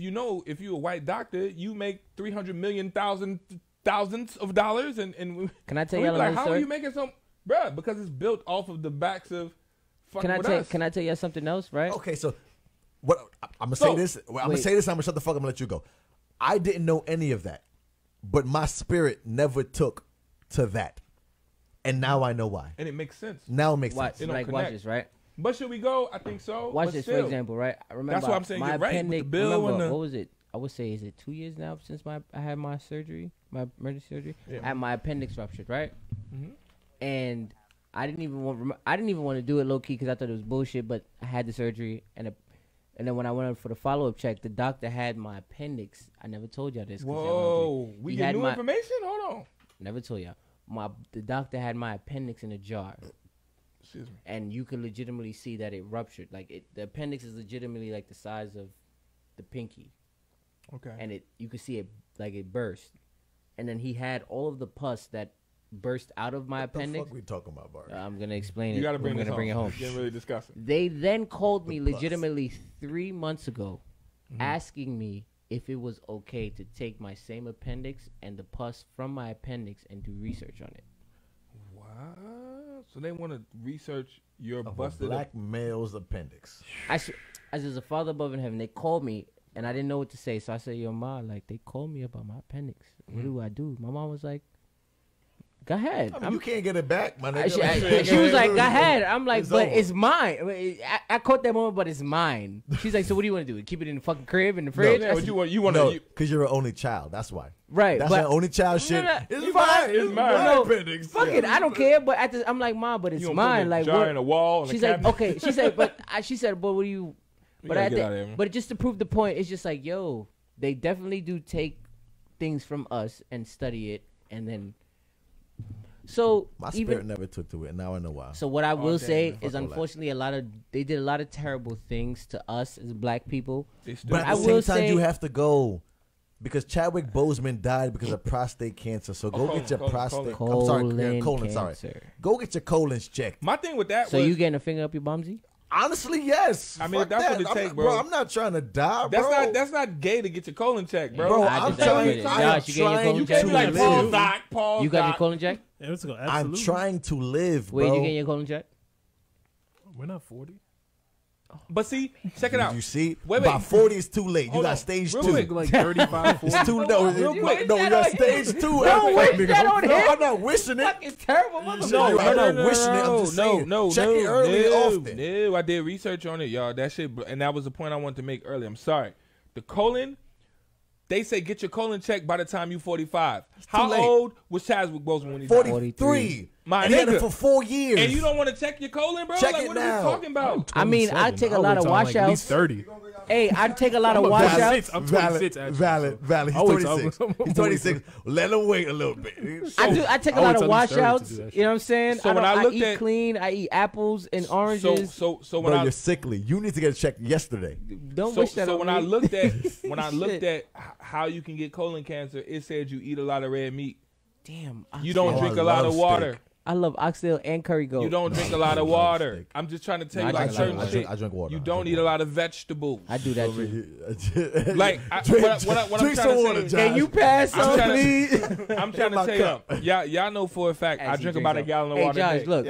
you're a white doctor, you make 300 million thousands of dollars, and can I tell you like, how are you making some, bruh? Because it's built off of the backs of. Can I tell you something else? Right? Okay, so what I'm gonna say this. I'm gonna say this. I'm gonna shut the fuck up and let you go. I didn't know any of that, but my spirit never took to that, and now I know why. And it makes sense. Now it makes sense. Like, watch this, right? But should we go? I think so. Watch this, for example, right? I remember that's what I'm saying. My appendix. What was it? I would say, is it 2 years now since I had my surgery, my emergency surgery? Yeah. I had my appendix ruptured, right? And I didn't even want to do it low key because I thought it was bullshit. But I had the surgery, and then when I went in for the follow up check, the doctor had my appendix. I never told y'all this. Whoa, we get new information. Hold on. Never told y'all. The doctor had my appendix in a jar. Excuse me. And you can legitimately see that it ruptured. Like the appendix is legitimately like the size of the pinky. Okay. And you could see it, like it burst. And then he had all of the pus that burst out of my appendix. What the fuck we talking about, Bart? I'm going to explain it. You got to bring it home. Getting really disgusting. They then called me legitimately 3 months ago asking me if it was okay to take my same appendix and the pus from my appendix and do research on it. What? So they want to research your busted black male's appendix. As there's a father above in heaven, they called me. And I didn't know what to say, so I said, "Yo, Ma, like they called me about my appendix. What do I do?" My mom was like, "Go ahead. I mean, you can't get it back, my nigga." She was like, "Go ahead." I'm like, "But it's mine." I caught that moment, but it's mine. She's like, "So what do you want to do? Keep it in the fucking crib in the fridge?" No, you want to? Because you're an only child. That's why. Right. That's the only child shit. It's mine. It's my appendix. Fuck it. I don't care. But I'm like, "Mom, but it's mine." Like, jar in a wall. She's like, "Okay." She said, "But what do you?" But just to prove the point, it's just like, yo, they definitely do take things from us and study it, and then So my spirit never took to it. Now I know why. So what I will say is, unfortunately, they did a lot of terrible things to us as black people. But at the same time, you have to go. Because Chadwick Boseman died because of prostate cancer. So go get your prostate. I'm sorry, colon. Sorry. Go get your colons checked. My thing with that was. So you getting a finger up your bumsy? Honestly, yes. I mean, if that's what it takes, bro. I'm not trying to die, bro. That's not gay to get your colon checked, bro. Bro, I'm telling you, you can't be like Paul Doc, Paul. You got your colon checked? I'm trying to live, bro. Wait, you getting your colon checked? We're not 40. But see, check it out. You see, by 40 is too late. You got stage 2. Quick, like 35, 40. It's too no, real quick. No, you got stage 2. Don't wish that on him. No, I'm not wishing it. It's terrible, motherfucker. No, I'm not wishing it. I'm just saying. Check it early and often. No, I did research on it, y'all. That shit, and that was the point I wanted to make earlier. I'm sorry. The colon, they say get your colon checked by the time you 45. How old was Chadwick Boseman when he died? 43. My and nigga. Had it for 4 years. And you don't want to check your colon, bro? Check like, it what now. Are we talking about? I mean, I take a lot of washouts. Like at least 30. Hey, I take a lot of washouts. I'm 26, actually. Valid. He's 26. He's 26. Let him wait a little bit. So, I take a lot of washouts. You know what I'm saying? So I eat clean. I eat apples and oranges. So when you're sickly, you need to get checked yesterday. Don't wish that on me. So when I looked at how you can get colon cancer, it said you eat a lot of red meat. Damn. You don't drink a lot of water. I love oxtail and curry goat. You don't drink a lot of water. Steak. I'm just trying to tell you, like certain shit. I drink water. You don't eat a lot of vegetables. I do that too. Like what I'm trying to say. Can you pass on, please? I'm trying to tell you. Y'all know for a fact I drink about a gallon of water. Hey, Josh, look.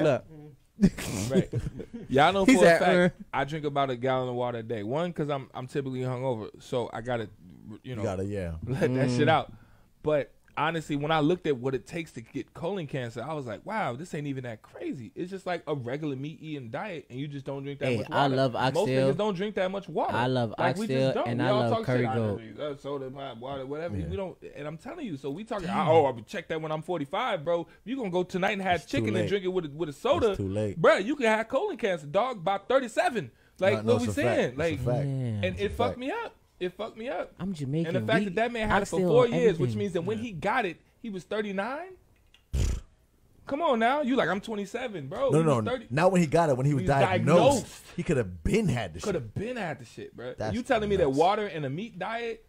Right. Y'all know for a fact I drink about a gallon of water a day. One, because I'm typically hungover, so I gotta, let that shit out. But honestly, when I looked at what it takes to get colon cancer, I was like, wow, this ain't even that crazy. It's just like a regular meat-eating diet, and you just don't drink that much water. I love oxtail. Most niggas don't drink that much water. I love oxtail, and I love curry goat. Soda, pop, water, whatever. Yeah. We don't, and I'm telling you, so we talking, I would check that when I'm 45, bro. You're going to go tonight and have chicken and drink it with a soda. It's too late. Bro, you can have colon cancer, dog, by 37. Like, what we saying? Like, and it fucked me up. It fucked me up. I'm Jamaican. And the fact that man had it for 4 years, which means that when he got it, he was 39? Come on now. You like, I'm 27, bro. No. Not when he got it. When he was diagnosed. He could have been had the shit. Bro. You telling me that water and a meat diet?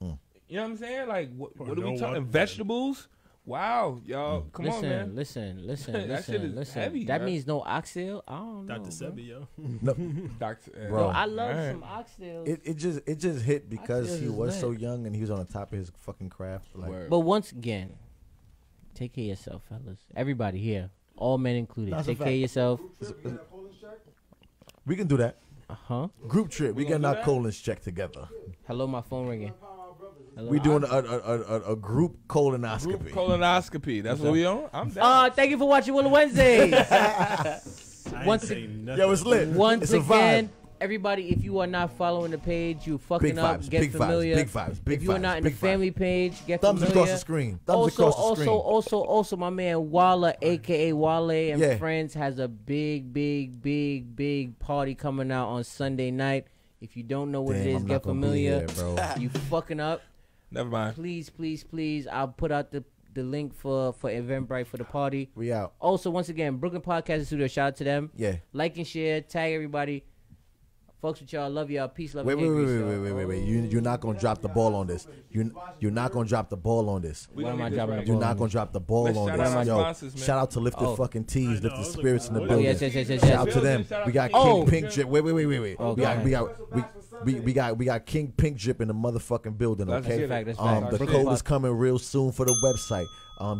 You know what I'm saying? Like, what are we talking? Vegetables? Wow, y'all. Come on, man. Listen. That shit is heavy. That means no oxtail? I don't know. Dr. Sebi, yo. No. Bro, I love some oxtail. It just hit because he was so young and he was on the top of his fucking craft. Like. But once again, take care of yourself, fellas. Everybody here, all men included. Take care of yourself. We can do that. Group trip. We getting our colons checked together. Hello, my phone ringing. We doing a group colonoscopy. That's what we on. I'm down. Thank you for watching Willow Wednesdays. It's lit. Once again, everybody, if you are not following the page, you fucking get familiar. If you are not in the family page, get familiar. Thumbs across the screen. Also, my man Walla, aka Wale and Friends, has a big party coming out on Sunday night. If you don't know what it is, get familiar. You fucking up. Never mind. Please. I'll put out the link for Eventbrite for the party. We out. Also, once again, Brooklyn Podcast Studio. Shout out to them. Yeah. Like and share. Tag everybody. Folks with y'all. Love y'all. Peace, love, and peace. Wait. You're not going to drop the ball on this. You're not going to drop the ball on this. Why am I dropping the ball? You're not going to drop the ball on this. Yo, shout out to Lifted fucking Tees, Lifted Spirits in the building. Yes. Shout out to them. We got King Pink Drip. Wait. We got King Pink Drip in the motherfucking building, okay? That's the code is coming real soon for the website.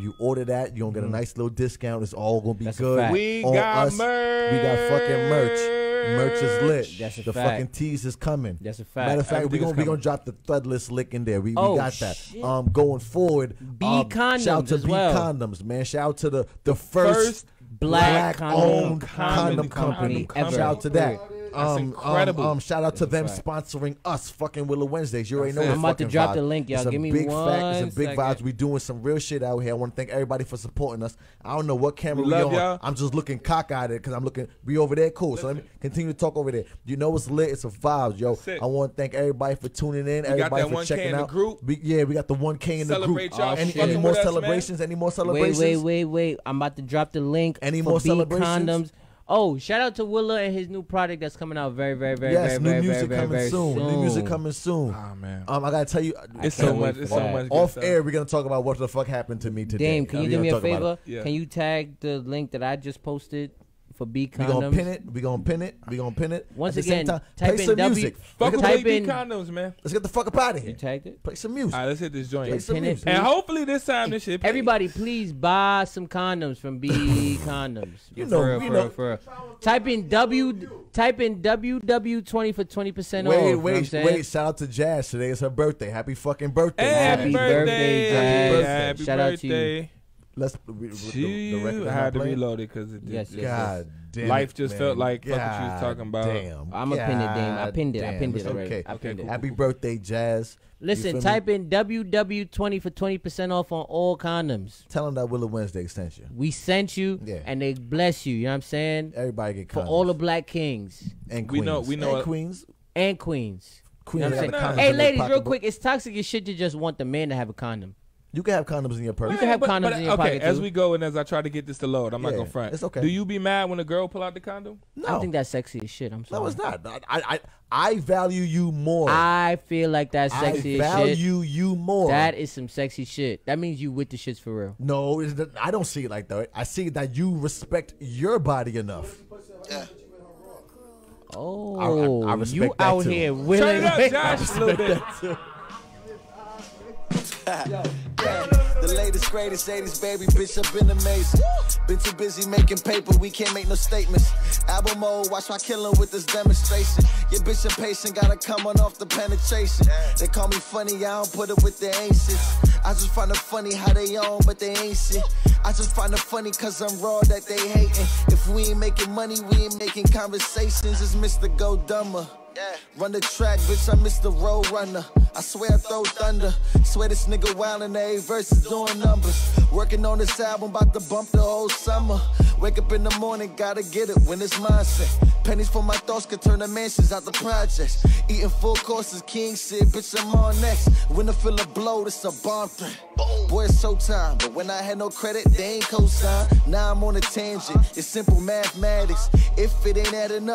You order that, you're going to get a nice little discount. It's all going to be good. We got merch. We got fucking merch. Merch is lit. That's a fact. Fucking tease is coming. That's a fact. Matter of fact, we're gonna drop the threadless lick in there. We got that. Going forward, B Condoms. Shout out to B Condoms, man. Shout out to the first black owned condom company. Shout out to that. That's incredible. Shout out to them sponsoring us, fucking Willow Wednesdays. You already know. I'm about to drop the link, y'all. Give me one. It's a big vibes. We doing some real shit out here. I want to thank everybody for supporting us. I don't know what camera we on. Y'all. I'm just looking cockeyed because I'm looking. We over there, cool. So let me continue to talk over there. You know it's lit. It's a vibes, yo. I want to thank everybody for tuning in. Everybody for checking out. Yeah, we got the 1K in the group. Any more celebrations? Any more celebrations? Wait. I'm about to drop the link. Any more celebrations? Condoms. Oh, shout out to Willa and his new product that's coming out very, very soon. New music coming soon. Oh, man. I got to tell you. It's so much. Off air, we're going to talk about what the fuck happened to me today. Dame, can you do me a favor? Yeah. Can you tag the link that I just posted for B Condoms? We're going to pin it. Once again, type in music. Fuck with B Condoms, man. Let's get the fuck up out of here. You tagged it? Play some music. All right, let's hit this joint. Play some music. And hopefully this time this shit. Everybody, please buy some condoms from B Condoms. You know. Type in WW20 for 20% off. Wait, shout out to Jazz. Today is her birthday. Happy fucking birthday. Happy birthday, Jazz. Shout out to you. I had to reload it because it did. Yes. Life just felt like fuck what you was talking about. Damn. I'm going to pin it, Dame. I pinned it already. Happy birthday, Jazz. Listen, type in WW20 for 20% off on all condoms. Tell them that Willow Wednesday sent you. We sent you, and they bless you. You know what I'm saying? Everybody get condoms. For all the black kings. And queens. Hey, ladies, real quick. It's toxic as shit to just want the man to have a condom. You can have condoms in your purse. You can have condoms in your pocket, as we go and as I try to get this to load, I'm not going to front. It's okay. Do you be mad when a girl pull out the condom? No. I don't think that's sexy as shit. I'm sorry. No, it's not. I value you more. I feel like that's sexy as shit. I value you more. That is some sexy shit. That means you with the shits for real. No, I don't see it like that. I see that you respect your body enough. Oh, I respect you that out too. Here willing. Turn it up, Josh, a little bit. The latest, greatest 80s, baby, bitch, I've been amazing. Been too busy making paper, we can't make no statements. Album mode, watch my killer with this demonstration. Your bitch impatient, gotta come on off the penetration. They call me funny, I don't put it with the ancients. I just find it funny how they on, but they ain't shit. I just find it funny cause I'm raw that they hating. If we ain't making money, we ain't making conversations. It's Mr. Go Dumber. Run the track, bitch, I miss the road runner. I swear I throw thunder. Swear this nigga wildin', every verse is doing numbers. Working on this album, about to bump the whole summer. Wake up in the morning, gotta get it when it's mindset. Pennies for my thoughts could turn the mansions out the projects. Eating full courses, king shit, bitch, I'm on next. When I feel a blow, this a bomb threat. Boy, it's showtime, but when I had no credit, they ain't cosign. Now I'm on a tangent, it's simple mathematics. If it ain't adding up.